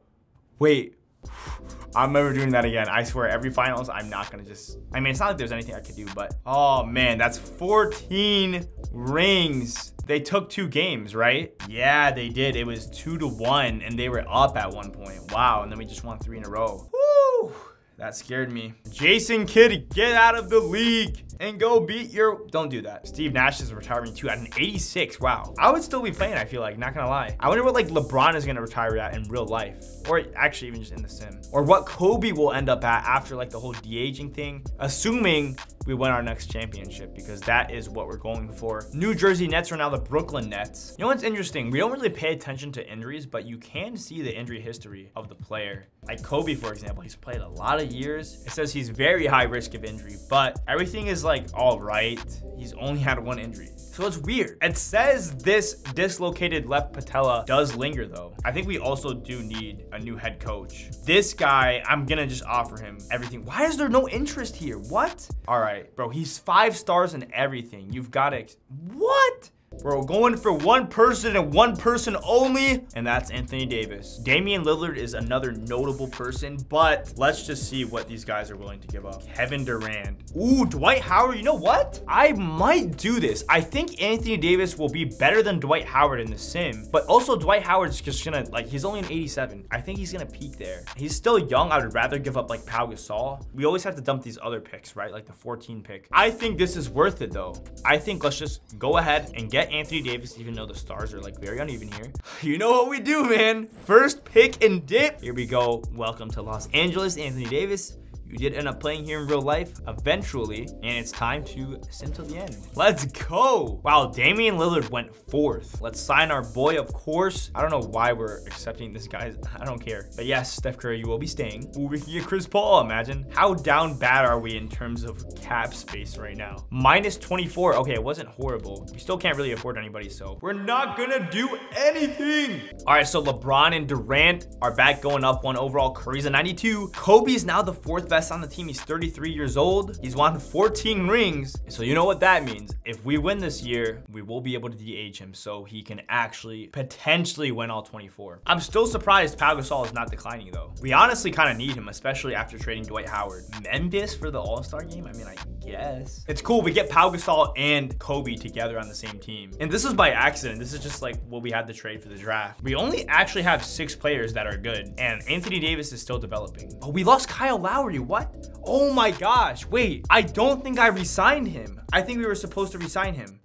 wait. I'm never doing that again. I swear every finals, I'm not gonna just, I mean, it's not like there's anything I could do, but oh man, that's 14 rings. They took 2 games, right? Yeah, they did. It was 2-1 and they were up at one point. Wow, and then we just won 3 in a row. Woo, that scared me. Jason Kidd, get out of the league and go beat your, don't do that. Steve Nash is retiring too at an 86, wow. I would still be playing, I feel like, not gonna lie. I wonder what like LeBron is gonna retire at in real life, or actually even just in the sim, or what Kobe will end up at after like the whole de-aging thing, assuming we win our next championship, because that is what we're going for. New Jersey Nets are now the Brooklyn Nets. You know what's interesting? We don't really pay attention to injuries, but you can see the injury history of the player. Like Kobe, for example, he's played a lot of years. It says he's very high risk of injury, but everything is like, all right, he's only had 1 injury. So it's weird. It says this dislocated left patella does linger though. I think we also do need a new head coach. This guy, I'm gonna just offer him everything. Why is there no interest here? What? All right, bro, he's 5 stars in everything. You've got to, what? We're going for 1 person and 1 person only, and that's Anthony Davis. Damian Lillard is another notable person, but let's just see what these guys are willing to give up. Kevin Durant. Ooh, Dwight Howard, you know what? I might do this. I think Anthony Davis will be better than Dwight Howard in the sim, but also Dwight Howard's just gonna, like, he's only an 87. I think he's gonna peak there. He's still young. I would rather give up like Pau Gasol. We always have to dump these other picks, right? Like the 14 pick. I think this is worth it though. I think let's just go ahead and get Anthony Davis, even though the stars are like very uneven here. You know what we do, man. First pick and dip. Here we go. Welcome to Los Angeles, Anthony Davis. You did end up playing here in real life eventually, and it's time to sim till the end. Let's go. Wow, Damian Lillard went 4th. Let's sign our boy, of course. I don't know why we're accepting this guy. I don't care. But yes, Steph Curry, you will be staying. Ooh, we can get Chris Paul, imagine. How down bad are we in terms of cap space right now? Minus 24. Okay, it wasn't horrible. We still can't really afford anybody, so we're not gonna do anything. All right, so LeBron and Durant are back going up 1 overall. Curry's a 92. Kobe's now the 4th best on the team. He's 33 years old. He's won 14 rings. So you know what that means. If we win this year, we will be able to de-age him so he can actually potentially win all 24. I'm still surprised Pau Gasol is not declining though. We honestly kind of need him, especially after trading Dwight Howard. Mendes for the All-Star game? I mean, I guess. It's cool. We get Pau Gasol and Kobe together on the same team. And this is by accident. This is just like what we had to trade for the draft. We only actually have 6 players that are good and Anthony Davis is still developing. Oh, we lost Kyle Lowry. What? Oh my gosh. Wait, I don't think I re-signed him. I think we were supposed to re-sign him.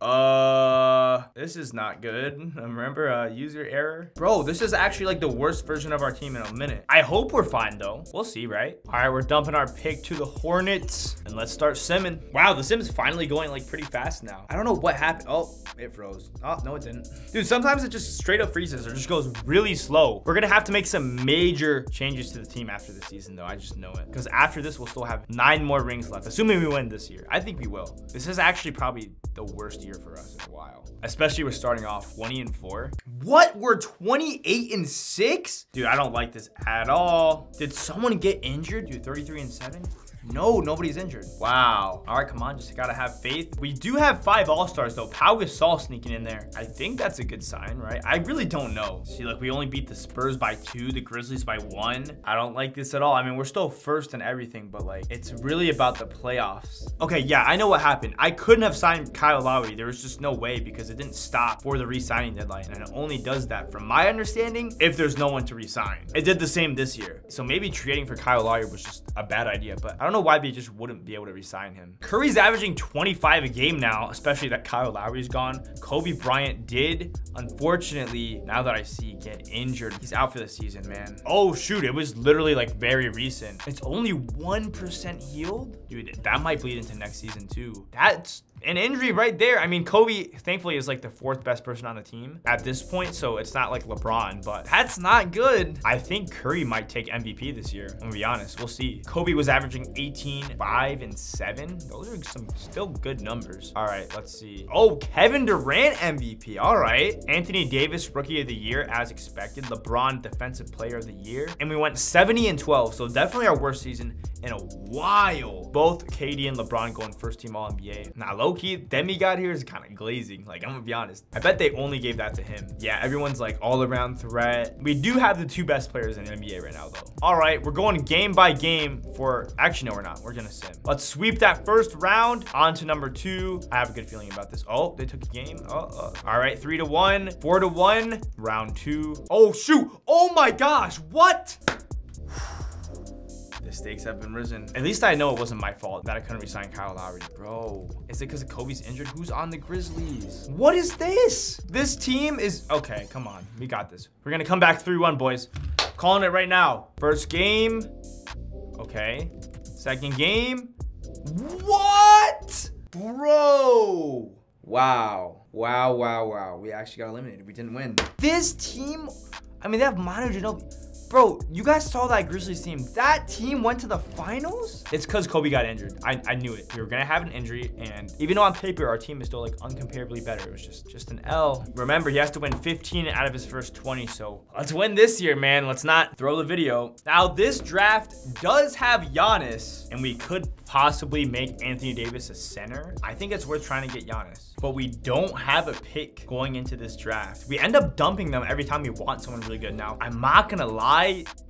This is not good. Remember, user error. Bro, this is actually like the worst version of our team in a minute. I hope we're fine though. We'll see, right? All right, we're dumping our pick to the Hornets and let's start simming. Wow, the sim is finally going like pretty fast now. I don't know what happened. Oh, it froze. Oh, no, it didn't. Dude, sometimes it just straight up freezes or just goes really slow. We're gonna have to make some major changes to the team after the season though. I just know it. Because after this, we'll still have 9 more rings left, assuming we win this year. I think we will. This is actually probably the worst year for us in a while, especially we're starting off 20-4. What? We're 28-6? Dude, I don't like this at all. Did someone get injured? Dude, 33-7? No, nobody's injured. Wow. All right, come on. Just gotta have faith. We do have 5 All-Stars though. Pau Gasol sneaking in there. I think that's a good sign, right? I really don't know. See, like we only beat the Spurs by 2, the Grizzlies by 1. I don't like this at all. I mean, we're still 1st in everything, but like it's really about the playoffs. Okay, yeah, I know what happened. I couldn't have signed Kyle Lowry. There was just no way because it didn't stop for the re-signing deadline. And it only does that, from my understanding, if there's no one to re-sign. It did the same this year. So maybe trading for Kyle Lowry was just a bad idea, but I don't know know why they just wouldn't be able to re-sign him. Curry's averaging 25 a game now, especially that Kyle Lowry's gone. Kobe Bryant did, unfortunately, now that I see, get injured. He's out for the season, man. Oh, shoot. It was literally like very recent. It's only 1% healed. Dude, that might bleed into next season too. That's an injury right there. I mean, Kobe, thankfully, is like the fourth best person on the team at this point, so it's not like LeBron, but that's not good. I think Curry might take MVP this year. I'm gonna be honest. We'll see. Kobe was averaging 18, 5, and 7. Those are some still good numbers. All right, let's see. Oh, Kevin Durant MVP. All right. Anthony Davis, Rookie of the Year, as expected. LeBron, Defensive Player of the Year. And we went 70-12, so definitely our worst season in a while. Both KD and LeBron going first team All-NBA. Now, low-key, Demigod here is kind of glazing. Like, I'm gonna be honest. I bet they only gave that to him. Yeah, everyone's like all-around threat. We do have the two best players in the NBA right now, though. All right, we're going game by game for... Actually, no, we're not. We're gonna sim. Let's sweep that first round. On to number two. I have a good feeling about this. Oh, they took a game. All right, 3-1, 4-1, round two. Oh, shoot. Oh, my gosh. What? The stakes have been risen. At least I know it wasn't my fault that I couldn't re-sign Kyle Lowry. Bro, is it because Kobe's injured? Who's on the Grizzlies? What is this? This team is... Okay, come on. We got this. We're going to come back 3-1, boys. Calling it right now. First game. Okay. Second game. What? Bro. Wow. Wow, wow, wow. We actually got eliminated. We didn't win. This team... I mean, they have Manu Ginobili... Bro, you guys saw that Grizzlies team. That team went to the finals? It's because Kobe got injured. I knew it. We were going to have an injury, and even though on paper, our team is still like uncomparably better. It was just an L. Remember, he has to win 15 out of his first 20, so let's win this year, man. Let's not throw the video. Now, this draft does have Giannis, and we could possibly make Anthony Davis a center. I think it's worth trying to get Giannis, but we don't have a pick going into this draft. We end up dumping them every time we want someone really good. Now, I'm not going to lie.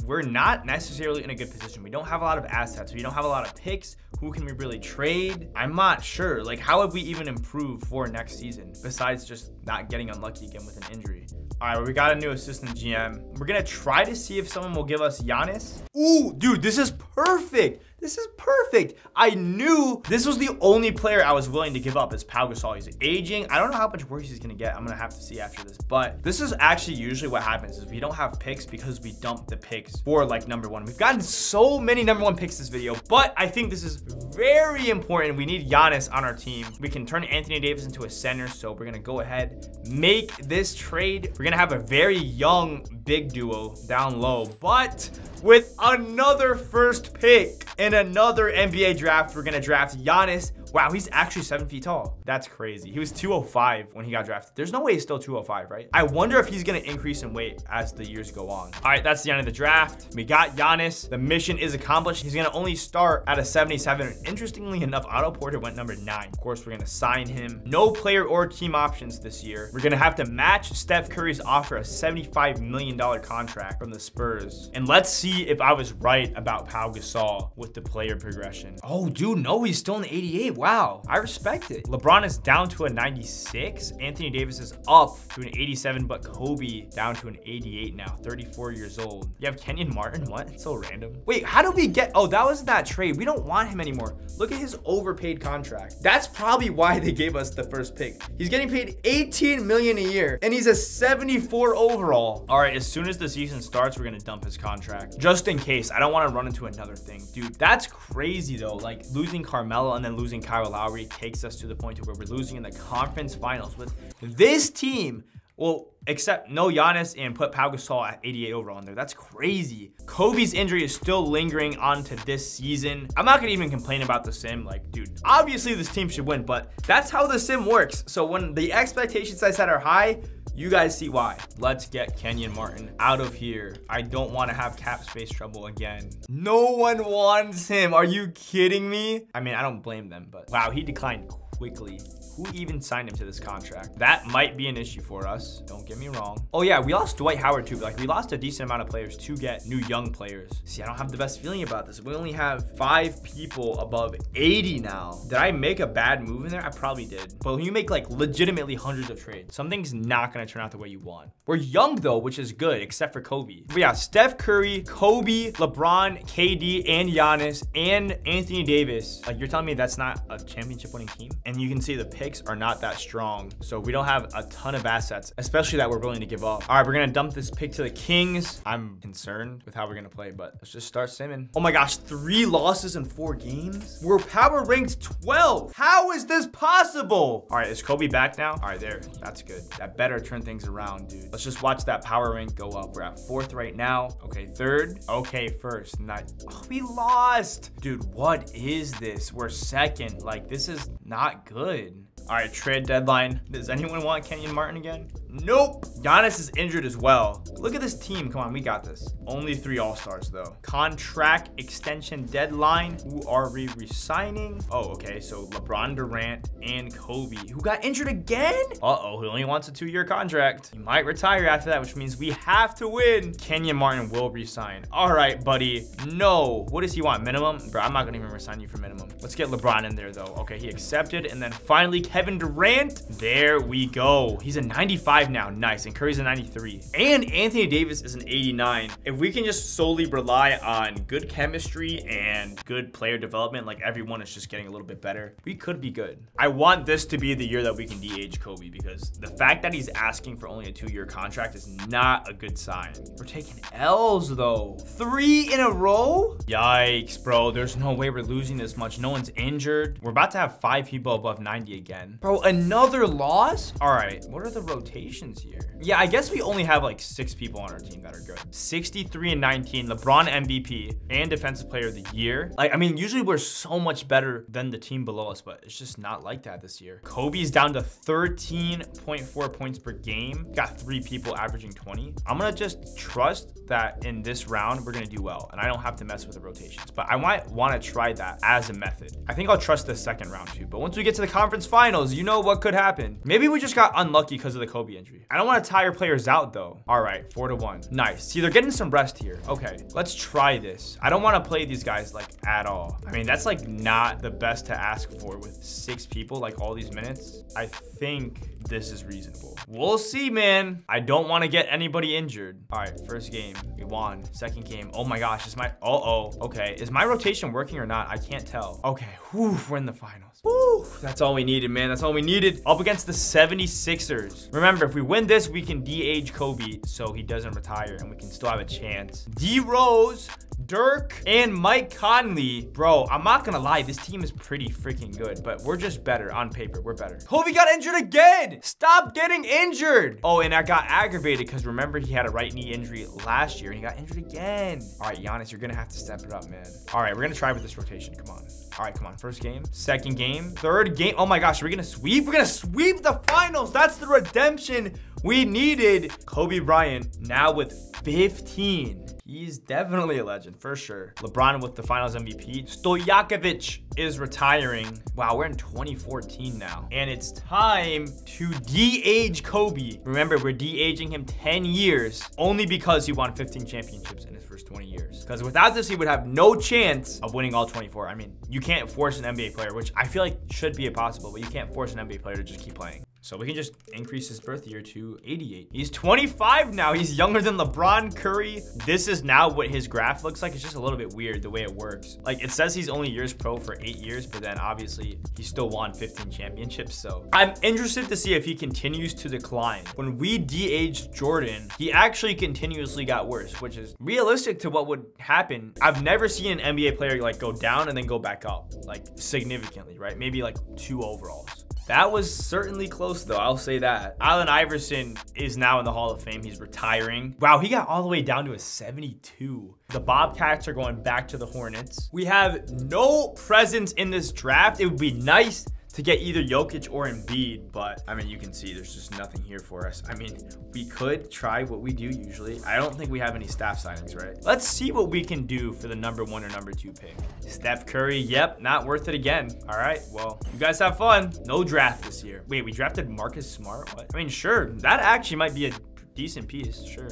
We're not necessarily in a good position. We don't have a lot of assets. We don't have a lot of picks. Who can we really trade? I'm not sure. Like, how would we even improve for next season besides just not getting unlucky again with an injury? All right, we got a new assistant GM. We're going to try to see if someone will give us Giannis. Ooh, dude, this is perfect. This is perfect. I knew this was the only player I was willing to give up is Pau Gasol. He's aging. I don't know how much worse he's going to get. I'm going to have to see after this. But this is actually usually what happens is we don't have picks because we dump the picks for like number one. We've gotten so many number one picks this video, but I think this is very important. We need Giannis on our team. We can turn Anthony Davis into a center. So we're going to go ahead, make this trade. We're going to have a very young big duo down low, but with another first pick in another NBA draft, we're going to draft Giannis. Wow, he's actually 7 feet tall. That's crazy. He was 205 when he got drafted. There's no way he's still 205, right? I wonder if he's going to increase in weight as the years go on. All right, that's the end of the draft. We got Giannis. The mission is accomplished. He's going to only start at a 77. And interestingly enough, Otto Porter went number 9. Of course, we're going to sign him. No player or team options this year. We're going to have to match Steph Curry's offer, a $75 million contract from the Spurs. And let's see if I was right about Pau Gasol with the player progression. Oh, dude, no, he's still in the 88. Wow, I respect it. LeBron is down to a 96. Anthony Davis is up to an 87, but Kobe down to an 88 now, 34 years old. You have Kenyon Martin, what? It's so random. Wait, how do we get, oh, that was that trade. We don't want him anymore. Look at his overpaid contract. That's probably why they gave us the first pick. He's getting paid $18 million a year, and he's a 74 overall. All right, as soon as the season starts, we're gonna dump his contract. Just in case, I don't wanna run into another thing. Dude, that's crazy though. Like losing Carmelo and then losing Kyle Lowry takes us to the point to where we're losing in the conference finals with this team. Well, except no Giannis and put Pau Gasol at 88 overall in there. That's crazy. Kobe's injury is still lingering onto this season. I'm not gonna even complain about the sim. Like, dude, obviously this team should win, but that's how the sim works. So when the expectations I set are high, you guys see why. Let's get Kenyon Martin out of here. I don't want to have cap space trouble again. No one wants him. Are you kidding me? I mean, I don't blame them, but wow, he declined quickly. Who even signed him to this contract? That might be an issue for us. Don't get me wrong. Oh yeah, we lost Dwight Howard too. Like, we lost a decent amount of players to get new young players. See, I don't have the best feeling about this. We only have 5 people above 80 now. Did I make a bad move in there? I probably did. But when you make like legitimately hundreds of trades, something's not gonna turn out the way you want. We're young though, which is good, except for Kobe. But yeah, Steph Curry, Kobe, LeBron, KD, and Giannis, and Anthony Davis. Like, you're telling me that's not a championship winning team? And you can see the picks are not that strong. So we don't have a ton of assets, especially that we're willing to give up. All right, we're gonna dump this pick to the Kings. I'm concerned with how we're gonna play, but let's just start simming. Oh my gosh, 3 losses in 4 games? We're power ranked 12. How is this possible? All right, is Kobe back now? All right, there, that's good. That better turn things around, dude. Let's just watch that power rank go up. We're at 4th right now. Okay, 3rd. Okay, 1st. Not, oh, we lost. Dude, what is this? We're 2nd. Like, this is not good. All right, trade deadline. Does anyone want Kenyon Martin again? Nope. Giannis is injured as well. Look at this team. Come on, we got this. Only 3 all-stars though. Contract extension deadline. Who are we resigning? Oh, okay. So LeBron, Durant, and Kobe, who got injured again? Uh-oh, he only wants a 2-year contract. He might retire after that, which means we have to win. Kenyon Martin will resign. All right, buddy. No. What does he want? Minimum? Bro, I'm not gonna even resign you for minimum. Let's get LeBron in there though. Okay, he accepted, and then finally Kevin Durant. There we go. He's a 95 now. Nice. And Curry's a 93. And Anthony Davis is an 89. If we can just solely rely on good chemistry and good player development, like everyone is just getting a little bit better, we could be good. I want this to be the year that we can DH Kobe, because the fact that he's asking for only a 2-year contract is not a good sign. We're taking L's though. 3 in a row? Yikes, bro. There's no way we're losing this much. No one's injured. We're about to have 5 people above 90 again. Bro, another loss? All right, what are the rotations here? Yeah, I guess we only have like 6 people on our team that are good. 63 and 19, LeBron MVP and Defensive Player of the Year. Like, I mean, usually we're so much better than the team below us, but it's just not like that this year. Kobe's down to 13.4 points per game. Got 3 people averaging 20. I'm gonna just trust that in this round, we're gonna do well, and I don't have to mess with the rotations, but I might wanna try that as a method. I think I'll trust the second round too, but once we get to the conference finals, you know what could happen. Maybe we just got unlucky because of the Kobe injury. I don't want to tire players out though. All right, 4-1. Nice. See, they're getting some rest here. Okay, let's try this. I don't want to play these guys like at all. I mean, that's like not the best to ask for with 6 people, like all these minutes. I think this is reasonable. We'll see, man. I don't want to get anybody injured. All right, 1st game, we won. 2nd game, oh my gosh, is my, okay. Is my rotation working or not? I can't tell. Okay, whew, we're in the finals. Whew, that's all we needed, man. That's all we needed. Up against the 76ers. Remember, if we win this, we can DH Kobe so he doesn't retire and we can still have a chance. D-Rose, Dirk, and Mike Conley. Bro, I'm not gonna lie, this team is pretty freaking good, but we're just better on paper. We're better. Kobe got injured again. Stop getting injured. Oh, and I got aggravated because remember, he had a right knee injury last year and he got injured again. All right, Giannis, you're gonna have to step it up, man. All right, we're gonna try with this rotation. Come on. All right, come on. 1st game, 2nd game, 3rd game. Oh my gosh, are we gonna sweep? We're gonna sweep the finals. That's the redemption we needed. Kobe Bryant now with 15. He's definitely a legend for sure. LeBron with the finals MVP. Stojakovic is retiring. Wow, we're in 2014 now. And it's time to de-age Kobe. Remember, we're de-aging him 10 years only because he won 15 championships in his first 20 years. Because without this, he would have no chance of winning all 24. I mean, you can't force an NBA player, which I feel like should be impossible, but you can't force an NBA player to just keep playing. So we can just increase his birth year to 88. He's 25 now. He's younger than LeBron, Curry. This is now what his graph looks like. It's just a little bit weird the way it works. Like, it says he's only years pro for 8 years, but then obviously he still won 15 championships. So I'm interested to see if he continues to decline. When we de-aged Jordan, he actually continuously got worse, which is realistic to what would happen. I've never seen an NBA player like go down and then go back up like significantly, right? Maybe like 2 overalls. That was certainly close though, I'll say that. Allen Iverson is now in the Hall of Fame. He's retiring. Wow, he got all the way down to a 72. The Bobcats are going back to the Hornets. We have no presence in this draft. It would be nice to get either Jokic or Embiid, but I mean, you can see there's just nothing here for us. I mean, we could try what we do usually. I don't think we have any staff signings, right? Let's see what we can do for the #1 or #2 pick. Steph Curry, yep, not worth it again. All right, well, you guys have fun. No draft this year. Wait, we drafted Marcus Smart? What? I mean, sure, that actually might be a decent piece, sure.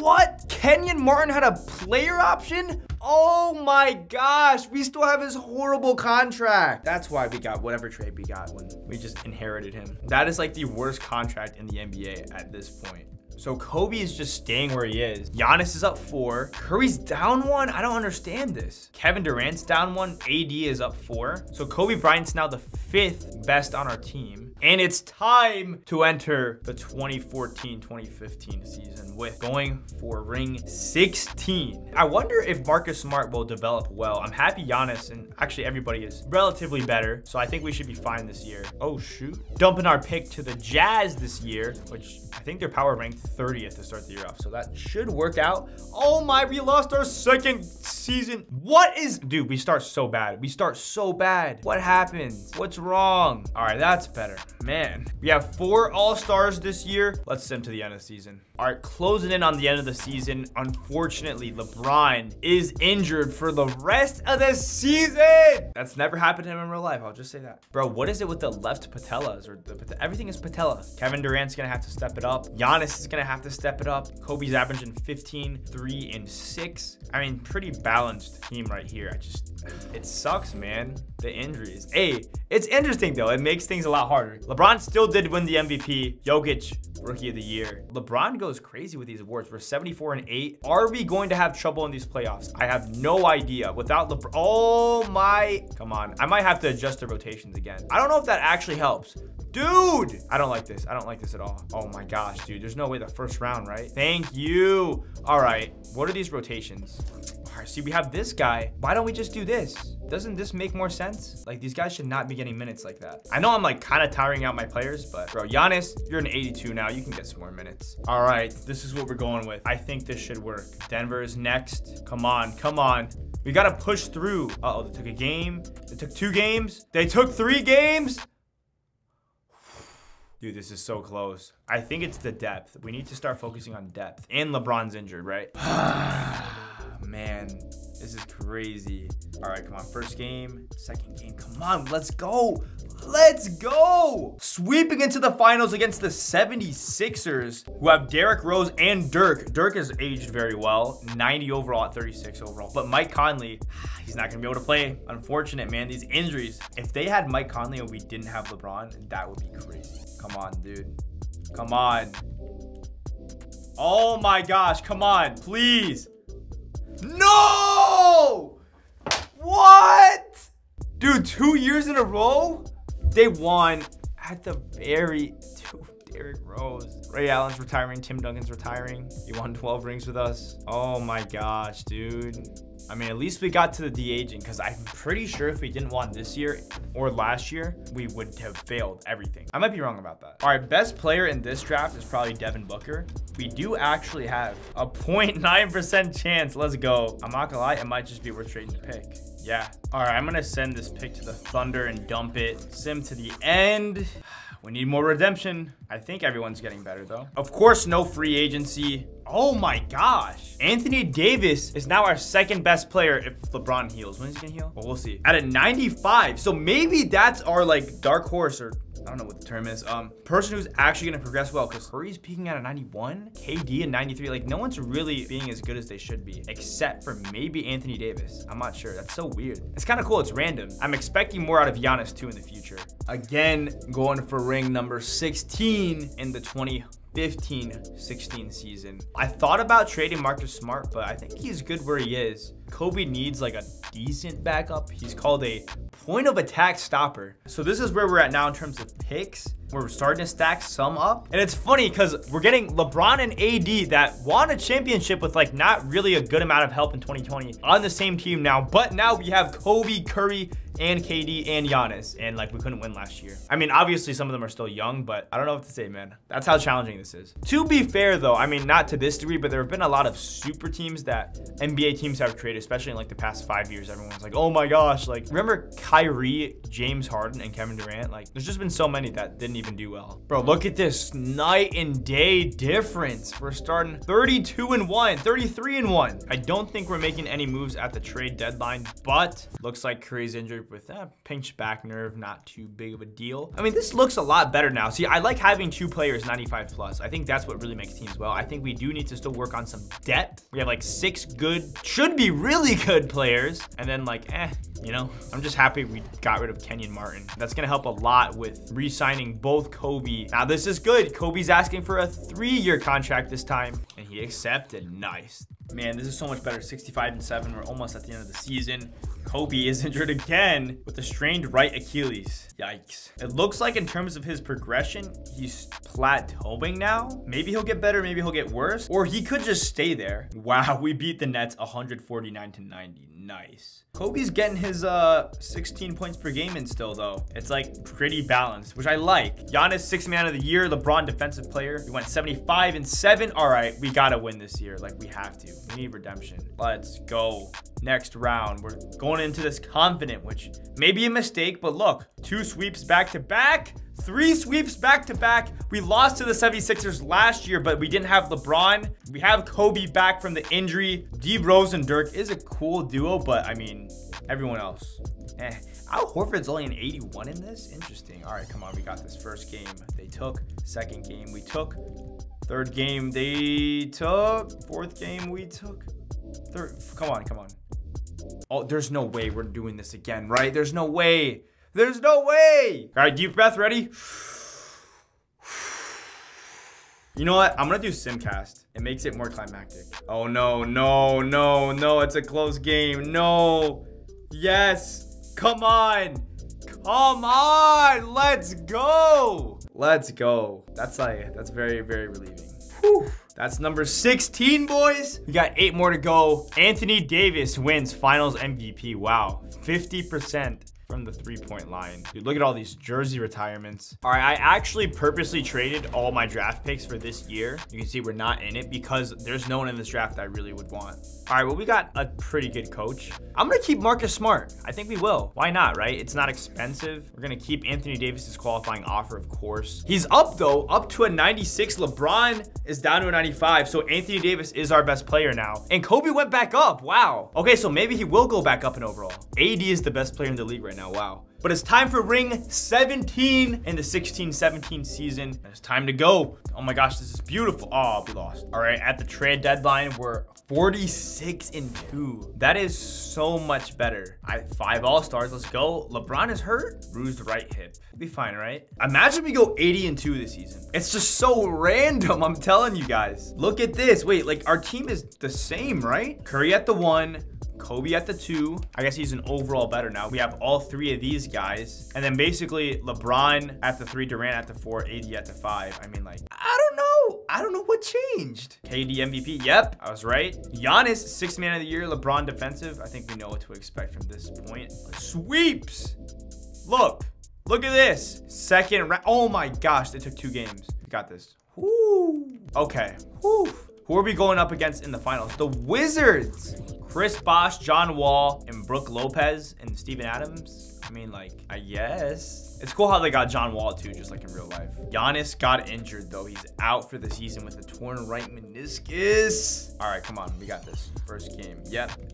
What? Kenyon Martin had a player option? Oh my gosh, we still have his horrible contract. That's why we got whatever trade we got when we just inherited him. That is like the worst contract in the NBA at this point. So Kobe is just staying where he is. Giannis is up 4. Curry's down 1. I don't understand this. Kevin Durant's down 1. AD is up 4. So Kobe Bryant's now the 5th best on our team. And it's time to enter the 2014-2015 season with going for ring 16. I wonder if Marcus Smart will develop well. I'm happy Giannis and actually everybody is relatively better. So I think we should be fine this year. Oh, shoot. Dumping our pick to the Jazz this year, which I think they're power ranked 30th to start the year off. So that should work out. Oh my, we lost our second season. What is... Dude, we start so bad. We start so bad. What happens? What's wrong? All right, that's better. Man, we have 4 all-stars this year. Let's send to the end of the season. All right, closing in on the end of the season. Unfortunately, LeBron is injured for the rest of the season. That's never happened to him in real life. I'll just say that. Bro, what is it with the left patellas? Or everything is patella. Kevin Durant's going to have to step it up. Giannis is going to have to step it up. Kobe's averaging 15, 3, and 6. I mean, pretty balanced team right here. It sucks, man. The injuries. Hey, it's interesting, though. It makes things a lot harder. LeBron still did win the MVP. Jokic, Rookie of the Year. LeBron goes crazy with these awards. We're 74-8. Are we going to have trouble in these playoffs? I have no idea. Without LeBron, oh my, come on. I might have to adjust the rotations again. I don't know if that actually helps. Dude, I don't like this. I don't like this at all. Oh my gosh, dude. There's no way the first round, right? Thank you. All right, what are these rotations? All right, see, we have this guy. Why don't we just do this? Doesn't this make more sense? Like, these guys should not be getting minutes like that. I know I'm like kind of tiring out my players, but bro, Giannis, you're an 82 now. You can get some more minutes. All right, this is what we're going with. I think this should work. Denver is next. Come on, come on. We got to push through. Uh-oh, they took a game. They took 2 games. They took 3 games. Dude, this is so close. I think it's the depth. We need to start focusing on depth. And LeBron's injured, right? Man, this is crazy. All right, come on. First game, second game. Come on, let's go. Let's go. Sweeping into the finals against the 76ers, who have Derrick Rose and Dirk. Dirk has aged very well. 90 overall at 36 overall. But Mike Conley, he's not going to be able to play. Unfortunate, man. These injuries. If they had Mike Conley and we didn't have LeBron, that would be crazy. Come on, dude. Come on. Oh, my gosh. Come on, please. No! What? Dude, 2 years in a row? They won at the very... Dude, Derrick Rose. Ray Allen's retiring. Tim Duncan's retiring. He won 12 rings with us. Oh my gosh, dude. I mean, at least we got to the de-aging, because I'm pretty sure if we didn't want this year or last year, we would have failed everything. I might be wrong about that. All right, best player in this draft is probably Devin Booker. We do actually have a 0.9% chance. Let's go. I'm not gonna lie, it might just be worth trading the pick. Yeah. All right, I'm gonna send this pick to the Thunder and dump it. Sim to the end. We need more redemption. I think everyone's getting better, though. Of course, no free agency. Oh my gosh. Anthony Davis is now our second best player if LeBron heals. When is he gonna heal? Well, we'll see. At a 95. So maybe that's our like dark horse, or I don't know what the term is. Person who's actually gonna progress well, because Curry's peaking at a 91, KD at 93. Like, no one's really being as good as they should be, except for maybe Anthony Davis. I'm not sure. That's so weird. It's kind of cool. It's random. I'm expecting more out of Giannis too in the future. Again, going for ring number 16 in the 2015-16 season. I thought about trading Marcus Smart, but I think he's good where he is. Kobe needs like a decent backup. He's called a point of attack stopper. So this is where we're at now in terms of picks. We're starting to stack some up. And it's funny because we're getting LeBron and AD that won a championship with like not really a good amount of help in 2020 on the same team now. But now we have Kobe, Curry, and KD and Giannis, and like we couldn't win last year. I mean, obviously some of them are still young, but I don't know what to say, man. That's how challenging this is. To be fair though, I mean, not to this degree, but there have been a lot of super teams that NBA teams have created, especially in like the past 5 years. Everyone's like, oh my gosh, like remember Kyrie, James Harden, and Kevin Durant? Like there's just been so many that didn't even do well. Bro, look at this night and day difference. We're starting 32-1, 33-1. I don't think we're making any moves at the trade deadline, but looks like Curry's injured with a pinched back nerve, not too big of a deal. I mean, this looks a lot better now. See, I like having two players 95 plus. I think that's what really makes teams well. I think we do need to still work on some depth. We have like 6 good, should be really good players. And then like, you know, I'm just happy we got rid of Kenyon Martin. That's gonna help a lot with re-signing both Kobe. Now this is good. Kobe's asking for a 3-year contract this time, and he accepted. Nice. Man, this is so much better. 65-7. We're almost at the end of the season. Kobe is injured again with a strained right Achilles. Yikes. It looks like in terms of his progression, he's plateauing now. Maybe he'll get better. Maybe he'll get worse. Or he could just stay there. Wow, we beat the Nets 149-90. Nice. Kobe's getting his 16 points per game in still though. It's like pretty balanced, which I like. Giannis, Sixth Man of the Year, LeBron Defensive Player. We went 75-7. All right, we gotta win this year. Like we have to. We need redemption. Let's go. Next round. We're going into this confident, which may be a mistake, but look, 2 sweeps back to back. 3 sweeps back to back. We lost to the 76ers last year, but we didn't have LeBron. We have Kobe back from the injury. D Rose and Dirk is a cool duo, but I mean, everyone else. Al Horford's only an 81 in this. Interesting. All right, come on. We got this first game. They took second game. We took third game. They took fourth game. We took third. Come on. Come on. Oh, there's no way we're doing this again, right? There's no way. There's no way. All right, deep breath, ready? You know what? I'm gonna do Simcast. It makes it more climactic. Oh no, no, no, no. It's a close game. No. Yes. Come on. Come on. Let's go. Let's go. That's like, that's very, very relieving. Whew. That's number 16, boys. We got 8 more to go. Anthony Davis wins finals MVP. Wow, 50%. From the three-point line. Dude, look at all these jersey retirements. All right, I actually purposely traded all my draft picks for this year. You can see we're not in it because there's no one in this draft I really would want. All right, well, we got a pretty good coach. I'm gonna keep Marcus Smart. I think we will. Why not, right? It's not expensive. We're gonna keep Anthony Davis's qualifying offer, of course. He's up, though, up to a 96. LeBron is down to a 95, so Anthony Davis is our best player now. And Kobe went back up, wow. Okay, so maybe he will go back up in overall. AD is the best player in the league right now, wow. But it's time for ring 17 in the 16-17 season. And it's time to go. Oh my gosh, this is beautiful. Oh, we lost. All right, at the trade deadline, we're 46-2. That is so much better. I 5 all-stars, let's go. LeBron is hurt, bruised right hip. Be fine, right? Imagine we go 80-2 this season. It's just so random, I'm telling you guys. Look at this. Wait, like our team is the same, right? Curry at the 1. Kobe at the 2. I guess he's an overall better now. We have all 3 of these guys. And then basically LeBron at the 3, Durant at the 4, AD at the 5. I mean, like, I don't know. I don't know what changed. KD MVP. Yep, I was right. Giannis, 6th Man of the Year. LeBron defensive. I think we know what to expect from this point. Sweeps. Look at this. Second round. Oh my gosh, they took 2 games. We got this. Woo. Okay. Woo. Who are we going up against in the finals? The Wizards. Chris Bosh, John Wall, and Brooke Lopez, and Steven Adams. I mean, like, I guess. It's cool how they got John Wall, too, just like in real life. Giannis got injured, though. He's out for the season with a torn right meniscus. All right, come on. We got this. First game.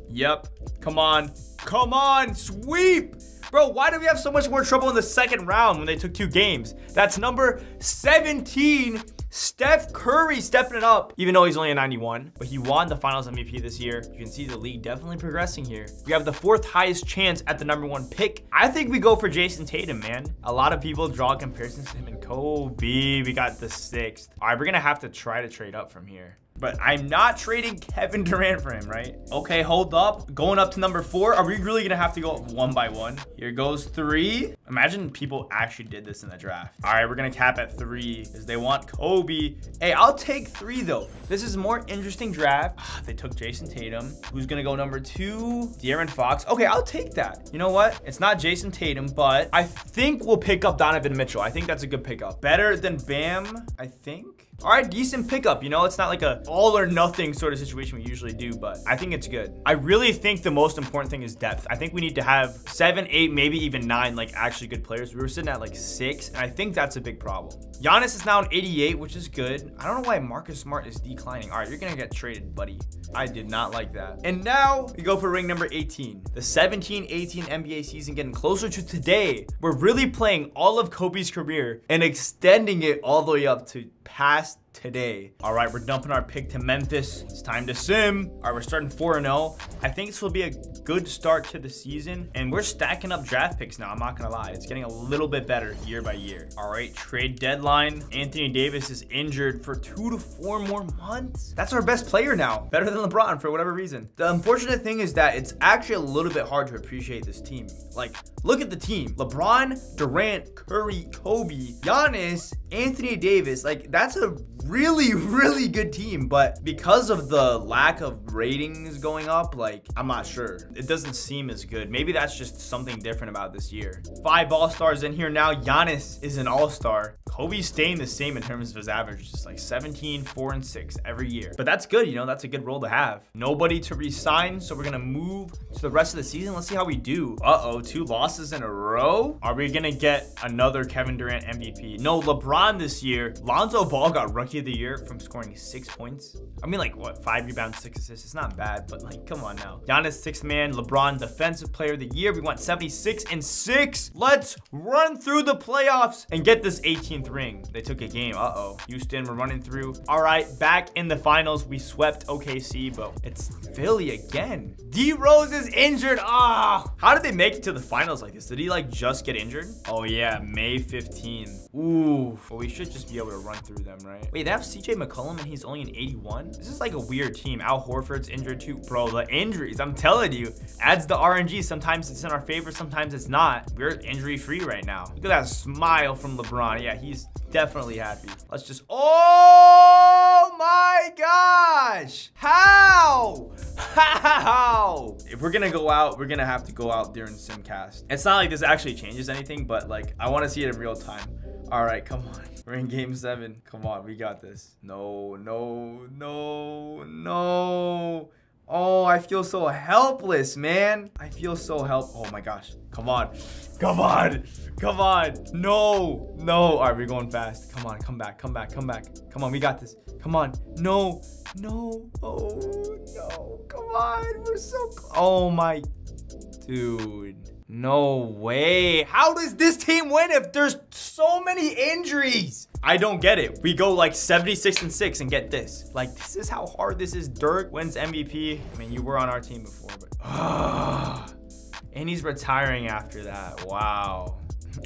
Yep. Come on. Come on. Sweep. Bro, why do we have so much more trouble in the second round when they took 2 games? That's number 17. Steph Curry stepping it up, even though he's only a 91, but he won the finals MVP this year. You can see the league definitely progressing here. We have the 4th highest chance at the #1 pick. I think we go for Jason Tatum, man. A lot of people draw comparisons to him and Kobe. We got the 6th. All right, we're gonna have to try to trade up from here. but I'm not trading Kevin Durant for him, right? Okay, hold up. Going up to number 4. Are we really gonna have to go one by one? Here goes 3. Imagine people actually did this in the draft. All right, we're gonna cap at 3 because they want Kobe. Hey, I'll take 3 though. This is more interesting draft. They took Jason Tatum. Who's gonna go number 2? De'Aaron Fox. Okay, I'll take that. You know what? It's not Jason Tatum, but I think we'll pick up Donovan Mitchell. I think that's a good pickup. Better than Bam, I think. All right, decent pickup. You know, it's not like a all or nothing sort of situation we usually do, but I think it's good. I really think the most important thing is depth. I think we need to have 7, 8, maybe even 9, like actually good players. We were sitting at like 6, and I think that's a big problem. Giannis is now an 88, which is good. I don't know why Marcus Smart is declining. All right, you're gonna get traded, buddy. I did not like that. And now we go for ring number 18. The 17-18 NBA season getting closer to today. We're really playing all of Kobe's career and extending it all the way up to past today. All right, we're dumping our pick to Memphis. It's time to sim. All right, we're starting 4-0. I think this will be a good start to the season, and we're stacking up draft picks now. I'm not gonna lie, it's getting a little bit better year by year. All right, trade deadline. Anthony Davis is injured for 2 to 4 more months. That's our best player now, better than LeBron for whatever reason. The unfortunate thing is that it's actually a little bit hard to appreciate this team. Like, look at the team. LeBron, Durant, Curry, Kobe, Giannis, Anthony Davis. Like, that's a really good team, but because of the lack of ratings going up, like, I'm not sure, it doesn't seem as good. Maybe that's just something different about this year. 5 all-stars in here now. Giannis is an all-star. Kobe's staying the same in terms of his average, just like 17, 4, and 6 every year, but that's good. You know, that's a good role to have. Nobody to resign, so we're gonna move to the rest of the season. Let's see how we do. Uh-oh, 2 losses in a row. Are we gonna get another Kevin Durant MVP? No, LeBron this year. Lonzo Ball got rookie of the year from scoring 6 points. I mean, like, what, 5 rebounds, 6 assists? It's not bad, but like, come on now. Giannis, 6th man. LeBron, defensive player of the year. We want 76 and 6. Let's run through the playoffs and get this 18th ring. They took a game. Uh-oh. Houston, we're running through. All right, back in the finals. We swept OKC, but it's Philly again. D Rose is injured. Ah, how did they make it to the finals like this? Did he like just get injured? Oh yeah, May 15th. Ooh, well, we should just be able to run through them, right? Wait, they have CJ McCollum and he's only an 81? This is like a weird team. Al Horford's injured too. Bro, the injuries, I'm telling you, adds the RNG. Sometimes it's in our favor, sometimes it's not. We're injury-free right now. Look at that smile from LeBron. Yeah, he's definitely happy. Let's just, oh my gosh. How? If we're gonna go out, we're gonna have to go out during Simcast. It's not like this actually changes anything, but like, I wanna see it in real time. All right, come on. We're in game 7. Come on, we got this. No. Oh, I feel so helpless, man. I feel so helpless. Oh my gosh. Come on. No. All right, we're going fast. Come on, come back. Come on, we got this. Come on. No. Oh, no. Come on. We're so close. Oh my, dude. No way. How does this team win if there's so many injuries? I don't get it. We go like 76 and 6 and get this. Like, this is how hard this is. Dirk wins MVP. I mean, you were on our team before, but... and he's retiring after that. Wow.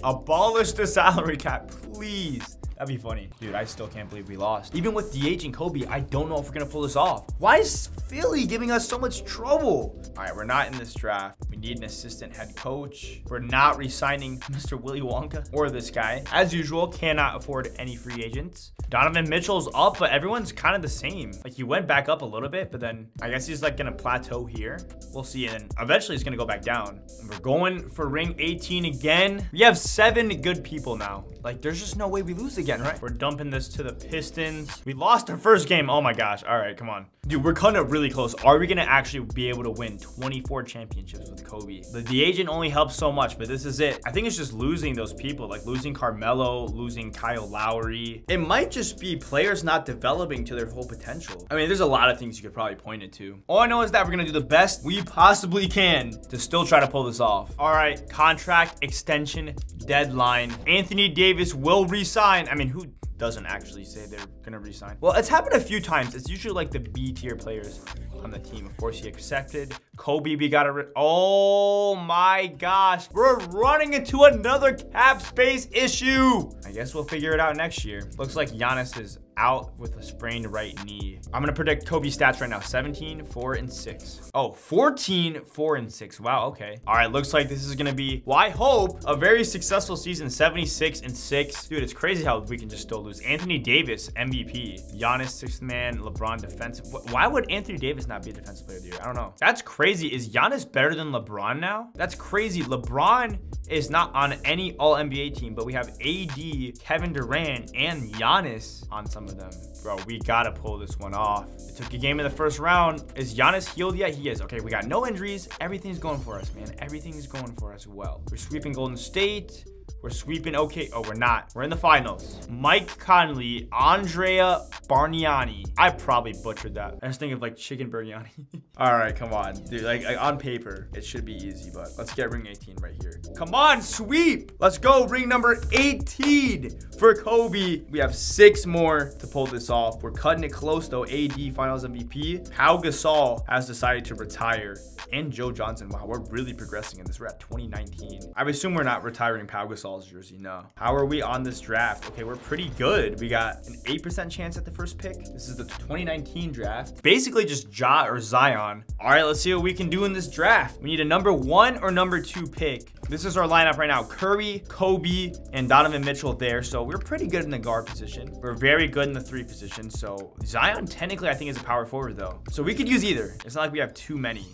Abolish the salary cap, please. That'd be funny. Dude, I still can't believe we lost. Even with DH and Kobe, I don't know if we're gonna pull this off. Why is Philly giving us so much trouble? All right, we're not in this draft. We need an assistant head coach. We're not re-signing Mr. Willy Wonka or this guy. As usual, cannot afford any free agents. Donovan Mitchell's up, but everyone's kind of the same. Like, he went back up a little bit, but then I guess he's like gonna plateau here. We'll see, and eventually he's gonna go back down. And we're going for ring 18 again. We have 7 good people now. Like, there's just no way we lose again. Right? We're dumping this to the Pistons. We lost our first game. Oh my gosh. All right, come on. Dude, we're cutting it really close. Are we going to actually be able to win 24 championships with Kobe? The agent only helps so much, but this is it. I think it's just losing those people, like losing Carmelo, losing Kyle Lowry. It might just be players not developing to their full potential. I mean, there's a lot of things you could probably point it to. All I know is that we're going to do the best we possibly can to still try to pull this off. All right, contract extension deadline. Anthony Davis will resign. I mean, who doesn't actually say they're gonna resign? Well, it's happened a few times. It's usually like the B tier players on the team. Of course, he accepted. Kobe B got it. Oh my gosh. We're running into another cap space issue. I guess we'll figure it out next year. Looks like Giannis is out with a sprained right knee. I'm gonna predict Kobe's stats right now. 17, 4, and 6. Oh, 14, 4, and 6. Wow, okay. All right, looks like this is gonna be, well, I hope, a very successful season. 76 and 6. Dude, it's crazy how we can just still lose. Anthony Davis, MVP. Giannis, sixth man. LeBron, defensive. Why would Anthony Davis not be a defensive player of the year? I don't know. That's crazy. Is Giannis better than LeBron now? That's crazy. LeBron is not on any All-NBA team, but we have AD, Kevin Durant, and Giannis on some of them. Bro, we gotta pull this one off. It took a game in the first round. Is Giannis healed yet? He is. Okay, we got no injuries. Everything's going for us, man. Everything's going for us well. We're sweeping Golden State. We're sweeping, okay. Oh, we're not. We're in the finals. Mike Conley, Andrea Bargnani. I probably butchered that. I just think of like chicken Bargnani. All right, come on, dude. Like on paper, it should be easy, but let's get ring 18 right here. Come on, sweep. Let's go, ring number 18 for Kobe. We have 6 more to pull this off. We're cutting it close though. AD Finals MVP. Pau Gasol has decided to retire, and Joe Johnson. Wow, we're really progressing in this. We're at 2019. I assume we're not retiring Pau Gasol jersey. No. How are we on this draft? Okay, we're pretty good. We got an 8% chance at the first pick. This is the 2019 draft. Basically just Ja or Zion. All right, let's see what we can do in this draft. We need a number 1 or number 2 pick. This is our lineup right now. Curry, Kobe, and Donovan Mitchell there. So we're pretty good in the guard position. We're very good in the 3 position. So Zion technically I think is a power forward though. So we could use either. It's not like we have too many.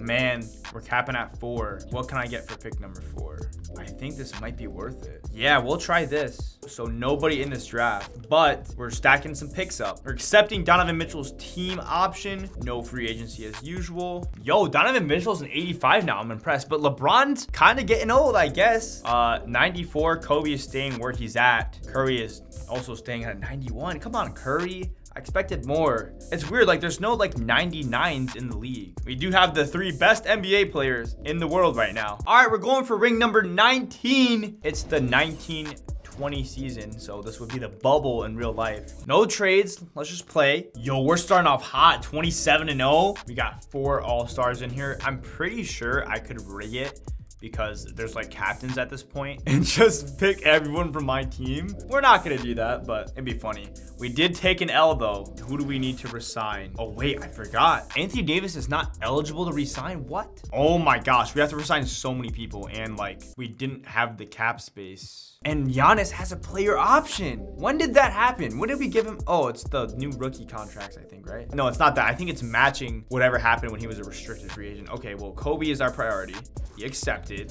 Man, we're capping at 4. What can I get for pick number 4? I think this might be worth it. Yeah, we'll try this. So nobody in this draft, but we're stacking some picks up. We're accepting Donovan Mitchell's team option. No free agency as usual. Yo, Donovan Mitchell's an 85 now. I'm impressed, but LeBron's kind of getting old, I guess. 94, Kobe is staying where he's at. Curry is also staying at a 91. Come on, Curry. I expected more. It's weird, like there's no like 99s in the league. We do have the 3 best NBA players in the world right now. All right, we're going for ring number 19. It's the 19-20 season, so this would be the bubble in real life. No trades, let's just play. Yo, we're starting off hot, 27-0. We got 4 all-stars in here. I'm pretty sure I could rig it because there's like captains at this point and just pick everyone from my team. We're not gonna do that, but it'd be funny. We did take an L though. Who do we need to resign? Oh wait, I forgot. Anthony Davis is not eligible to resign, what? Oh my gosh, we have to resign so many people and like we didn't have the cap space. And Giannis has a player option. When did that happen? When did we give him? Oh, it's the new rookie contracts, I think, right? No, it's not that. I think it's matching whatever happened when he was a restricted free agent. Okay, well, Kobe is our priority. He accepted.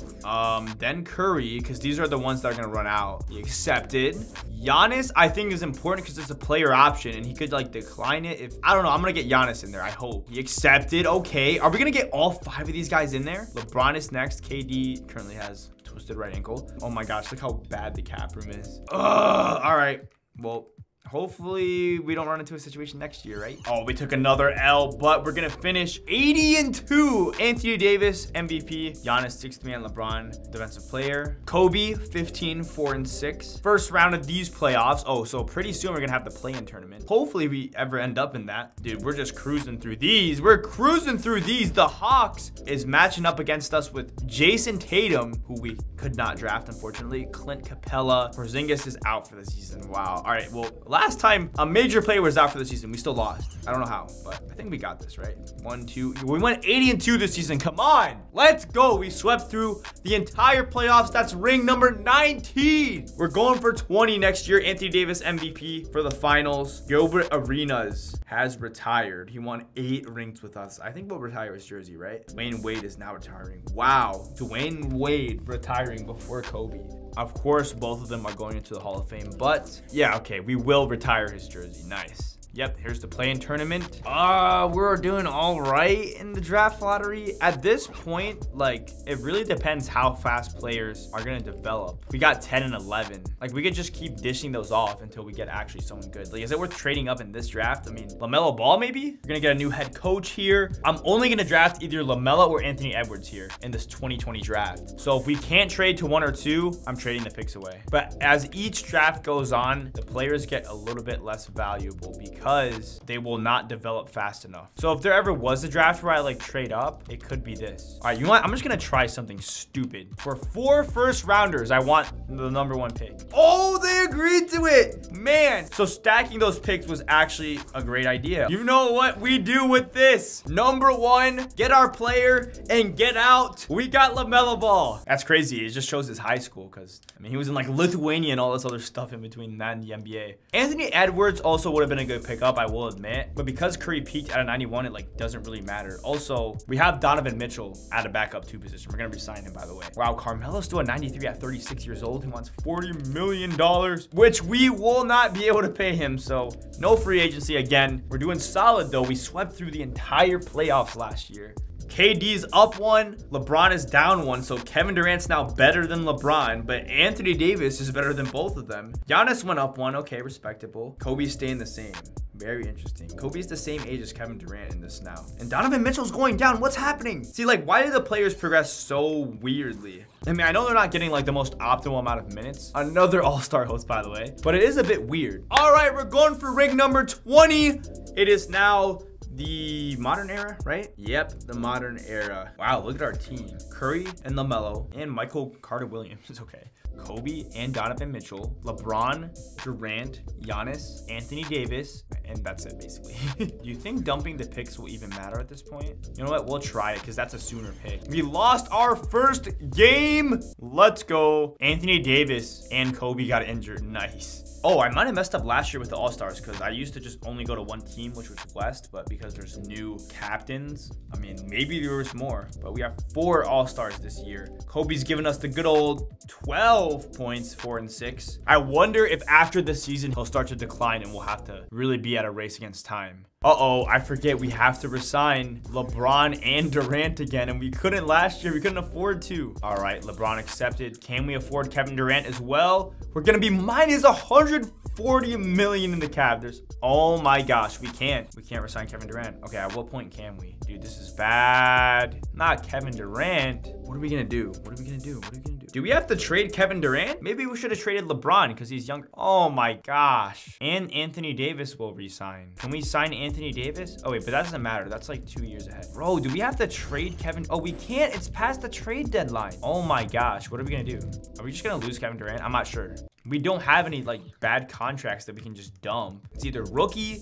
Then Curry, because these are the ones that are going to run out. He accepted. Giannis, I think, is important because it's a player option and he could like decline it if, I don't know. I'm going to get Giannis in there, I hope. He accepted. Okay. Are we going to get all 5 of these guys in there? LeBron is next. KD currently has twisted right ankle. Oh my gosh, look how bad the cap room is. Ugh. All right, well, hopefully we don't run into a situation next year, right? Oh, we took another L, but we're gonna finish 80-2. Anthony Davis, MVP. Giannis, 6th man. LeBron, defensive player. Kobe, 15, 4, and 6. First round of these playoffs. Oh, so pretty soon we're gonna have the play-in tournament. Hopefully we ever end up in that. Dude, we're just cruising through these. We're cruising through these. The Hawks is matching up against us with Jason Tatum, who we could not draft, unfortunately. Clint Capella. Porzingis is out for the season. Wow. All right, well, last time a major player was out for the season, we still lost. I don't know how, but I think we got this, right? 1, 2, we went 80-2 this season. Come on, let's go. We swept through the entire playoffs. That's ring number 19. We're going for 20 next year. Anthony Davis, MVP for the finals. Gilbert Arenas has retired. He won 8 rings with us. I think we'll retire his jersey, right? Dwayne Wade is now retiring. Wow, Dwayne Wade retiring before Kobe. Of course, both of them are going into the Hall of Fame, but yeah, okay, we will retire his jersey. Nice. Yep, here's the play-in tournament. We're doing all right in the draft lottery. At this point, like, it really depends how fast players are gonna develop. We got 10 and 11. Like, we could just keep dishing those off until we get actually someone good. Like, is it worth trading up in this draft? I mean, LaMelo Ball, maybe? We're gonna get a new head coach here. I'm only gonna draft either LaMelo or Anthony Edwards here in this 2020 draft. So if we can't trade to 1 or 2, I'm trading the picks away. But as each draft goes on, the players get a little bit less valuable because because they will not develop fast enough. So if there ever was a draft where I like trade up, it could be this. All right, you know what? I'm just gonna try something stupid. For 4 first rounders, I want the #1 pick. Oh, they agreed to it, man. So stacking those picks was actually a great idea. You know what we do with this? #1, get our player and get out. We got LaMelo Ball. That's crazy. It just shows his high school because, I mean, he was in like Lithuania and all this other stuff in between that and the NBA. Anthony Edwards also would have been a good pickup, I will admit. But because Curry peaked at a 91, it like doesn't really matter. Also, we have Donovan Mitchell at a backup 2 position. We're going to resign him, by the way. Wow, Carmelo's still a 93 at 36 years old. He wants $40 million, which we will not be able to pay him. So no free agency again. We're doing solid, though. We swept through the entire playoffs last year. KD's up 1, LeBron is down 1, so Kevin Durant's now better than LeBron, but Anthony Davis is better than both of them. Giannis went up 1, okay, respectable. Kobe's staying the same. Very interesting. Kobe's the same age as Kevin Durant in this now. And Donovan Mitchell's going down. What's happening? See, like, why do the players progress so weirdly? I mean, I know they're not getting like the most optimal amount of minutes. Another all-star host, by the way, but it is a bit weird. All right, we're going for ring number 20. It is now the modern era, right? Yep, the modern era. Wow, look at our team. Curry and LaMelo and Michael Carter Williams. It's okay. Kobe and Donovan Mitchell, LeBron, Durant, Giannis, Anthony Davis, and that's it, basically. Do you think dumping the picks will even matter at this point? You know what? We'll try it because that's a sooner pick. We lost our first game. Let's go. Anthony Davis and Kobe got injured. Nice. Oh, I might have messed up last year with the All-Stars because I used to just only go to 1 team, which was West, but because there's new captains, I mean, maybe there was more, but we have 4 All-Stars this year. Kobe's given us the good old 12 points, 4 and 6. I wonder if after this season, he'll start to decline and we'll have to really be at a race against time. Uh-oh, I forget we have to resign LeBron and Durant again, and we couldn't last year. We couldn't afford to. All right, LeBron accepted. Can we afford Kevin Durant as well? We're going to be minus $140 million in the cap. There's, oh my gosh, we can't. We can't resign Kevin Durant. Okay, at what point can we? Dude, this is bad. Not Kevin Durant. What are we going to do? What are we going to do? What are we going to do? Do we have to trade Kevin Durant? Maybe we should have traded LeBron because he's younger. Oh my gosh. And Anthony Davis will resign. Can we sign Anthony Davis? Oh wait, but that doesn't matter. That's like 2 years ahead. Bro, do we have to trade Kevin? Oh, we can't. It's past the trade deadline. Oh my gosh. What are we gonna do? Are we just gonna lose Kevin Durant? I'm not sure. We don't have any like bad contracts that we can just dump. It's either rookie,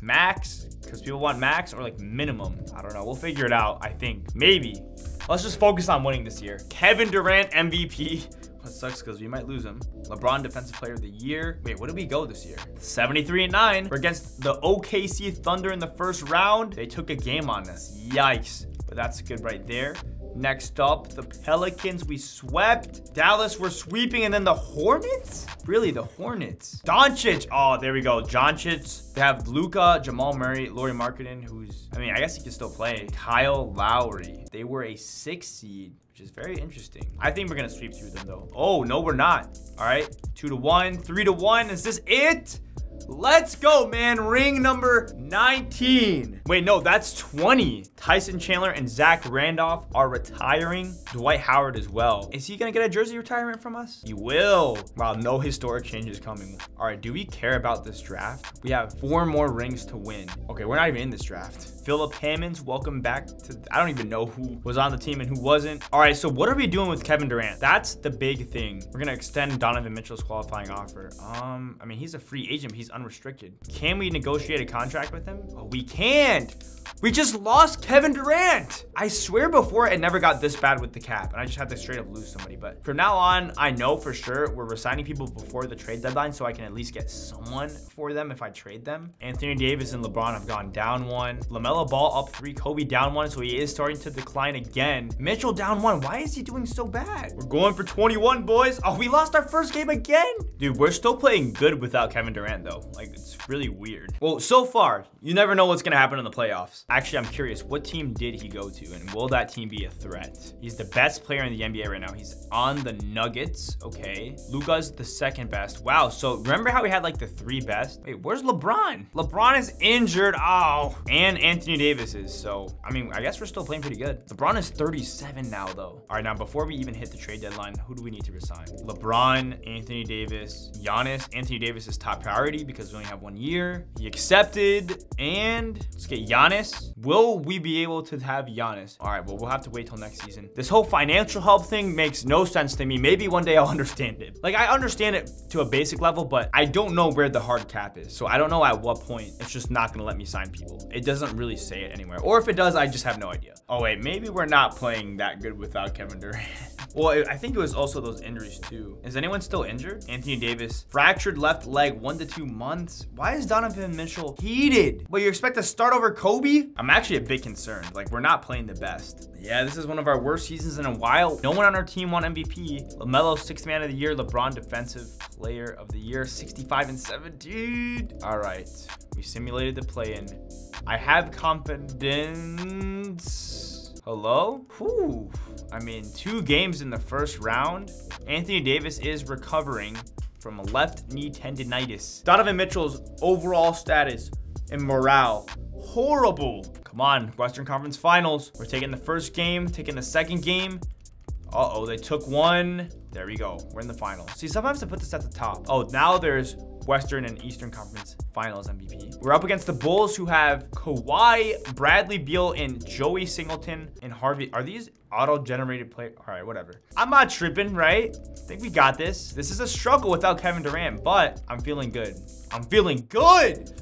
max, because people want max, or like minimum. I don't know. We'll figure it out, I think. Maybe. Let's just focus on winning this year. Kevin Durant MVP. That sucks because we might lose him. LeBron Defensive Player of the Year. Wait, what did we go this year? 73-9. We're against the OKC Thunder in the 1st round. They took a game on us. Yikes. But that's good right there. Next up, the Pelicans, we swept. Dallas, we're sweeping. And then the Hornets? Really, the Hornets. Doncic. Oh, there we go. Doncic. They have Luka, Jamal Murray, Lauri Markkanen, who's, I mean, I guess he can still play. Kyle Lowry. They were a 6 seed, which is very interesting. I think we're going to sweep through them, though. Oh, no, we're not. All right. 2-1, 3-1. Is this it? Let's go, man. Ring number 19. Wait, no, that's 20. Tyson Chandler and Zach Randolph are retiring. Dwight Howard as well. Is he going to get a jersey retirement from us? He will. Wow, no historic changes coming. All right, do we care about this draft? We have 4 more rings to win. Okay, we're not even in this draft. Philip Hammonds, welcome back to... I don't even know who was on the team and who wasn't. All right, so what are we doing with Kevin Durant? That's the big thing. We're going to extend Donovan Mitchell's qualifying offer. I mean, he's a free agent. He's unrestricted. Can we negotiate a contract with him? Oh, we can't. We just lost Kevin Durant. I swear before it never got this bad with the cap, and I just had to straight up lose somebody. But from now on, I know for sure we're resigning people before the trade deadline, so I can at least get someone for them if I trade them. Anthony Davis and LeBron have gone down 1. LaMelo Ball up 3. Kobe down 1, so he is starting to decline again. Mitchell down 1. Why is he doing so bad? We're going for 21, boys. Oh, we lost our first game again. Dude, we're still playing good without Kevin Durant, though. Like, it's really weird. Well, so far, you never know what's going to happen in the playoffs. Actually, I'm curious, what team did he go to and will that team be a threat? He's the best player in the NBA right now. He's on the Nuggets, okay. Luka's the second best. Wow, so remember how we had like the three best? Wait, where's LeBron? LeBron is injured, oh. And Anthony Davis is, so, I mean, I guess we're still playing pretty good. LeBron is 37 now though. All right, now before we even hit the trade deadline, who do we need to resign? LeBron, Anthony Davis, Giannis. Anthony Davis is top priority because we only have 1 year. He accepted, and let's get Giannis. Will we be able to have Giannis? All right, well, we'll have to wait till next season. This whole financial help thing makes no sense to me. Maybe one day I'll understand it. Like, I understand it to a basic level, but I don't know where the hard cap is. So I don't know at what point it's just not gonna let me sign people. It doesn't really say it anywhere. Or if it does, I just have no idea. Oh wait, maybe we're not playing that good without Kevin Durant. Well, I think it was also those injuries too. Is anyone still injured? Anthony Davis, fractured left leg, 1 to 2 months. Why is Donovan Mitchell heated? Wait, you expect to start over Kobe? I'm actually a bit concerned. Like, we're not playing the best. Yeah, this is one of our worst seasons in a while. No one on our team won MVP. LaMelo, sixth man of the year. LeBron, defensive player of the year, 65 and 17. All right, we simulated the play-in. I have confidence. Hello? Whew. I mean, 2 games in the first round. Anthony Davis is recovering from a left knee tendinitis. Donovan Mitchell's overall status and morale, horrible. Come on, Western Conference Finals. We're taking the first game, taking the second game. Uh-oh, they took one. There we go, we're in the finals. See, sometimes I put this at the top. Oh, now there's Western and Eastern Conference Finals MVP. We're up against the Bulls, who have Kawhi, Bradley Beal, and Joey Singleton and Harvey. Are these auto-generated players? All right, whatever. I'm not tripping, right? I think we got this. This is a struggle without Kevin Durant, but I'm feeling good. I'm feeling good.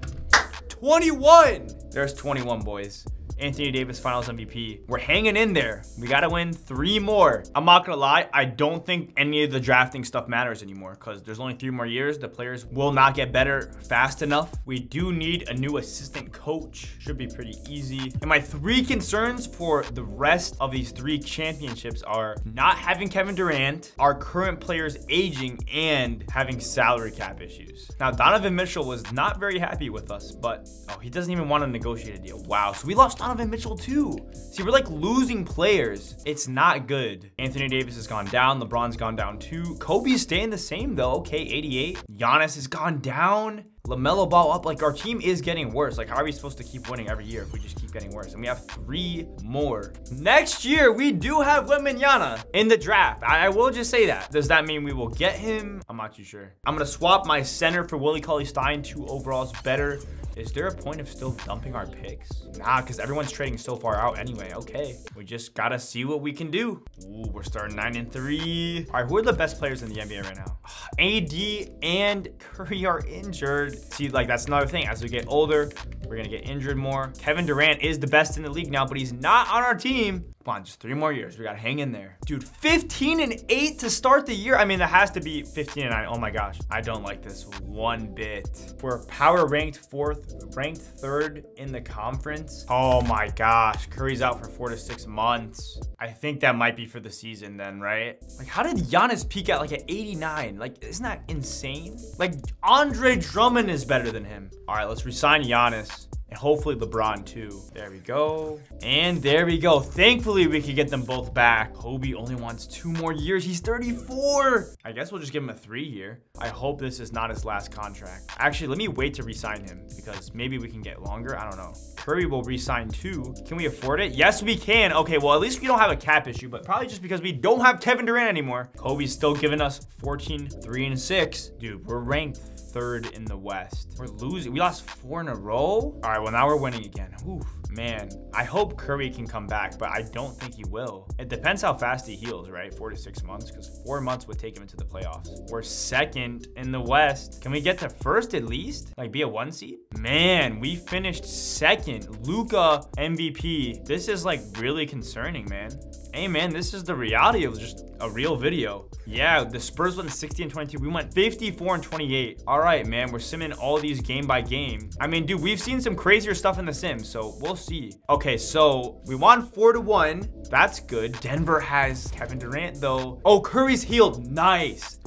21. There's 21, boys. Anthony Davis, Finals MVP. We're hanging in there. We gotta win 3 more. I'm not gonna lie, I don't think any of the drafting stuff matters anymore because there's only 3 more years. The players will not get better fast enough. We do need a new assistant coach. Should be pretty easy. And my 3 concerns for the rest of these 3 championships are not having Kevin Durant, our current players aging, and having salary cap issues. Now, Donovan Mitchell was not very happy with us, but oh, he doesn't even want to negotiate a deal. Wow, so we lost Donovan Mitchell too. See, we're like losing players. It's not good. Anthony Davis has gone down. LeBron's gone down too. Kobe's staying the same though. Okay, 88. Giannis has gone down. LaMelo Ball up. Like, our team is getting worse. Like, how are we supposed to keep winning every year if we just keep getting worse? And we have 3 more. Next year, we do have Wembanyama in the draft. I will just say that. Does that mean we will get him? I'm not too sure. I'm going to swap my center for Willie Cauley-Stein. 2 overalls better. Is there a point of still dumping our picks? Nah, because everyone's trading so far out anyway. Okay, we just got to see what we can do. Ooh, we're starting 9 and 3. All right, who are the best players in the NBA right now? AD and Curry are injured. See, like, that's another thing. As we get older, we're going to get injured more. Kevin Durant is the best in the league now, but he's not on our team. Come on, just 3 more years. We got to hang in there. Dude, 15 and 8 to start the year. I mean, that has to be 15 and 9. Oh my gosh. I don't like this one bit. We're power ranked 4th, ranked 3rd in the conference. Oh my gosh. Curry's out for 4 to 6 months. I think that might be for the season then, right? Like, how did Giannis peak out like at 89? Like, isn't that insane? Like, Andre Drummond is better than him. All right, let's resign Giannis. Hopefully LeBron too. There we go. And there we go. Thankfully, we could get them both back. Kobe only wants 2 more years. He's 34. I guess we'll just give him a 3-year. I hope this is not his last contract. Actually, let me wait to re-sign him because maybe we can get longer. I don't know. Curry will re-sign too. Can we afford it? Yes, we can. Okay, well, at least we don't have a cap issue, but probably just because we don't have Kevin Durant anymore. Kobe's still giving us 14, 3, and 6. Dude, we're ranked 3rd in the West. We're losing. We lost 4 in a row. All right, well, now we're winning again. Oof. Man, I hope Curry can come back, but I don't think he will. It depends how fast he heals, right? 4 to 6 months, because 4 months would take him into the playoffs. We're 2nd in the West. Can we get to 1st at least? Like, be a 1 seed? Man, we finished 2nd. Luka MVP. This is like really concerning, man. Hey man, this is the reality of just a real video. Yeah, the Spurs went 60 and 22. We went 54 and 28. All right, man, we're simming all these game by game. I mean, dude, we've seen some crazier stuff in the Sims, so we'll see. Okay, so we won 4 to 1. That's good. Denver has Kevin Durant though. Oh, Curry's healed. Nice.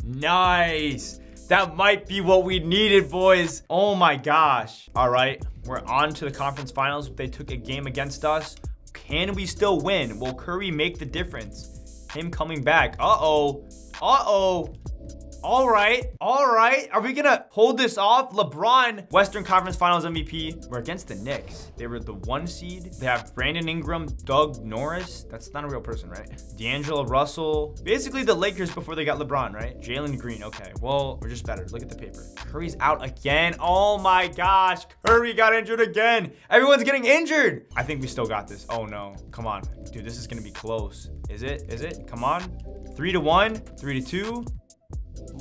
That might be what we needed, boys. Oh my gosh. All right, we're on to the conference finals. They took a game against us. Can we still win? Will Curry make the difference? Him coming back. Uh-oh. Uh-oh. All right. All right. Are we going to hold this off? LeBron, Western Conference Finals MVP. We're against the Knicks. They were the 1 seed. They have Brandon Ingram, Doug Norris. That's not a real person, right? D'Angelo Russell. Basically the Lakers before they got LeBron, right? Jalen Green. Okay. Well, we're just better. Look at the paper. Curry's out again. Oh my gosh. Curry got injured again. Everyone's getting injured. I think we still got this. Oh no. Come on. Dude, this is going to be close. Is it? Is it? Come on. 3-1. 3-2.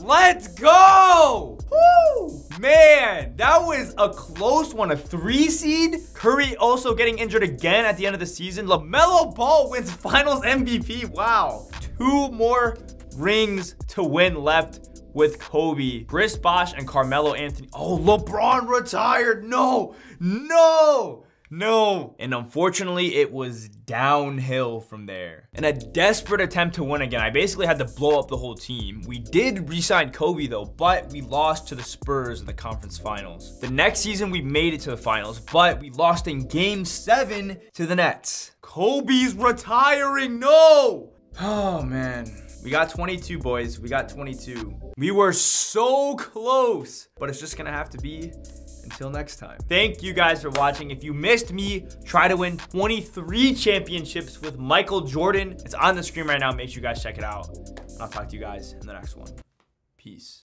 Let's go! Woo! Man, that was a close one, a 3 seed. Curry also getting injured again at the end of the season. LaMelo Ball wins Finals MVP. Wow. 2 more rings to win left with Kobe. Chris Bosh and Carmelo Anthony. Oh, LeBron retired. No, no. No. And unfortunately, it was downhill from there. In a desperate attempt to win again, I basically had to blow up the whole team. We did re-sign Kobe though, but we lost to the Spurs in the conference finals. The next season, we made it to the finals, but we lost in Game 7 to the Nets. Kobe's retiring, no! Oh man. We got 22, boys. We got 22. We were so close, but it's just gonna have to be until next time. Thank you guys for watching. If you missed me try to win 23 championships with Michael Jordan, it's on the screen right now. Make sure you guys check it out. And I'll talk to you guys in the next one. Peace.